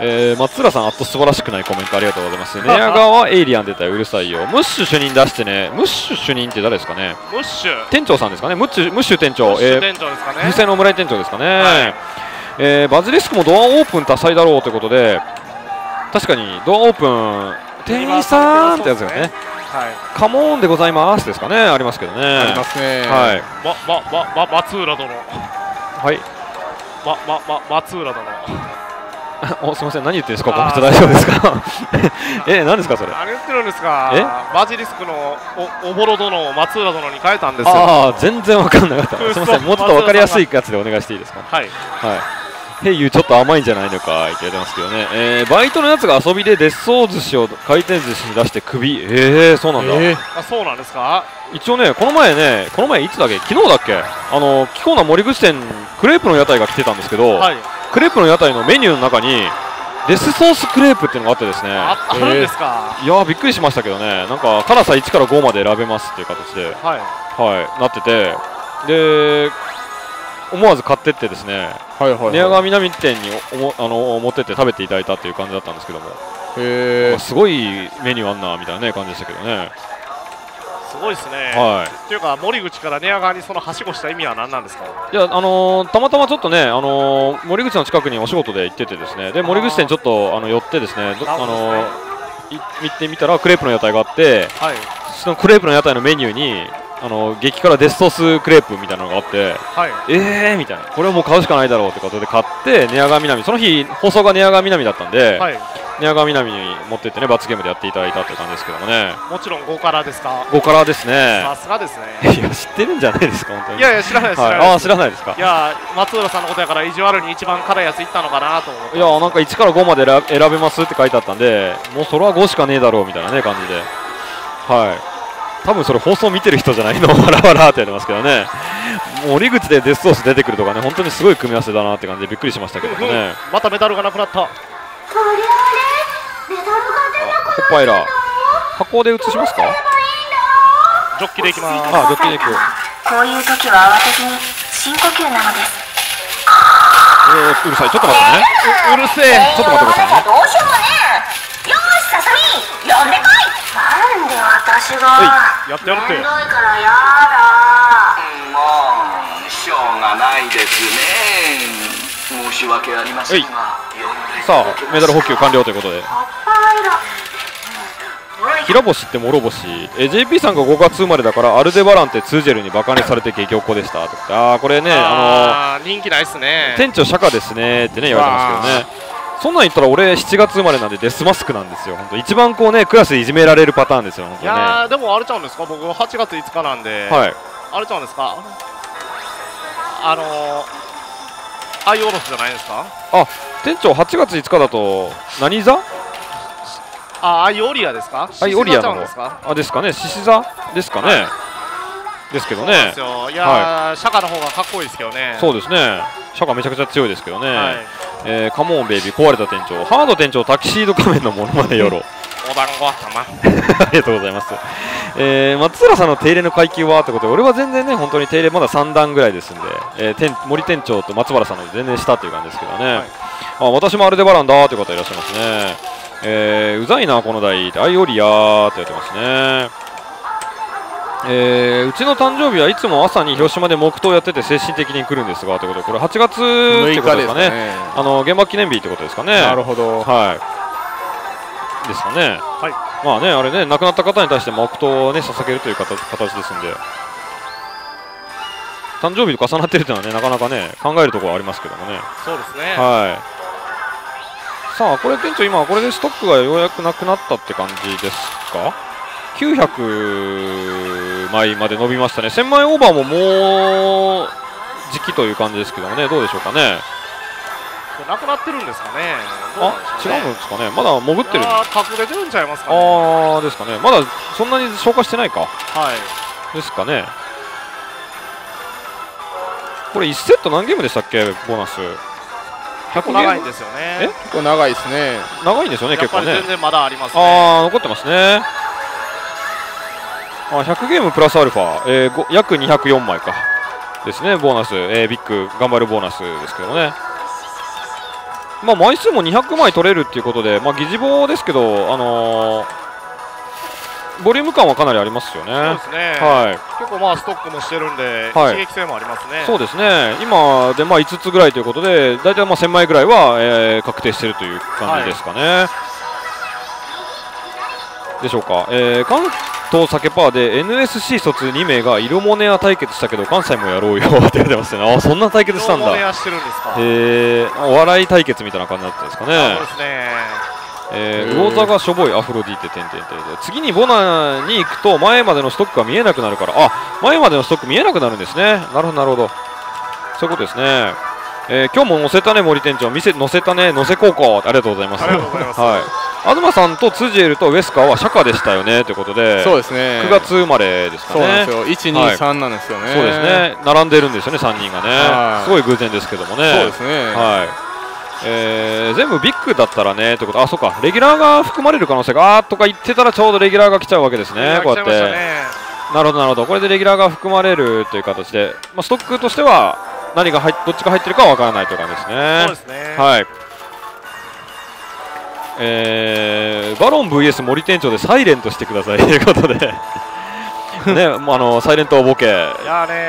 えー、松浦さん、あと素晴らしくないコメントありがとうございます。寝屋川エイリアン出たよ、うるさいよ。ムッシュ主任出してね、ムッシュ主任って誰ですかね。ムッシュ店長さんですかね、ムッシュ、ムッシュ店長、ムッシュ店長ですかね。不正のオムライ店長ですかね。はい、えー、バズリスクもドアオープン多彩だろうということで、確かにドアオープン、店員さんってやつよね。はい、カモーンでございますですかね、ありますけどね。ありますね。はい。ま、ま、ま、ま、松浦殿。はい。ま、ま、ま、松浦殿。おすみません、何言ってるんですか、この人大丈夫ですかえ、何ですかそれ。何言ってるんですか。バジリスクの お, おぼろ殿を松浦殿に変えたんですよ。ああ、全然わかんなかった。すみません、もうちょっとわかりやすいやつでお願いしていいですか。はい。はい。ヘイユーちょっと甘いんじゃないのかって言ってますけどね。えー、バイトのやつが遊びでデッソー寿司を回転寿司に出して首。えー、そうなんだ。えー、あ、そうなんですか。一応ね、この前ね、この前いつだっけ、昨日だっけ、あの貴重な森口店クレープの屋台が来てたんですけど、はい、クレープの屋台のメニューの中にデスソースクレープっていうのがあってですね。あ、あるんですか。えー、いやーびっくりしましたけどね。なんか辛さいちからごまで選べますっていう形で、はい、はい、なってて、で思わず買ってってですね、寝屋川南店におもあの持ってって食べていただいたっていう感じだったんですけども、へすごいメニューあんなみたいな、ね、感じでしたけどね。すごいですね。はい、というか森口から寝屋川にそのはしごした意味は何なんですか。いや、あのー、たまたまちょっとね、あのー、森口の近くにお仕事で行っててですね、で森口店ちょっとあの寄ってですね、行ってみたらクレープの屋台があって、はい、そのクレープの屋台のメニューにあの激辛デスソースクレープみたいなのがあって、はい、えーみたいな、これはもう買うしかないだろうってことで買って寝屋川南、その日放送が寝屋川南だったんで、はい、寝屋川南に持ってってね、罰ゲームでやっていただいたって感じですけどもね。もちろんご辛ですか。ご辛ですね。さすがですね。いや知ってるんじゃないですか本当に。いやいや知らないです。はい、ああ知らないですか。いや松浦さんのことやから意地悪に一番辛いやついったのかなと思って。いやなんかいちからごまで選べますって書いてあったんで、もうそれはごしかねえだろうみたいなね感じで、はい。多分それ放送見てる人じゃないのわらわらってやってますけどね。折口でデスソース出てくるとかね、本当にすごい組み合わせだなって感じでびっくりしましたけどね。うんうん、またメダルがなくなった。これはね、メダルが出なくなった。ホッパイラ箱で移しますか。ジョッキでいきます。あ、ジョッキでいく。こういう時は慌てずに深呼吸なのです。うるさい、ちょっと待ってね。う, うるせえ、ちょっと待ってくださいね。どうしようもねえ。よし、ささみ、呼んでこい。なんで私がやってやるって。めんどいからやだ。もうしょうがないですね。申し訳ありませんが。さあメダル補給完了ということで。きら星って諸星。え ジェーピー さんがごがつ生まれだからアルデバランってツージェルにバカにされて激おこでしたとか。あーこれね、あのー、人気ないっすね。店長釈迦ですねってね言われてますけどね。そんなん言ったら俺しちがつ生まれなんでデスマスクなんですよ。本当一番こうねクラスでいじめられるパターンですよ。本当ね、いやーでも荒れちゃうんですか。僕はちがついつかなんで、はい、荒れちゃうんですか。あのー、相おろしじゃないですか。あ、店長はちがついつかだと何座。あ、相オリアですか。相オリアの、あ、ですかね、獅子座ですかね、はい、ですけどね。いや、シャカの方がかっこいいですけどね。そうですね。シャカめちゃくちゃ強いですけどね。はい、えー、カモンベイビー壊れた店長、ハード店長タキシード仮面のものまねよろ。お団子様。ありがとうございます。えー、松浦さんの手入れの階級はってことで、俺は全然ね、本当に手入れまださんだんぐらいですんで、えー、店森店長と松原さんの全然下という感じですけどね。はい、あ、私もアルデバランだーという方いらっしゃいますね。えー、うざいなこの台アイオリアーってやってますね。えー、うちの誕生日はいつも朝に広島で黙祷やってて精神的に来るんですがということで、これはちがつってことですかね、ね、あの原爆記念日ってことですかね。なるほど、はい、ですかね、はい、まあね、あれね、亡くなった方に対して黙祷をね捧げるという形ですんで、誕生日と重なってるというのはね、なかなかね考えるところはありますけどもね。そうですね、はい。さあ、これ店長、今これでストックがようやくなくなったって感じですか。きゅうひゃくまいまで伸びましたね。せんまいオーバーももう時期という感じですけどもね、どうでしょうかね。なくなってるんですかね。あ、違うんですかね。まだ潜ってる。隠れてるんちゃいますかね。ああ、ですかね。まだそんなに消化してないか。はい。ですかね。これいちセット何ゲームでしたっけ、ボーナス。結構長いんですよね。え、結構長いですね。長いんですよね、結構ね。全然まだありますね。ああ、残ってますね。あ、ひゃくゲームプラスアルファ、えー、約にひゃくよんまいかですね、ボーナス、えー、ビッグ頑張るボーナスですけどね、まあ、枚数もにひゃくまい取れるっていうことで、まあ、疑似棒ですけど、あのー、ボリューム感はかなりありますよね。そうですね、はい、結構まあストックもしてるんで、はい、刺激性もありますね。そうですね、今でまあいつつぐらいということで、大体まあせんまいぐらいは、えー、確定してるという感じですかね。はい、でしょうか。えー、関と酒パーで エヌエスシー 卒にめいがイルモネア対決したけど関西もやろうよって言われてますね。あ、そんな対決したんだ。えー、お笑い対決みたいな感じだったんですかね。そうですね。えー、魚座がしょぼいアフロディーテ点々点々、次にボナに行くと前までのストックが見えなくなるから、あ、前までのストック見えなくなるんですね。なるほどなるほど、そういうことですね。えー、今日も載せたね森店長、見せ載せたね、載せ高校、ありがとうございます。東さんとツジエルとウェスカーはシャカでしたよねということで、そうですね、くがつ生まれですかね。そうなんですよ、いち、に、さんなんですよね。そうですね、並んでるんですよね、さんにんがね、すごい偶然ですけどもね。そうですね、はい、えー、全部ビッグだったらねということ、あ、そうか、レギュラーが含まれる可能性が、あーとか言ってたら、ちょうどレギュラーが来ちゃうわけですね、こうやって。なるほど、なるほど、これでレギュラーが含まれるという形で、まあ、ストックとしては、何が入っどっちが入ってるかわからないという感じですね。そうですね、はい、えー、バロン ブイエス 森店長でサイレントしてくださいということでね、もうあのサイレントボケ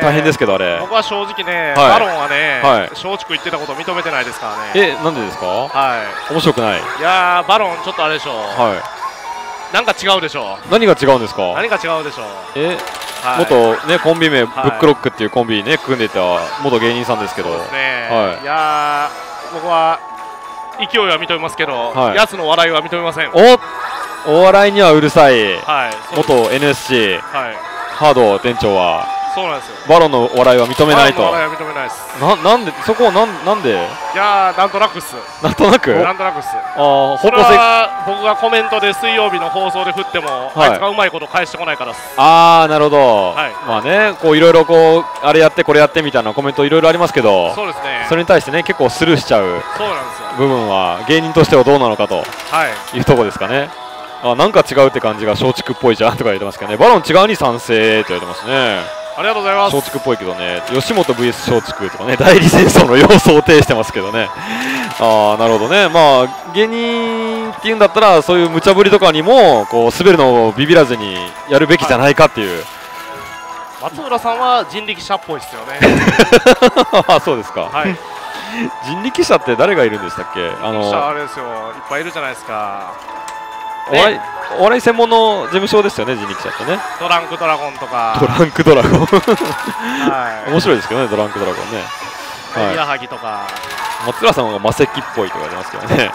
大変ですけど、あれ僕は正直ね、バロンはね松竹言ってたこと認めてないですからね。え、なんでですか。はい、面白くない。いや、バロンちょっとあれでしょう、なんか違うでしょう。何が違うんですか。何が違うでしょう。え、元ねコンビ名ブックロックっていうコンビね組んでた元芸人さんですけど、いや僕は勢いは認めますけど、やつの笑いは認めません。おお笑いにはうるさい元 エヌエスシー ハード店長はバロンの笑いは認めないと。なんでそこをなんで。いや、なんとなくっす。なんとなく。なんとなくっす。ああ、それは僕がコメントで水曜日の放送で振っても、あいつがうまいこと返してこないからっす。ああ、なるほど。まあね、こういろいろこうあれやってこれやってみたいなコメントいろいろありますけど、そうですね。それに対してね結構スルーしちゃう部分は芸人としてはどうなのかというとこですかね。あ、なんか違うって感じが松竹っぽいじゃんとか言ってますけどね。バロン違うに賛成って言われてますね。ありがとうございます。松竹っぽいけどね、吉本 ブイエス 松竹とかね、代理戦争の様相を呈してますけどね。ああ、なるほどね。まあ芸人っていうんだったら、そういう無茶ぶりとかにもこう滑るのをビビらずにやるべきじゃないかっていう。はい、松浦さんは人力車っぽいですよね。あ、そうですか。はい。人力車って誰がいるんでしたっけ。あの。人力車あれですよ。いっぱいいるじゃないですか。お笑い、お笑い専門の事務所ですよね、人力車ってね。ドランクドラゴンとか。ドランクドラゴン。はい。面白いですけどね、ドランクドラゴンね。はい。宮萩とか。松浦さんがマセキっぽいとか言われますけどね。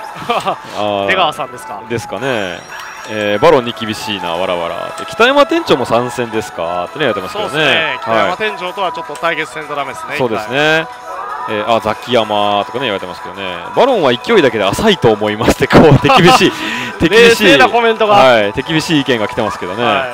出川さんですか。ですかね。えー、バロンに厳しいな、わらわら。北山店長も参戦ですかってね、やってますけどね。そうですね。北山店長とはちょっと対決戦とダメですね。そうですね。えー、あ、ザキヤマとかね言われてますけどね、バロンは勢いだけで浅いと思いますってこう手厳しい手厳しい、はい、手厳しい意見が来てますけどね、は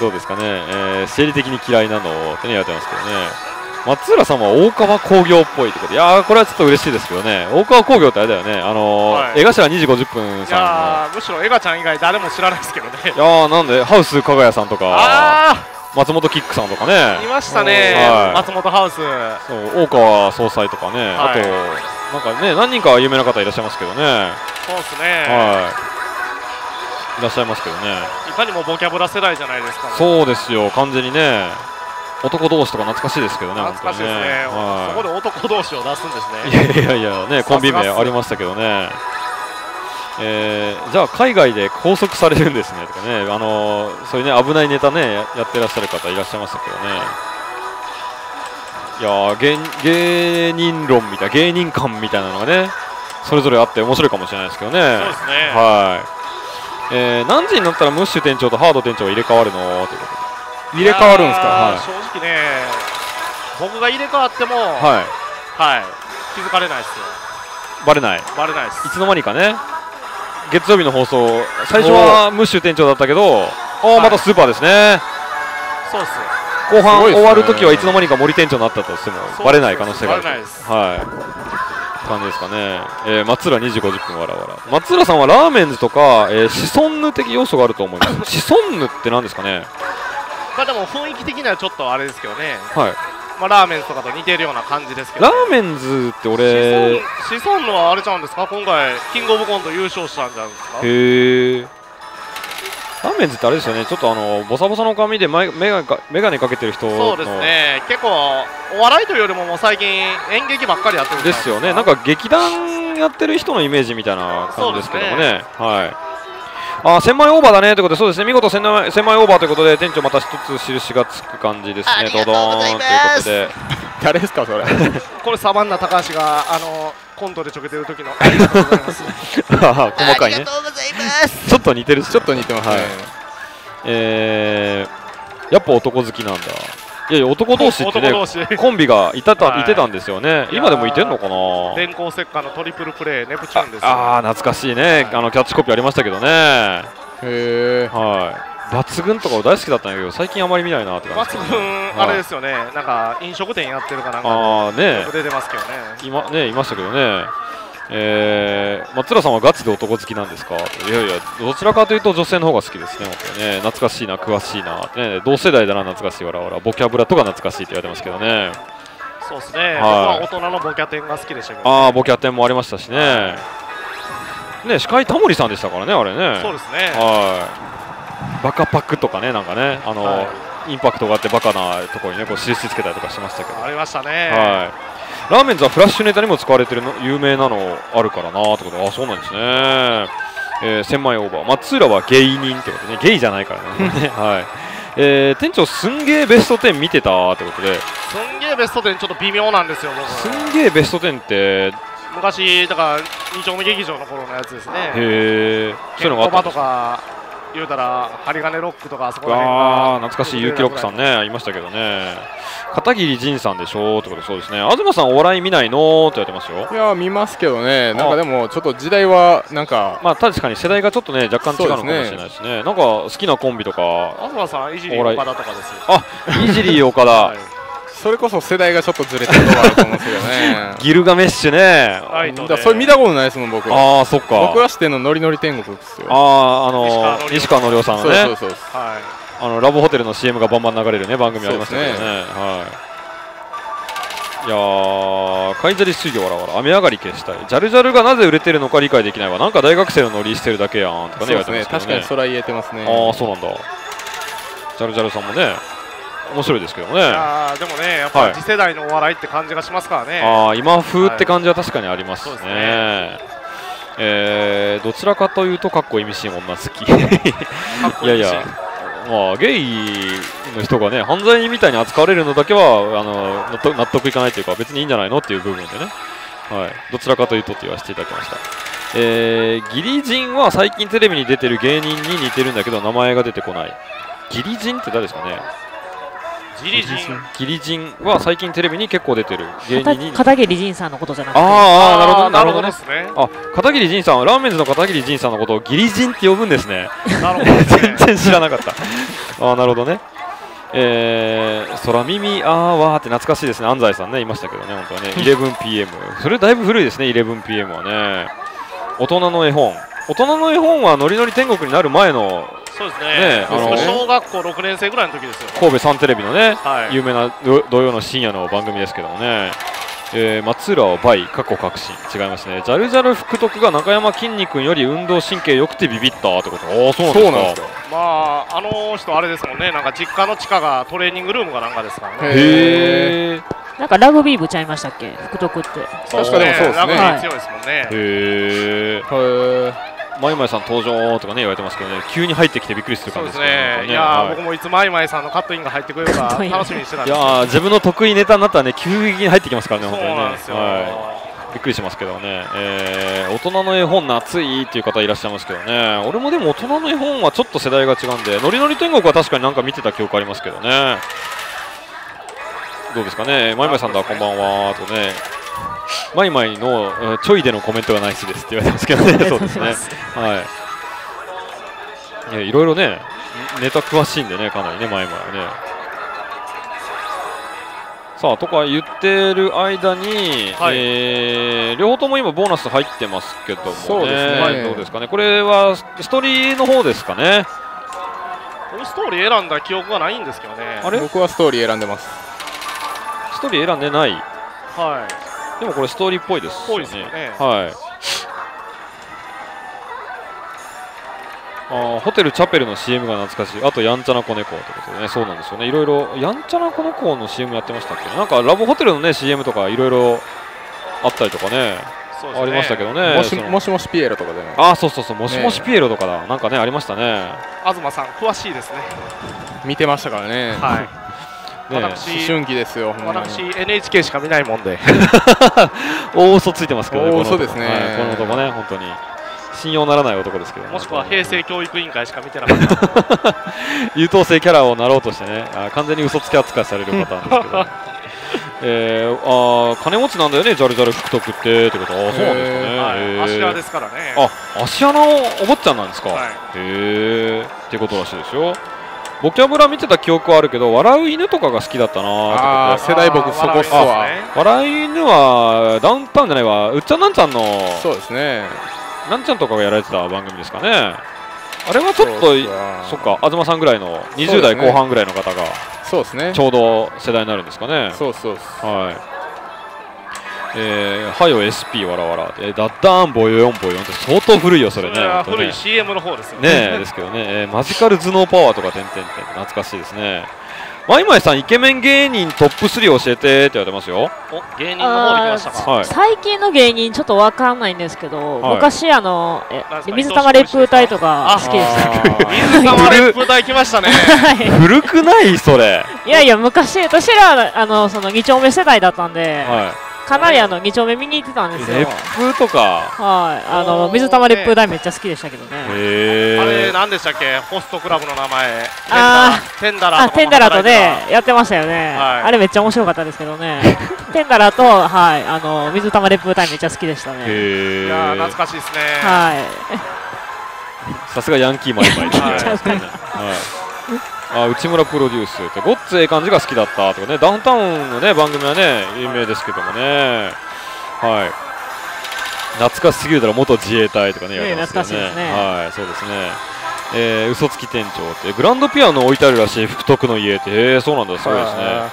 い、どうですかね、えー、生理的に嫌いなのを手に当てますけどね。松浦さんは大川工業っぽいということで、いやーこれはちょっと嬉しいですけどね。大川工業ってあれだよね、あのーはい、江頭にじごじゅっぷんさんの、むしろ江頭ちゃん以外誰も知らないですけどね。いやーなんでハウス加賀谷さんとか松本キックさんとかねいましたね、はい、松本ハウス、そう大川総裁とかね、はい、あとなんかね何人か有名な方いらっしゃいますけどね。そうですね、はい、いらっしゃいますけどね。いかにもボキャブラ世代じゃないですか、ね、そうですよ、完全にね。男同士とか懐かしいですけどね、懐かしいですね、はい、そこで男同士を出すんですね。いやいやいやね、コンビ名ありましたけどね。えー、じゃあ海外で拘束されるんですねとかね、あのー、そういうね危ないネタね や, やってらっしゃる方いらっしゃいましたけどね。いやー 芸, 芸人論みたいな、芸人感みたいなのがねそれぞれあって面白いかもしれないですけどね。そうですね、はい、えー、何時になったらムッシュ店長とハード店長が入れ替わるのということで、入れ替わるんですか、はい、正直ね僕が入れ替わっても、はいはい、気づかれないですよ。バレない、バレないです。いつの間にかね月曜日の放送、最初はムッシュ店長だったけど、おお、またスーパーですね。そうっす。後半終わるときはいつの間にか森店長になったとしてもバレない可能性がある。はい。感じですかね。えー、松浦にじごじゅっぷんわらわら。松浦さんはラーメンズとか、えー、シソンヌ的要素があると思います。シソンヌって何ですかね。まあでも雰囲気的にはちょっとあれですけどね。はい。まあラーメンズとかと似てるような感じですけど、ね、ラーメンズって俺シソンヌはあれちゃうんですか、今回キングオブコント優勝したんじゃないですか。へえ。ラーメンズってあれですよね、ちょっとあのボサボサの髪でメガネかけてる人、そうですね、結構お笑いというよりももう最近演劇ばっかりやってるんですよね。なんか劇団やってる人のイメージみたいな感じですけどもね。はい。あせんまいオーバーだねということで、そうですね、見事せんまいオーバーということで、店長また一つ印がつく感じですね。ドドーンということで、誰ですかそれこれサバンナ高橋があのコントでちょけてる時のありがとうございます細かいね、ちょっと似てる、ちょっと似てますね。えー、やっぱ男好きなんだ。いやいや男同士ってねコンビがいてたんですよね。今でもいてんのかな。電光石火のトリプルプレーネプチューンです。ああ懐かしいね、あのキャッチコピーありましたけどね。へえ、はい、抜群とか大好きだったんだけど最近あまり見ないなって感じ。抜群あれですよね、なんか飲食店やってるかなんかね出てますけどね。今ねいましたけどね。えー、松浦さんはガチで男好きなんですか。いやいやどちらかというと女性の方が好きですね。ね懐かしいな、詳しいな、ね、同世代だな、懐かしいわらわら、ボキャブラとか懐かしいって言われてますけどね。そうですね、はい、僕は大人のボキャテンが好きでしたけど、ね、ああボキャテンもありましたしね、ね司会タモリさんでしたからねあれね。そうですね、はいバカパクとかね、なんかねあの、はい、インパクトがあってバカなところにねこう印つけたりとかしましたけど、ありましたね。はいラーメンズはフラッシュネタにも使われてるの有名なのあるからなーってこと。あそうなんですね。えー、せんまいオーバー松浦は芸人ってことね、ゲイじゃないからねはい、えー、店長すんげーベストテン見てたってことで、すんげーベストテンちょっと微妙なんですよ僕。すんげーベストテンって昔だからに丁目劇場の頃のやつですね。へえそういうのがあったんですか。言うたら針金ロックとかあそこら辺が懐かしい結城ロックさんねいましたけどね。片桐仁さんでしょってことで、そうですね。東さんお笑い見ないのって言われてますよ。いや見ますけどね、なんかでもちょっと時代はなんかまあ確かに世代がちょっとね若干違うのかもしれないですね。なんか好きなコンビとか東さんイジリー岡田とかですよ。あイジリー岡田それこそ世代がちょっとずれてるのがあると思うんですけどね。ギルガメッシュね、それ見たことないですもん僕。ああそっか。僕は知ってんのノリノリ天国ですよ。あああの西川のりょうさんのね、そうそうそう、あのラブホテルの シーエム がバンバン流れるね番組ありましたけどね。はい。いやー買いざり修行わらわら雨上がり消したい、ジャルジャルがなぜ売れてるのか理解できないわ、なんか大学生のノリしてるだけやんとかね言われてますけどね。確かにそれは言えてますね。ああそうなんだ。ジャルジャルさんもね面白いですけどね。ああでもねやっぱり次世代のお笑いって感じがしますからね。ああ今風って感じは確かにありますね。えーどちらかというとかっこ意味深い女好き。いやいやまあゲイの人がね犯罪みたいに扱われるのだけはあの納得いかないというか別にいいんじゃないのっていう部分でね、はいどちらかというとって言わせていただきました。えー義理人は最近テレビに出てる芸人に似てるんだけど名前が出てこない。義理人って誰ですかね。ギリジンは最近テレビに結構出てる芸人に片桐仁さんのことじゃなくて、ああなるほどなるほどね。あ片桐仁さんはラーメンズの片桐仁さんのことをギリジンって呼ぶんですね。全然知らなかった。ああ、なるほどね。えー、空耳、あーわーって懐かしいですね。安西さんね、いましたけどね、本当はね。イレブンピーエム。それだいぶ古いですね、イレブンピーエム はね。大人の絵本。大人の絵本はノリノリ天国になる前の、そうですね。小学校ろくねん生ぐらいの時ですよ。神戸サンテレビのね、はい、有名な土曜の深夜の番組ですけどもね。えー、松浦を倍、過去確信。違いますね。ジャルジャル福徳が中山きんに君より運動神経良くてビビったってこと。ああ、そうなんですか。まあ、あの人あれですもんね。なんか実家の地下がトレーニングルームかなんかですからね。へえ。なんかラグビー部ちゃいましたっけ、福徳って。確かに、ね、そうですね。ラグビー強いですもんね。はい、へえ。へえ。マイマイさん登場とかね言われてますけどね、急に入ってきてびっくりする感じですね。いや僕もいつマイマイさんのカットインが入ってくれるか楽しみにしてたんですけど、いや自分の得意ネタになったらね、急激に入ってきますからね、本当にね。はい、びっくりしますけどね。えー、大人の絵本夏いいっていう方いらっしゃいますけどね。俺もでも大人の絵本はちょっと世代が違うんで、ノリノリ天国は確かになんか見てた記憶ありますけどね。どうですかね、マイマイさんだこんばんはとね。マイマイのちょいでのコメントがナイスですって言われてますけどね、そうですね、はい、ね、いろいろね、ネタ詳しいんでね、かなりね、マイマイはね。さあとか言ってる間に、はい、えー、両方とも今、ボーナス入ってますけども、ね、そうですね、どうですかね、これはストーリーの方ですかね。僕、ストーリー選んだ記憶がないんですけどね、あれ僕はストーリー選んでます。ストーリー選んでない、はいでもこれストーリーっぽいですよね。あ、ホテルチャペルの シーエム が懐かしい。あとやんちゃな子猫ってことでね。そうなんですよね。いろいろやんちゃな子猫の シーエム やってましたっけ。なんかラブホテルのね シーエム とかいろいろあったりとかね。そうですね、ありましたけどね。もしもしもしピエロとかでね。あ、そうそうそう、もしもしピエロとかだ。なんかねありましたね。東さん詳しいですね。見てましたからね。はい。私、思春期ですよ。私 エヌエイチケー しか見ないもんで大嘘ついてますけどね、この男ね、本当に信用ならない男ですけど、もしくは平成教育委員会しか見てなかった優等生キャラをなろうとしてね、完全に嘘つき扱いされるパターンですけど、えー、あ金持ちなんだよね、ジャルジャル福徳ってってこと、あそうなんですかね、芦屋ですからね、あ芦屋のお坊ちゃんなんですか、へえってことらしいですよ。ボキャブラ見てた記憶はあるけど、笑う犬とかが好きだったなって世代僕そこっすわ。笑う犬はダウンタウンじゃないわ、うっちゃんなんちゃんの、そうですね、なんちゃんとかがやられてた番組ですかね。あれはちょっとそっか、東さんぐらいのにじゅう代後半ぐらいの方がそうですね、ちょうど世代になるんですかね。そうそう、はい、えー、はよ エスピー わらわら、えー、ダッダーンボヨヨンボヨヨンって相当古いよ、それね。古い シーエム の方ですよね。ですけどね、えー、マジカル頭脳パワーとかてんてんてん懐かしいですね。まいまいさん、イケメン芸人トップスリー教えてって言われてますよ。お、芸人の方で来ましたか。はい、最近の芸人ちょっとわかんないんですけど、はい、昔あのえ水玉烈風隊とか好きでした。水玉烈風隊来ましたね。古くないそれ。いやいや昔私らあのそのに丁目世代だったんで。はい。かなりあのに丁目見に行ってたんですよ。レップとか、はい、あの水玉レップ台めっちゃ好きでしたけどね。あれなんでしたっけ、ホストクラブの名前。ああ、テンダラ。テンダラとね、やってましたよね。あれめっちゃ面白かったですけどね。テンダラと、はい、あの水玉レップ台めっちゃ好きでしたね。いや、懐かしいですね。はい。さすがヤンキーマイマイ。あ、内村プロデュースってごっつええ感じが好きだったとかね、ダウンタウンのね番組はね有名ですけどもね、はい、懐かしすぎるだろ元自衛隊とかね、やってますけどね、はい、そうですね、えー、嘘つき店長ってグランドピアノ置いてあるらしい福徳の家って、えー、そうなんだ、そうですね。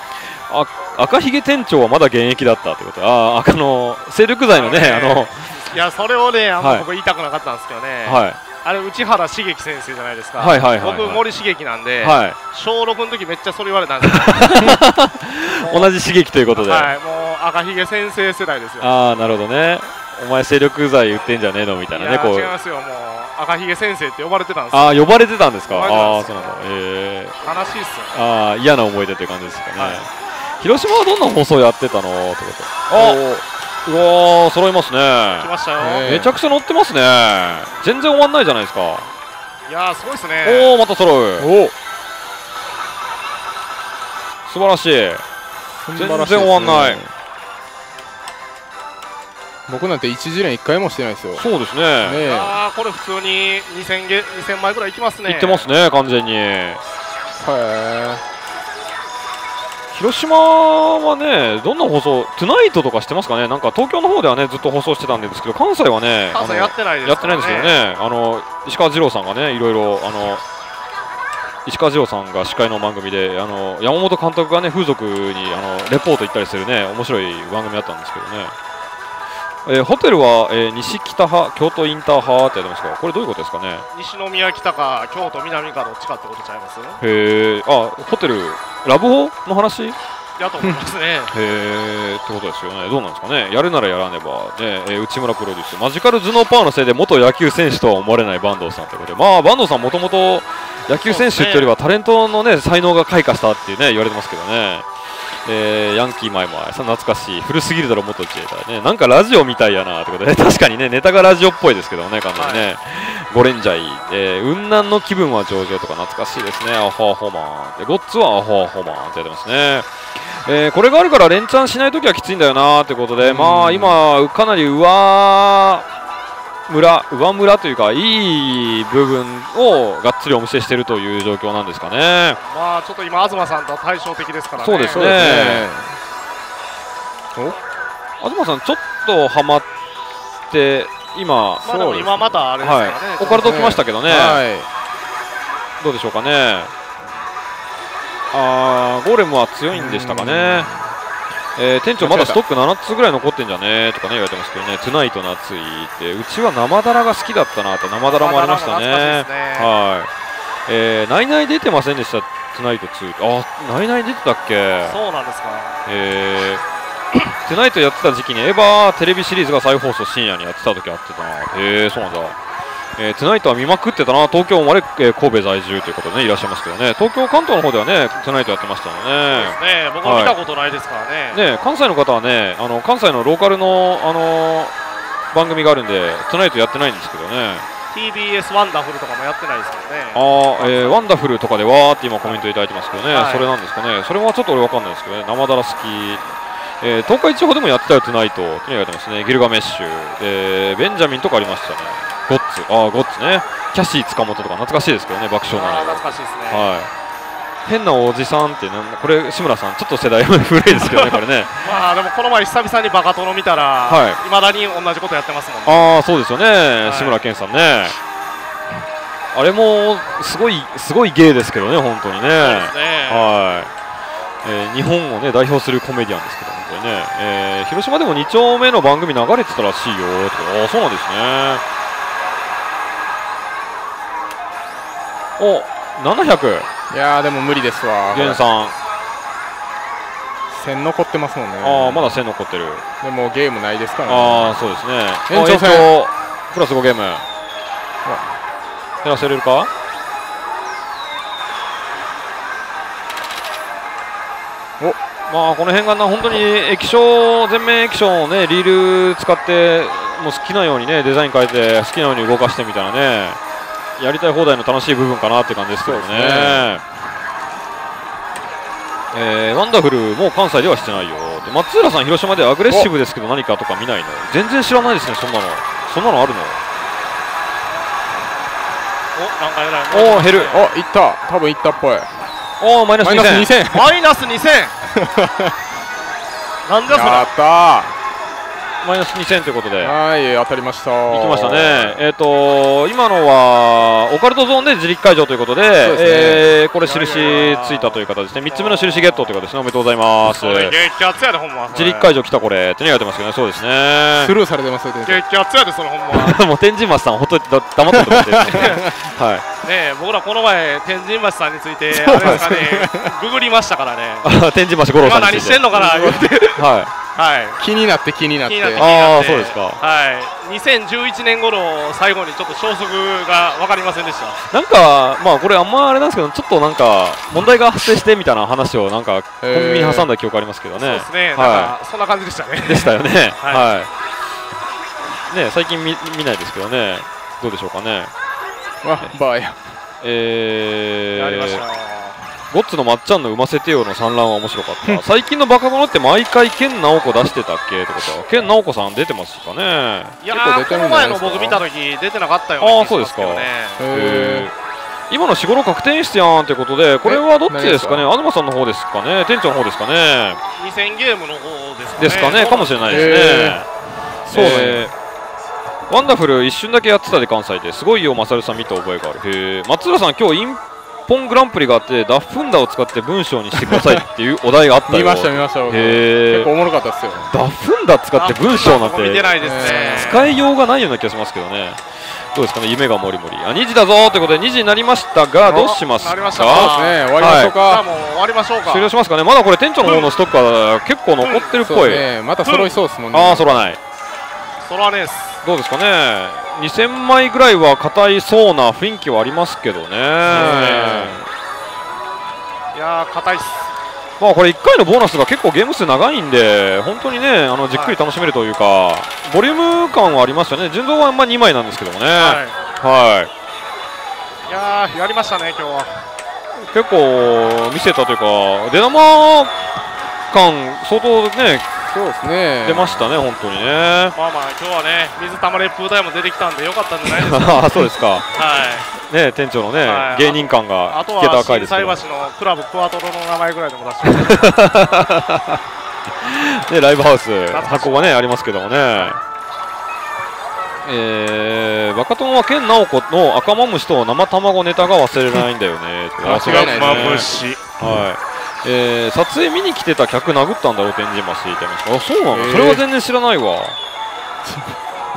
あ、赤ひげ店長はまだ現役だったってこと、ああ、赤の精力剤のね、あの、いやそれをねあんま僕言いたくなかったんですけどね。はい、あれ内原茂樹先生じゃないですか。僕森茂樹なんで、はい、小ろくの時めっちゃそれ言われたんですよ。同じ茂樹ということで、はい、もう赤ひげ先生世代ですよ。ああ、なるほどね。お前精力剤売ってんじゃねえのみたいなね。こう違いますよ、もう赤ひげ先生って呼ばれてたんですよ。ああ、呼ばれてたんですか。ああ、そうなんだ。ええー、悲しいっすよ、ね。ああ、嫌な思い出という感じですかね。はい、広島はどんな放送やってたのってこと。ああ。うわー、揃いますね。来ましたよ。めちゃくちゃ乗ってますね。全然終わんないじゃないですか。いやー、すごいですね。おお、また揃う。お、素晴らしい。全然終わんない。僕なんて一次練一回もしてないですよ。そうですね。ああ、これ普通に二千枚ぐらいいきますね。いってますね、完全に。へえ。広島はね、どんな放送、トゥナイトとかしてますかね。なんか東京の方ではね、ずっと放送してたんですけど、関西はね、関西やってないですけどね、あの石川二郎さんがね、いろいろあの。石川二郎さんが司会の番組で、あの山本監督がね、風俗にあのレポート行ったりするね、面白い番組だったんですけどね。えー、ホテルは、えー、西北派、京都インター派ってやってますか。これどういうことですかね。西宮北か京都南かどっちかってことちゃいます。へえ。あ、ホテルラブホの話やと思いますね。へえ。ってことですよね。どうなんですかね。やるならやらねばね、えー、内村プロデュース。マジカル頭脳パワーのせいで元野球選手とは思われない坂東さんということで、まあ坂東さんもともと野球選手っていうよりはタレントのね、才能が開花したっていうね、言われてますけどね。えー、ヤンキーマイマイさん懐かしい。古すぎるだろ元自衛隊ね。なんかラジオみたいやなってことで、ね、確かにね、ネタがラジオっぽいですけどね、完全にね。ゴレンジャイ、えー、雲南の気分は上々とか懐かしいですね。アホアホマンで、ゴッツはアホアホマンってやってますね。えー、これがあるから連チャンしないときはきついんだよなーってことで、まあ今かなり上村上村というか、いい部分をがっつりお見せしているという状況なんですかね。まあちょっと今東さんとは対照的ですからね。そうですね。お東さんちょっとはまって今、まあでも今またあれですからね、はい、オカルト来ましたけどね、はい、どうでしょうかね。あー、ゴーレムは強いんでしたかね。えー、店長まだストックななつぐらい残ってんじゃねーとかね言われてますけどね。トゥナイトの熱いってうちは生だらが好きだったなと。生だらもありましたね。はい、えー、ナイナイ出てませんでした。トゥナイトツー。あ、ナイナイ出てたっけ。そうなんですか。えー、トゥナイトやってた時期にエヴァテレビシリーズが再放送深夜にやってた時あってたな。えー、そうなんだ。えー、トゥナイトは見まくってたな。東京生まれ、えー、神戸在住ということで、ね、いらっしゃいますけどね。東京関東の方ではね、トゥナイトやってましたもんね。そうですね。僕も見たことないですからね。はい、ね、関西の方はね、あの関西のローカルのあのー、番組があるんで、トゥナイトやってないんですけどね。ティービーエス ワンダフルとかもやってないですけどね。ああ、えー、ワンダフルとかでわーって今コメントいただいてますけどね。はい、それなんですかね。それはちょっと俺わかんないですけどね。生だら好き。えー、東海地方でもやってたよトゥナイトと言われてますね。ギルガメッシュ、えー、ベンジャミンとかありましたね。ゴッツ、ああゴッツね。キャシー塚本とか懐かしいですけどね。爆笑な。懐かしいですね。はい。変なおじさんってなん、これ志村さんちょっと世代古いですけどねこれね。まあでもこの前久々にバカ殿見たら、いまだに同じことやってますもんね。ああそうですよね。はい、志村けんさんね。あれもすごいすごい芸ですけどね本当にね。そうですね。はい。えー、日本を、ね、代表するコメディアンですけど、本当にね、えー、広島でもにちょうめの番組流れてたらしいよとか。あ、そうなんですね。お、ななひゃく。いやーでも無理ですわ。源さんせん残ってますもんね。あー、まだせん残ってる。でもゲームないですからね。あー、そうですね。延長戦プラスごゲーム減らせれるか。まあこの辺がな、本当に液晶、全面液晶をね、リール使ってもう好きなようにね、デザイン変えて好きなように動かしてみたいなね、やりたい放題の楽しい部分かなって感じですけどね。えー、ワンダフルもう関西ではしてないよ。で、松浦さん広島でアグレッシブですけど何かとか見ないの。全然知らないですね。そんなのそんなのあるの。お、お減る。お、いった。多分いったっぽい。お、マイナスにせん。マイナスにせん。なんだそれ。やったー。マイナスにせんということで、はい、当たりました。行きましたね。えっ、ー、とー今のはオカルトゾーンで自力解除ということで、でね、えー、これ印ついたという方ですね。みっつめの印ゲットという方ですね。おめでとうございます。激アツやでほんま。自力解除きたこれってねやってますけどね。そうですね。スルーされてますよ。激アツやでそのほんま。もう天神松さんほっといてだ黙ってと思ってですね。はい。ねえ、僕らこの前天神橋さんについてあれですかね、ググりましたからね。天神橋五郎さんについて今何してんのかなって。はいはい、気になって気になって。ああ、そうですか。はい、にせんじゅういちねん頃最後にちょっと消息が分かりませんでした。なんかまあこれあんまあれなんですけど、ちょっとなんか問題が発生してみたいな話をなんかコンビニに挟んだ記憶ありますけどね。そうですね。なんかそんな感じでしたね。でしたよね。はい、ね、最近見ないですけどね。どうでしょうかね。バーや、えー、ゴッツのまっちゃんの「産ませてよ」の産卵は面白かった。最近のバカ者って毎回健直子出してたっけってことは、健直子さん出てますかね。いやー、この前の僕見た時出てなかったよね。ああ、そうですか。へえ。今のしごろ確定演出やんということで、これはどっちですかね、東さんの方ですかね、店長の方ですかね、にせんゲームの方ですかね、ですかね、かもしれないですね。そうね、ワンダフル一瞬だけやってたで関西ですごいよ、マサルさん見た覚えがある。へえ、松浦さん、今日インポングランプリがあって、ダッフンダを使って文章にしてくださいっていうお題があったよ。見ました、見ました、結構おもろかったですよ。ダッフンダ使って文章なんて、使いようがないような気がしますけどね。どうですかね、夢がもりもり、あ、にじだぞということでにじになりましたが、どうしますか。終わりましょうか。終わりましょうか。終了しますかね。まだこれ店長の方のストックは結構残ってるっぽい。また揃いそうですもんね。ああ、揃わない。揃わないです。どうですかね。にせんまいぐらいは硬いそうな雰囲気はありますけどね。いやー、硬いっす。まあこれいっかいのボーナスが結構ゲーム数長いんで、本当にね、あのじっくり楽しめるというか、はい、ボリューム感はありましたね。順当はまあにまいなんですけどもね。はい、はい、いやー、やりましたね、今日は。結構見せたというか、出玉感、相当ね、そうですね、出ましたね、本当にね。まあまあ、今日はね、水たまりプーダイも出てきたんで、よかったんじゃないですか。あ、そうですか。はいね、店長のね、はい、芸人感が聞けた回ですけど、あとは心斎橋のクラブクワトロの名前ぐらいでも出してますね。ライブハウス箱がねありますけどもね、えー、バカ友はケンナオコの赤マムシと生卵ネタが忘れないんだよね。赤マムシ、はい、えー、撮影見に来てた客殴ったんだろう、天神橋って言ってました。あ、そうなの、えー、それは全然知らないわ。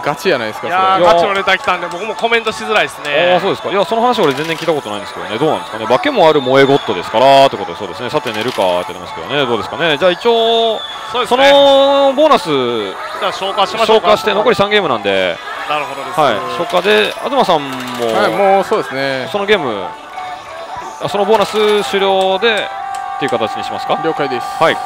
ガチやないですか。いや、ガチのネタ来たんで、僕もコメントしづらいですね。ああ、そうですか。いや、その話俺全然聞いたことないんですけどね。どうなんですかね。化けもある萌えゴッドですからってことで、そうですね。さて寝るかって言ってますけどね。どうですかね。じゃあ一応 そ, うです、ね、そのボーナス消化しましょうか。消化して残りさんゲームなんで。なるほどです。はい。消化で東さんも、はい、もうそうですね。そのゲーム、あ、そのボーナス終了でっていう形にしますか。了解です。はい。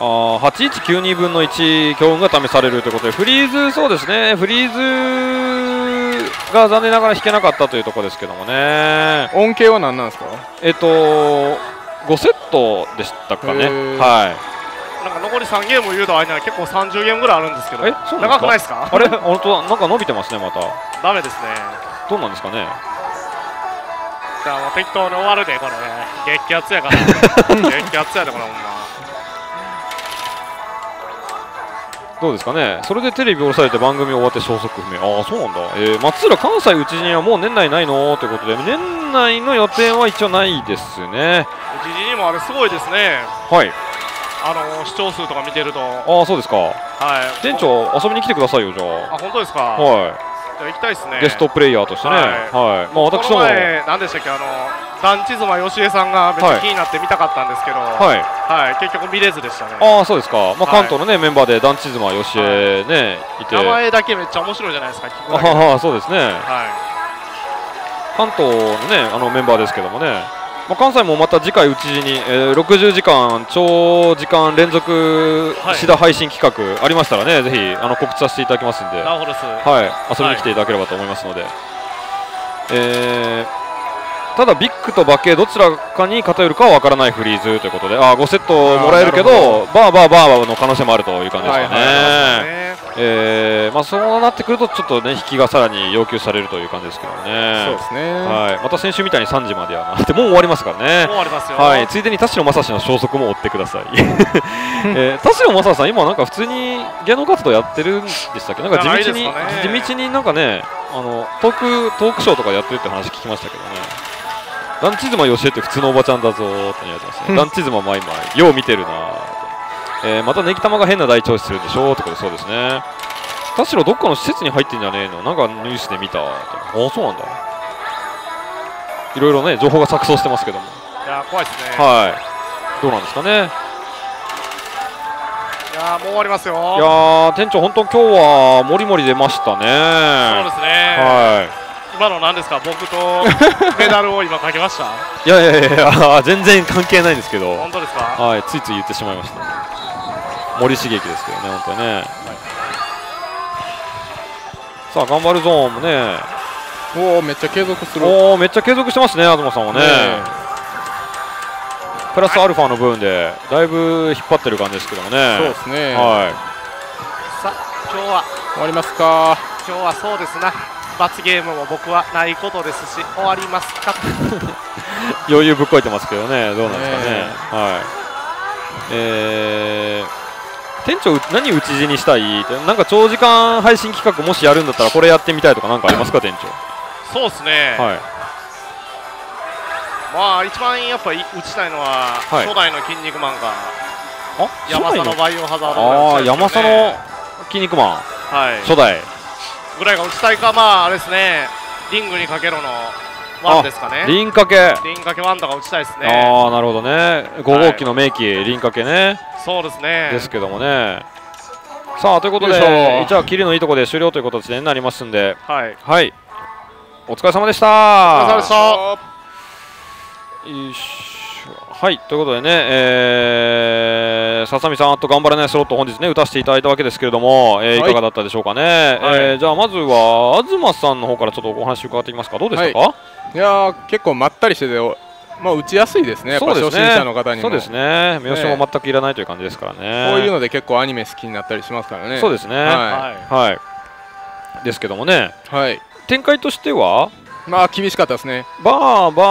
あ、はちいちきゅうにぶんのいち強運が試されるということで、フリーズ、そうですね、フリーズが残念ながら引けなかったというところですけどもね。恩恵は何なんですか。えっとごセットでしたかね。はい。なんか残りさんゲームを言うとあれな、結構さんじゅうゲームぐらいあるんですけど、え、そうなんですか。長くないですか。あれ、本当だ、なんか伸びてますね、また。ダメですね。どうなんですかね。じゃあもう適当に終わるでこれ、ね、激アツやから。激アツやでこれほんま。どうですかね。それでテレビを下ろされて番組終わって消息不明。ああ、そうなんだ。えー、松浦関西うちにはもう年内ないのということで、年内の予定は一応ないですね。うちにもあれすごいですね。はい。あのー、視聴数とか見てると。ああ、そうですか。はい。店長遊びに来てくださいよじゃあ。あ、本当ですか。はい。じゃあ行きたいですね。ゲストプレイヤーとしてね。はい。はい、まあ私も。何でしたっけ、あのー。団地妻よしえさんが別に気になって見たかったんですけど、はい、はい、結局見れずでしたね。ああ、そうですか。まあ、関東のね、はい、メンバーで団地妻よしえね、はい、いて、名前だけめっちゃ面白いじゃないですか。ああ、あ、そうですね。はい、関東のね、あのメンバーですけどもね。まあ、関西もまた次回うちに、えー、ろくじゅうじかん長時間連続シダ配信企画ありましたらね、はい、ぜひあの告知させていただきますんで、はい、遊びに来ていただければと思いますので。はい、えーただビッグとバケどちらかに偏るかは分からないフリーズということで、あ、ごセットもらえるけど、バーバーバーの可能性もあるという感じですかね。えー、まあそうなってくるとちょっとね、引きがさらに要求されるという感じですけどね。そうですね。はい。また先週みたいにさんじまでやなって、もう終わりますからね。もう終わりますよ。はい。ついでに田代正史の消息も追ってください。えー、田代正史さん今なんか普通に芸能活動やってるんでしたっけ。なんか地道に地道になんかね、あのトークトークショーとかやってるって話聞きましたけどね。団地妻よしえって普通のおばちゃんだぞーって言われてますね。団地妻まいまい、よう見てるなーって、えー、またネギ玉が変な大調子するんでしょーってことで、そうですね。田代どっかの施設に入ってんじゃねえの、なんかニュースで見たーって。ああ、そうなんだ。いろいろね、情報が錯綜してますけども。いやー、怖いですね。はい。どうなんですかね。いやー、もう終わりますよ。いやー、店長、本当今日はもりもり出ましたねー。そうですねー。はい。今の何ですか、僕とメダルを今かけました。いやいやいや、全然関係ないんですけど。本当ですか。はい、ついつい言ってしまいました。森重樹ですけどね、本当にね。はい、さあ、頑張るゾーンもね。おお、めっちゃ継続する。おお、めっちゃ継続してますね、東さんはね。ねプラスアルファの部分で、だいぶ引っ張ってる感じですけどもね。そうですね。はい。さあ、今日は。終わりますか。今日はそうですな。罰ゲームも僕はないことですし、終わりますか余裕ぶっこいてますけどね、どうなんですかね、えーはいえー、店長、何打ち死にしたいって、なんか長時間配信企画、もしやるんだったらこれやってみたいとか、なんかありますか、店長。そうですね、はい、まあ一番やっぱり打ちたいのは、はい、初代の筋肉マンが、山佐のバイオハザードが、ね、山佐の筋肉マン、はい、初代。ぐらいが打ちたいか、まああれですね、リングにかけろのワンですかね。リンかけリンかけワンとか打ちたいですね。ああなるほどね。ごごう機の名機、はい、リンかけね。そうですね。ですけどもね。さあということで、じゃあ切りのいいとこで終了ということになりますんで。はい。はい。お疲れ様でした。お疲れ様でした。よいしょ。はいということでね、えー、ささみさんと頑張れないスロット本日ね打たせていただいたわけですけれども、えーはい、いかがだったでしょうかね。はいえー、じゃあまずは東さんの方からちょっとお話伺っていきますか。どうでしたか。はい、いやー結構まったりしてて、まあ打ちやすいですね。やっぱ初心者の方にもそうですね。名刺も全くいらないという感じですからね。ねこういうので結構アニメ好きになったりしますからね。そうですね。はい、はいはい、ですけどもね。はい。展開としては。まあ厳しかったですね。バーバ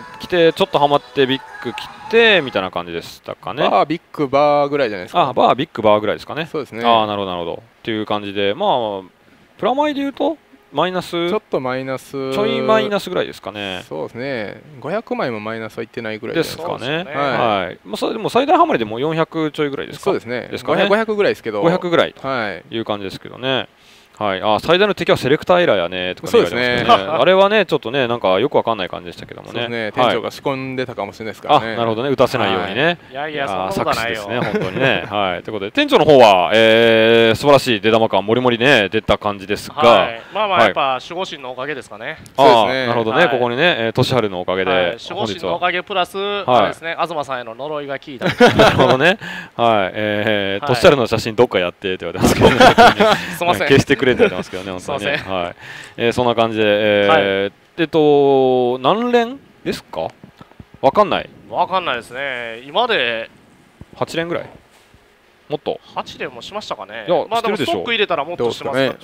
ー来てちょっとはまってビッグ来てみたいな感じでしたかね。バービッグバーぐらいじゃないですか。あバービッグバーぐらいですかね。そうですね。ああなるほどなるほどっていう感じで、まあプラマイで言うとマイナスちょっとマイナスちょいマイナスぐらいですかね。そうですね。ごひゃくまいもマイナスはいってないぐらいですかね。はい。まあそれでも最大ハマりでもよんひゃくちょいぐらいですか。そうですね。ですかね。ごひゃくぐらいですけど。ごひゃくぐらいという感じですけどね。はい、あ最大の敵はセレクターエラーやねとか言われますけどね、あれはね、ちょっとね、なんかよくわかんない感じでしたけどもね、店長が仕込んでたかもしれないですからね、なるほどね、打たせないようにね、いやいや、そんなことないよ、本当にね。ということで、店長の方は、えー、素晴らしい出玉感、もりもりね、出た感じですが、まあまあ、やっぱ守護神のおかげですかね、あなるほどね、ここにね、年春のおかげで、守護神のおかげプラス、東さんへの呪いが効いた、なるほどね、年春の写真、どっかやってって言われますけどね、すみません、消してくれ。出てますけどね、本当にね。はい。えー、そんな感じで、えー、えっと何連ですか？わかんない。わかんないですね。今ではち連ぐらい。もっと。はち連もしましたかね。まあでもストック入れたらもっとしますからね。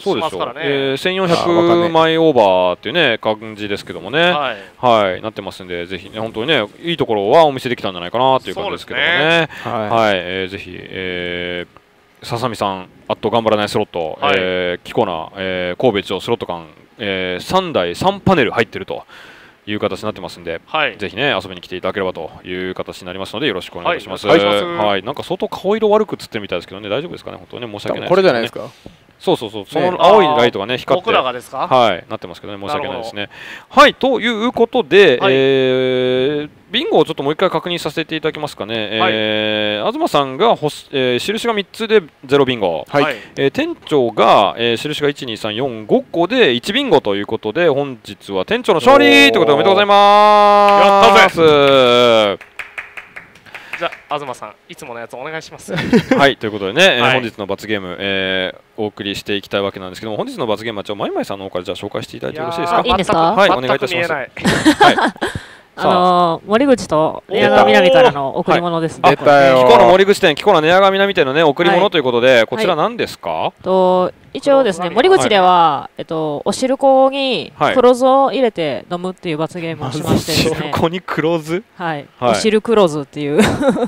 えー、せんよんひゃくまいオーバーっていうね感じですけどもね。はい、はい。なってますんで、ぜひね本当にねいいところはお見せできたんじゃないかなという感じですけどもね。はい、えー。ぜひ。えーささみさん、あっと頑張らないスロット、はい、えー、キコナ、えー、神戸町スロット館、えー、さんだいさんパネル入ってるという形になってますんで、はい、ぜひね遊びに来ていただければという形になりますのでよろしくお願いします。はい、なんか相当顔色悪く映ってるみたいですけどね、大丈夫ですかね、本当にね申し訳ないですけどね。これじゃないですか。そうそうそう、その青いライトがね光って、はい、なってますけどね、申し訳ないですね。はい、ということで、はい、えー、ビンゴをちょっともう一回確認させていただきますかね。はい、えー、東さんが、えー、印がみっつでゼロビンゴ、はい、えー、店長が、えー、印がいち、に、さん、よん、ごこでいちビンゴということで、本日は店長の勝利ということでおめでとうございます。やったぜ。じゃあ東さんいつものやつお願いしますはいということでね、はい、えー、本日の罰ゲーム、えー、お送りしていきたいわけなんですけども、本日の罰ゲームはちょまいまいさんの方からじゃあ紹介していただいてよろしいですか。いいですか。はい、お願いいたします。はいあのー、森口と寝屋川南からの贈り物ですね。きこの森口店、きこの寝屋川南店のね贈り物ということで、はい、こちら何ですか。はい、と一応ですね、森口では、はい、えっとお汁粉に黒酢を入れて飲むっていう罰ゲームをしましてですね。お汁粉に黒酢。はい。お汁黒酢っていう。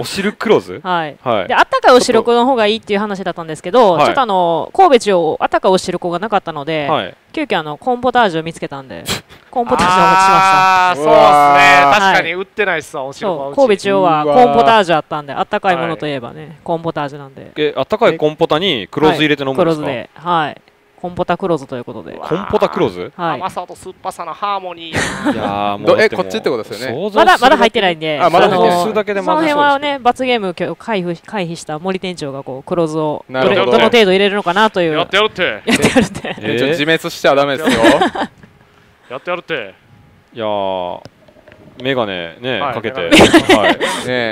お汁黒酢。はい。で、あったかいお汁粉の方がいいっていう話だったんですけど、ちょっとあの神戸中央あったかいお汁粉がなかったので、はい、急遽あのコーンポタージュを見つけたんで。コーンポタージュをお持ちしました。あーそうですね、確かに売ってないっすわ、お汁粉は。神戸中央はコーンポタージュあったんで、あったかいものといえばねコーンポタージュなんで、えあったかいコーンポタに黒酢入れて飲むんですか。黒酢で、はい、コンポタ黒酢ということで。コンポタ黒酢、甘さと酸っぱさのハーモニー。いやもうえこっちってことですよね。まだまだ入ってないんで、あまだ入ってない。その辺はね罰ゲームを回避回避した森店長がこう黒酢をどの程度入れるのかなという。やってやるって、やってやるって、自滅しちゃダメですよ。やってやるって。いやー、メガネねかけて、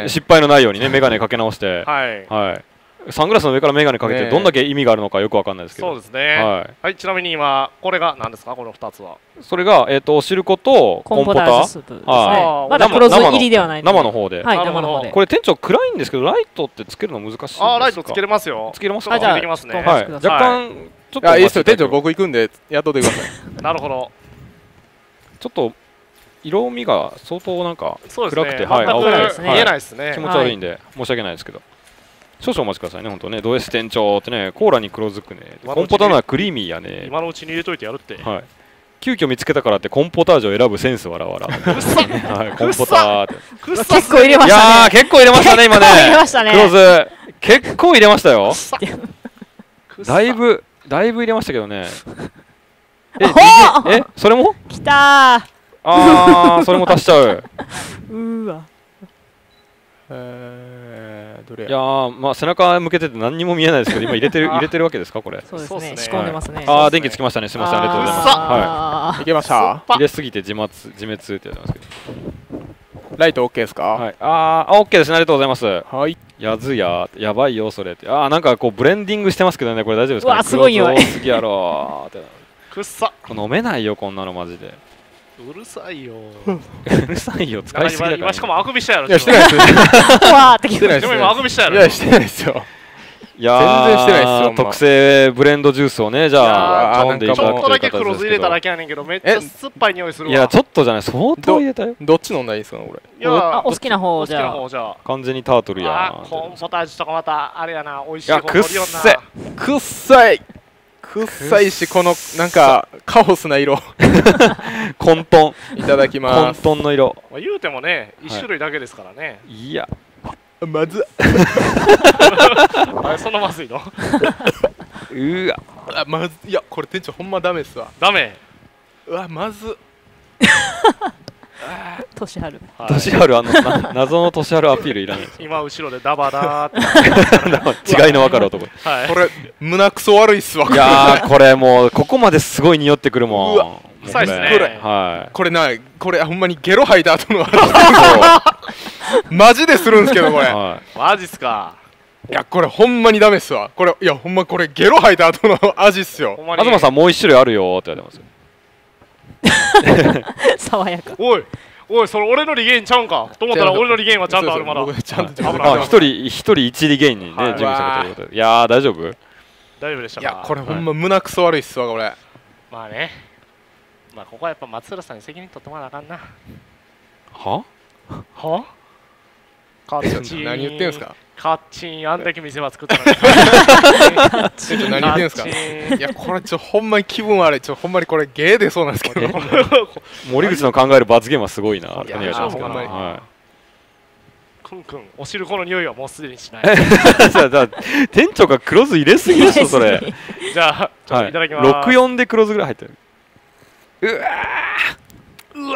失敗のないようにねメガネかけ直して、はい、サングラスの上からメガネかけてどんだけ意味があるのかよくわかんないですけど。そうですね。はい。はい、ちなみに今これが何ですか、この二つは。それがえっとお汁粉とコンポタージュですね。まだ黒酢入りではない。生の方で。はい、生の方で。これ店長暗いんですけどライトってつけるの難しいですか。あ、ライトつけれますよ。つけれますか。あ、じゃあ、できますね。はい。若干。ちょっといやいいですよ店長、僕行くんで雇ってください。なるほど。ちょっと色味が相当なんか暗くて、はい、青いですね。見えないですね。気持ち悪いんで申し訳ないですけど、少々お待ちくださいね。本当ね、ド S 店長ってね、コーラに黒ずくね、コンポタージュはクリーミーやね。今のうちに入れといてやるって。はい。急遽見つけたからってコンポタージュを選ぶセンスわらわら。くっさ。はい。コンポタージュ。結構入れましたね。いやー、結構入れましたね今ね。入れましたね。黒ず。結構入れましたよ。だいぶだいぶ入れましたけどね。ええそれも？きたー。あーそれも足しちゃう。うーわ。えー、どれやいやー、まあ、背中向けてて何にも見えないですけど、今入れてる入れてるわけですか、これ。そうですね、仕込んでますね。ああ、電気つきましたね、すみません、ありがとうございます。はい、いけました。入れすぎて自滅、自滅ってやってますけど。ライトオッケーですか。はい、ああ、オッケーですね、ありがとうございます。はい。やずや、やばいよ、それって、ああ、なんかこうブレンディングしてますけどね、これ大丈夫ですか。わあ、すごいよ。すぎやろって。くっさ。飲めないよ、こんなのマジで。うるさいよ。うるさいよ。使いすぎだから。しかもあくびしたやろ。いやしてないです。わーってきてないです。でも今あくびしたやろ。いやしてないですよ。いや全然してないですよ。特製ブレンドジュースをね、じゃあ飲んでいただくという形ですけど。ちょっとだけ黒酢入れただけやねんけど、めっちゃ酸っぱい匂いするわ。いやちょっとじゃない。相当入れたよ。どっち飲んだらいいですかこれ。いやお好きな方じゃ。完全にタートルや。コーンポタージュとかまたあれやな、美味しい。いやくっせ。くっさい。くっさいし、このなんかカオスな色混沌いただきます。混沌の色言うてもね、一種類だけですからね。いやまずあれそんなまずいの。うわまずいや、これ店長ほんまダメですわ。ダメ。うわまず年春年春、あの謎の年春アピールいらない。今後ろでダバダーって違いの分かる男。これ胸くそ悪いっすわ。いやこれもうここまですごい匂ってくるもん。うわ臭いっすねこれ。なこれほんまにゲロ吐いた後のマジでするんですけど、これマジっすか。いやこれほんまにダメっすわこれ。いやほんまこれゲロ吐いた後の味っすよ。東さんもう一種類あるよって言われますよ。爽やか。おいおい、それ俺のリゲインちゃうんかと思ったら、俺のリゲインはちゃんとある。まだ一人一人一リゲインにね準備したこということで。いや大丈夫大丈夫でした。いやこれほんま胸くそ悪いっすわこれ。まあね、まあここはやっぱ松浦さんに責任取ってもらわなあかんな。ははカッチン。何言ってんすかカッチン。あんだけ店は作ったのにカッチン何言ってんすか。いやこれちょほんまに気分悪い。ちょほんまにこれゲー出そうなんですけど、森口の考える罰ゲームはすごいな。お願いしますから。くんくんお汁粉の匂いはもうすでにしない。店長が黒酢入れすぎでしょそれ。じゃあいただきます。ろくよんで黒酢ぐらい入ってる。うわうわ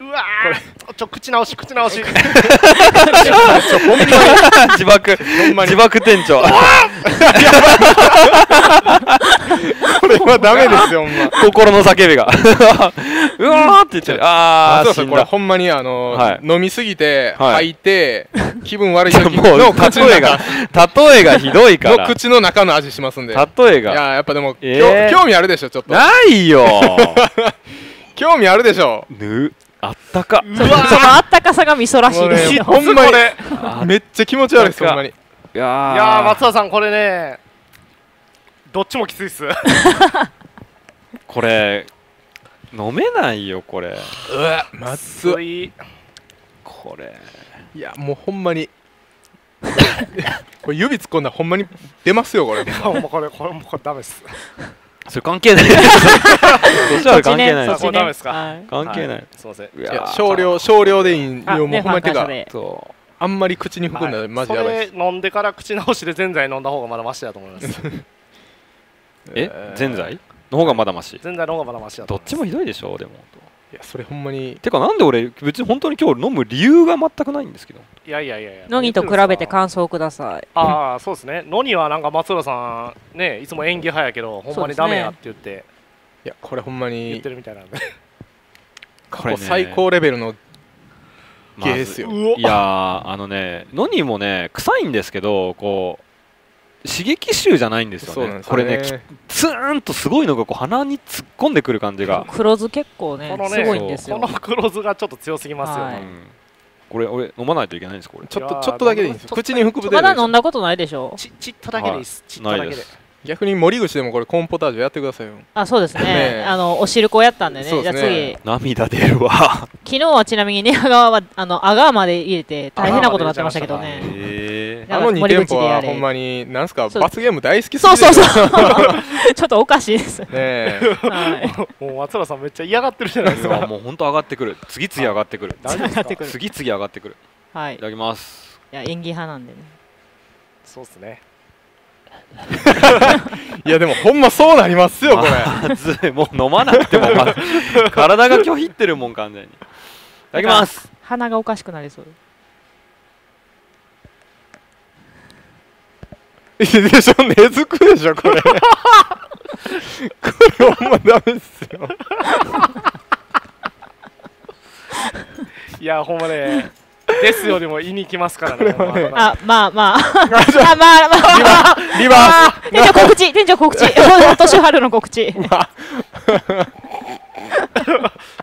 うわー、ちょ口直し口直し。自爆自爆店長。これはダメですよ、ほんま。心の叫びが。うわーって言ってる。ああ、そうそう、これほんまにあの飲みすぎて吐いて気分悪い時の例えが例えがひどいから。口の中の味しますんで。例えが。いややっぱでも興味あるでしょちょっと。ないよ。興味あるでしょ。ぬ。あったか。そのあったかさが味噌らしいですよ。ほんまこれめっちゃ気持ち悪いですほんまに。いや松田さんこれね、どっちもきついっす。これ飲めないよこれ。うわまずいこれ。いやもうほんまにこれ指突っ込んだらほんまに出ますよこれ。もうこれこれもうこれダメっす。それ関係ない。関係ない。関係ない。すみません。少量少量でいいよ。もうほんまてか。そう。あんまり口に含んだらマジやばい。それ飲んでから口直しで全剤飲んだ方がまだマシだと思います。え？全剤の方がまだマシ。全剤の方がまだマシだ。どっちもひどいでしょでも。いやそれほんまに。てかなんで俺別に本当に今日飲む理由が全くないんですけど。いやいやいやいや。ノニと比べて感想をください。ああそうですね。ノニはなんか松浦さんね、いつも演技派やけどほんまにダメやって言って。いやこれほんまに言ってるみたいなんで。これ最高レベルのゲーですよ。いやあのね、ノニもね臭いんですけどこう。刺激臭じゃないんですよね。これね、ツーンとすごいのがこう鼻に突っ込んでくる感じが。黒酢結構ね、すごいんですよ。この黒酢がちょっと強すぎますよね。これ俺飲まないといけないんですこれ。ちょっとちょっとだけでいいです。口に含むで。まだ飲んだことないでしょ。ちちっとだけでいいです。ちっとだけで。逆に森口でもこれコーンポタージュやってくださいよ。あ、そうですね。あのお汁粉やったんでね。じゃあ次。涙出るわ。昨日はちなみに寝屋川はあの阿川まで入れて大変なことになってましたけどね。あのに店舗はほんまになんすか罰ゲーム大好きそうそうそう。ちょっとおかしいです。ね。もう松原さんめっちゃ嫌がってるじゃないですか。もう本当上がってくる。次々上がってくる。次々上がってくる。はい。いただきます。いや演技派なんでね。そうですね。いやでもほんまそうなりますよこれ。まずい、もう飲まなくてもまずい。体が拒否ってるもん完全に。いただきます。鼻がおかしくなりそう。でしょ、根付くでしょこれ。これほんまダメっすよ。いやほんまね。ですよでも言いに来ますからね。あ、まあまあ。あ、まあまあ。リバース。店長告知、店長告知。年春の告知。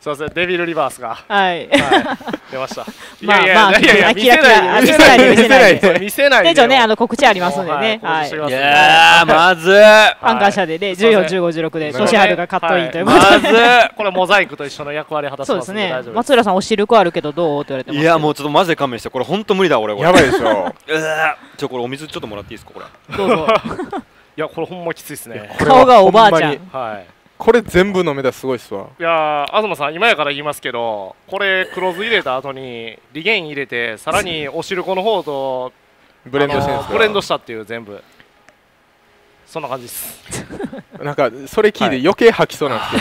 すみません、デビルリバースが。はい。出ました。まあまあ、見せない、見せない、見せない、見せない。店長ね、あの告知ありますんでね。はい。いやー、まず。アンカー社でね、じゅうよん、じゅうご、じゅうろくで年春がカットインということで。まず。これモザイクと一緒の役割果たす。そうですね。松浦さんお汁粉あるけどどうって言われてます。いやもうちょっと。マジで勘弁してこれ本当無理だ俺これやばいでしょ。ちょこれお水ちょっともらっていいですかこれ。どうぞ。いやこれほんまきついですね。顔がおばあちゃん。はい。これ全部飲めたらすごいっすわ。いやー東さん今やから言いますけどこれ黒酢入れた後にリゲイン入れてさらにお汁粉の方とブレンドしてブレンドしたっていう全部。そんな感じです。なんかそれ聞いて余計吐きそうなんで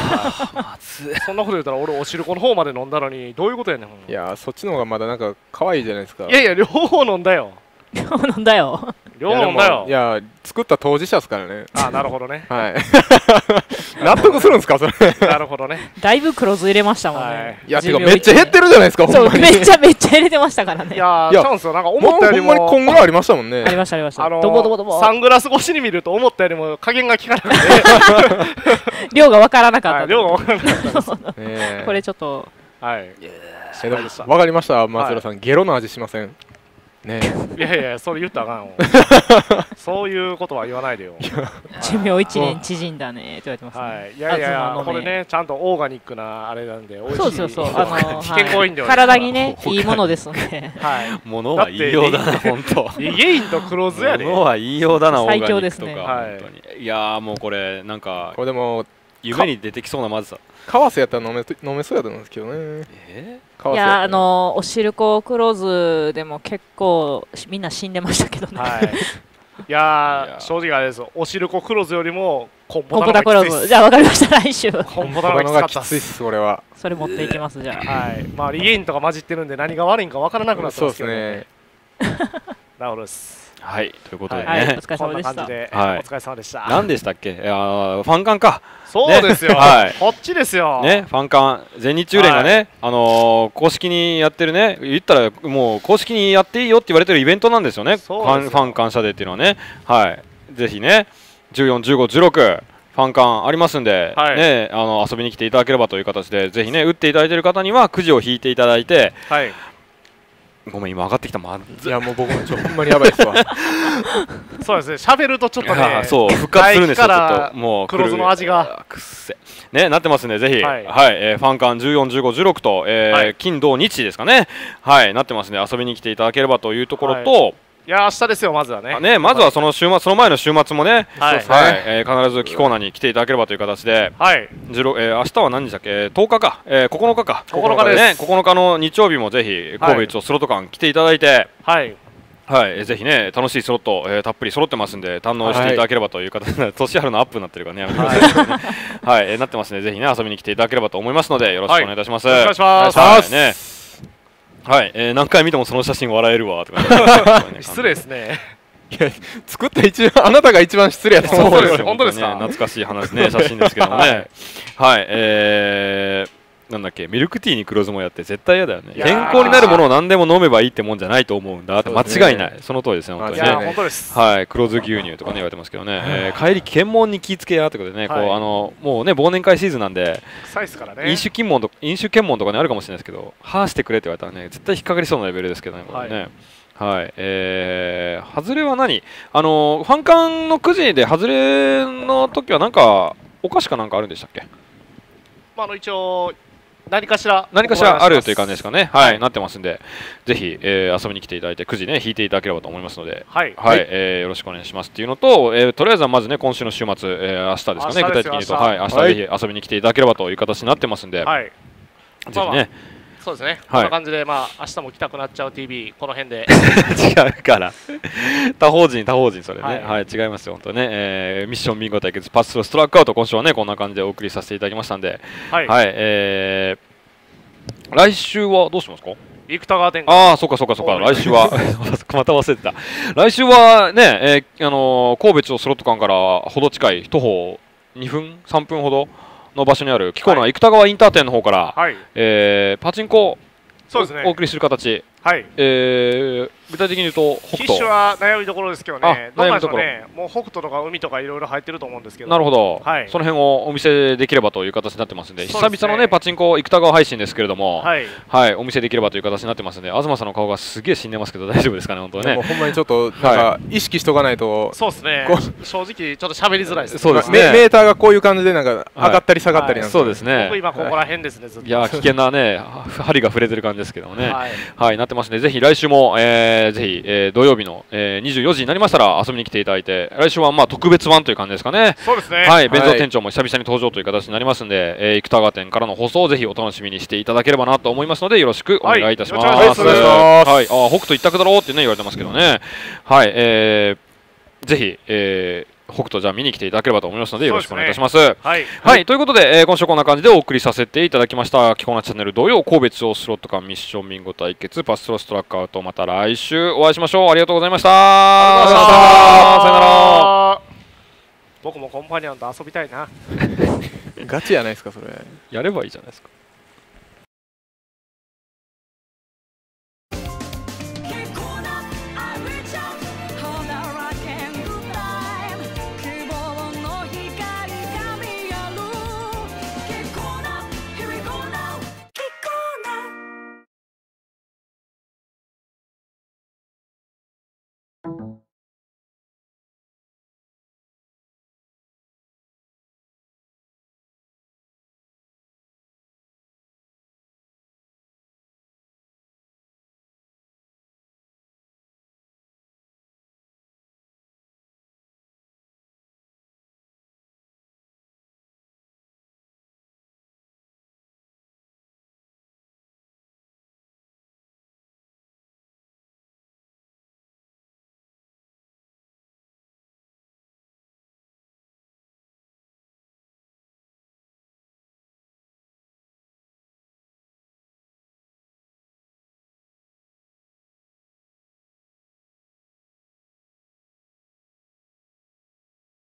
すけど。そんなこと言ったら俺お汁粉の方まで飲んだのにどういうことやねん。いやそっちの方がまだなんか可愛いじゃないですか。いやいや両方飲んだよ。両方飲んだよ。両方飲んだよ。いや作った当事者ですからね。あなるほどね。はい。納得するんですかそれ。なるほどね。だいぶ黒酢入れましたもんね。いやてかめっちゃ減ってるじゃないですか。そうめっちゃめっちゃ入れてましたからね。いやチャンスはなんか思ったよりもこんぐらいありましたもんね。ありましたありました。あのサングラス越しに見ると思ったよりも加減が効かなくて量が分からなかった。量が分からなかった。これちょっとはい。わかりました松浦さんゲロの味しません。ねえいやいやそれ言ったらあかんよ。そういうことは言わないでよ。寿命いちねん縮んだねと言われてますね。はいいやいやこれねちゃんとオーガニックなあれなんで美味しい。そうそうそうあの体にねいいものですので。はいものは言いようだな本当。リゲインと黒酢やで。ものは言いようだなオーガニックとか。最強ですね。はいいやもうこれなんかこれでも夢に出てきそうなまずさ。川瀬やったら飲め飲めそうやと思うんですけどね。ええ。いやあのお汁粉黒酢でも結構みんな死んでましたけどね。いや正直あれですお汁粉黒酢よりもコンポタ黒酢。じゃあわかりました来週。コンポタのがきついっすこれは。それ持っていきますじゃあ。はいまあリゲインとか混じってるんで何が悪いんかわからなくなってますけどね。なるほどです。はいということでね。お疲れ様でした。はいお疲れ様でした。何でしたっけいやファンカンか。そうですよ。こっちですよ。ね、ファンカン全日中連がね、あの公式にやってるね、言ったらもう公式にやっていいよって言われてるイベントなんですよね。ファン感謝デーっていうのはね、はい、ぜひね、じゅうよん、じゅうご、じゅうろくファンカンありますんで、ね、あの遊びに来ていただければという形で、ぜひね、打っていただいている方にはくじを引いていただいて。ごめん今上がってきたまずいやもう僕もちょっとほんまにやばいですわ。そうですね喋るとちょっとねそう復活するんですよちょっともう黒酢の味がくっせねなってますんでぜひはいファンカンじゅうよん、じゅうご、じゅうろくと金土日ですかねはいなってますんで遊びに来ていただければというところといや明日ですよまずはねねまずはその週末その前の週末もねはい必ずキコーナーに来ていただければという形ではいじゅうろく明日は何でしたっけとおかかここのかかここのかですねここのかの日曜日もぜひ神戸一のスロット館来ていただいてはいはいぜひね楽しいスロットたっぷり揃ってますんで堪能していただければという形で年春のアップになってるからねはいなってますねぜひね遊びに来ていただければと思いますのでよろしくお願いいたしますお願いします。はい、えー、何回見てもその写真笑えるわとか失礼ですね。作った一番あなたが一番失礼やと思うんですよ。本当ですか。懐かしい話ね写真ですけどもね。はい、えーなんだっけミルクティーに黒相撲やって絶対嫌だよね。健康になるものを何でも飲めばいいってもんじゃないと思うんだって、間違いない。その通りですね、本当にね。黒酢牛乳とかね言われてますけどね。帰り検問に気ぃつけやということでね、もうね忘年会シーズンなんで飲酒検問とかねあるかもしれないですけど、はーしてくれって言われたらね絶対引っかかりそうなレベルですけどね、これね。はい、えー、外れは何、あのファンカンのくじで外れの時はなんかお菓子かなんかあるんでしたっけ。まあの一応何かしら何かしらあるという感じですかね。はい、はい、なってますんで、ぜひ、えー、遊びに来ていただいてくじね引いていただければと思いますので、はい、はい、えー、よろしくお願いしますっていうのと、えー、とりあえずはまずね今週の週末、えー、明日ですかね、具体的に言うと、はい、明日ぜひ遊びに来ていただければという形になってますんで、はい、ぜひね。そうですね、こんな感じで、まあ明日も来たくなっちゃう ティービー、この辺で違うから、他方陣、他方陣、それね、はい、違いますよ、本当にね、えー、ミッションビンゴ対決、パススローストラックアウト、今週はね、こんな感じでお送りさせていただきましたんで、はい、はい、えー、来週はどうしますか、生田川展開、ああ、そうか、そうか、そうか、来週は、また忘れてた、来週はね、えーあのー、神戸町スロット館からほど近い、徒歩にふん、さんぷんほど。の場所にある貴校の生田川インター店の方から、はい、えー、パチンコをお送りする形、はい、えー、具体的に言うと北斗、機種は悩みどころですけどね、悩みどころ、もう北斗とか海とかいろいろ入ってると思うんですけど、なるほど、はい、その辺をお見せできればという形になってますんで、久々のねパチンコ生田川配信ですけれども、はい、はい、お見せできればという形になってますんで、東さんの顔がすげえ死んでますけど大丈夫ですかね、本当ね。ほんまにちょっとなんか意識しとかないと、そうですね。正直ちょっと喋りづらいです。そうですね。メーターがこういう感じでなんか上がったり下がったりなんで、そうですね。僕今ここら辺ですね。いや危険なね針が触れてる感じですけどもね、はいなってますね。ぜひ来週も。ぜひ、えー、土曜日の、えー、にじゅうよじになりましたら遊びに来ていただいて、来週はまあ特別版という感じですかね。そうですね。はい、弁蔵店長も久々に登場という形になりますので、えー、生田川店からの放送をぜひお楽しみにしていただければなと思いますので、よろしくお願いいたします。はい、はい、あ北斗一択だろうってね言われてますけどね。はい、えー、ぜひ、えー、北斗じゃあ見に来ていただければと思いますので、よろしくお願いいたします。はい、はいはい、ということで、えー、今週こんな感じでお送りさせていただきました。キコナチャンネル同様神戸地方スロット間ミッションビンゴ対決パススローストラックアウト、また来週お会いしましょう。ありがとうございました。さよなら。僕もコンパニオンと遊びたいな。ガチじゃないですかそれ。やればいいじゃないですか。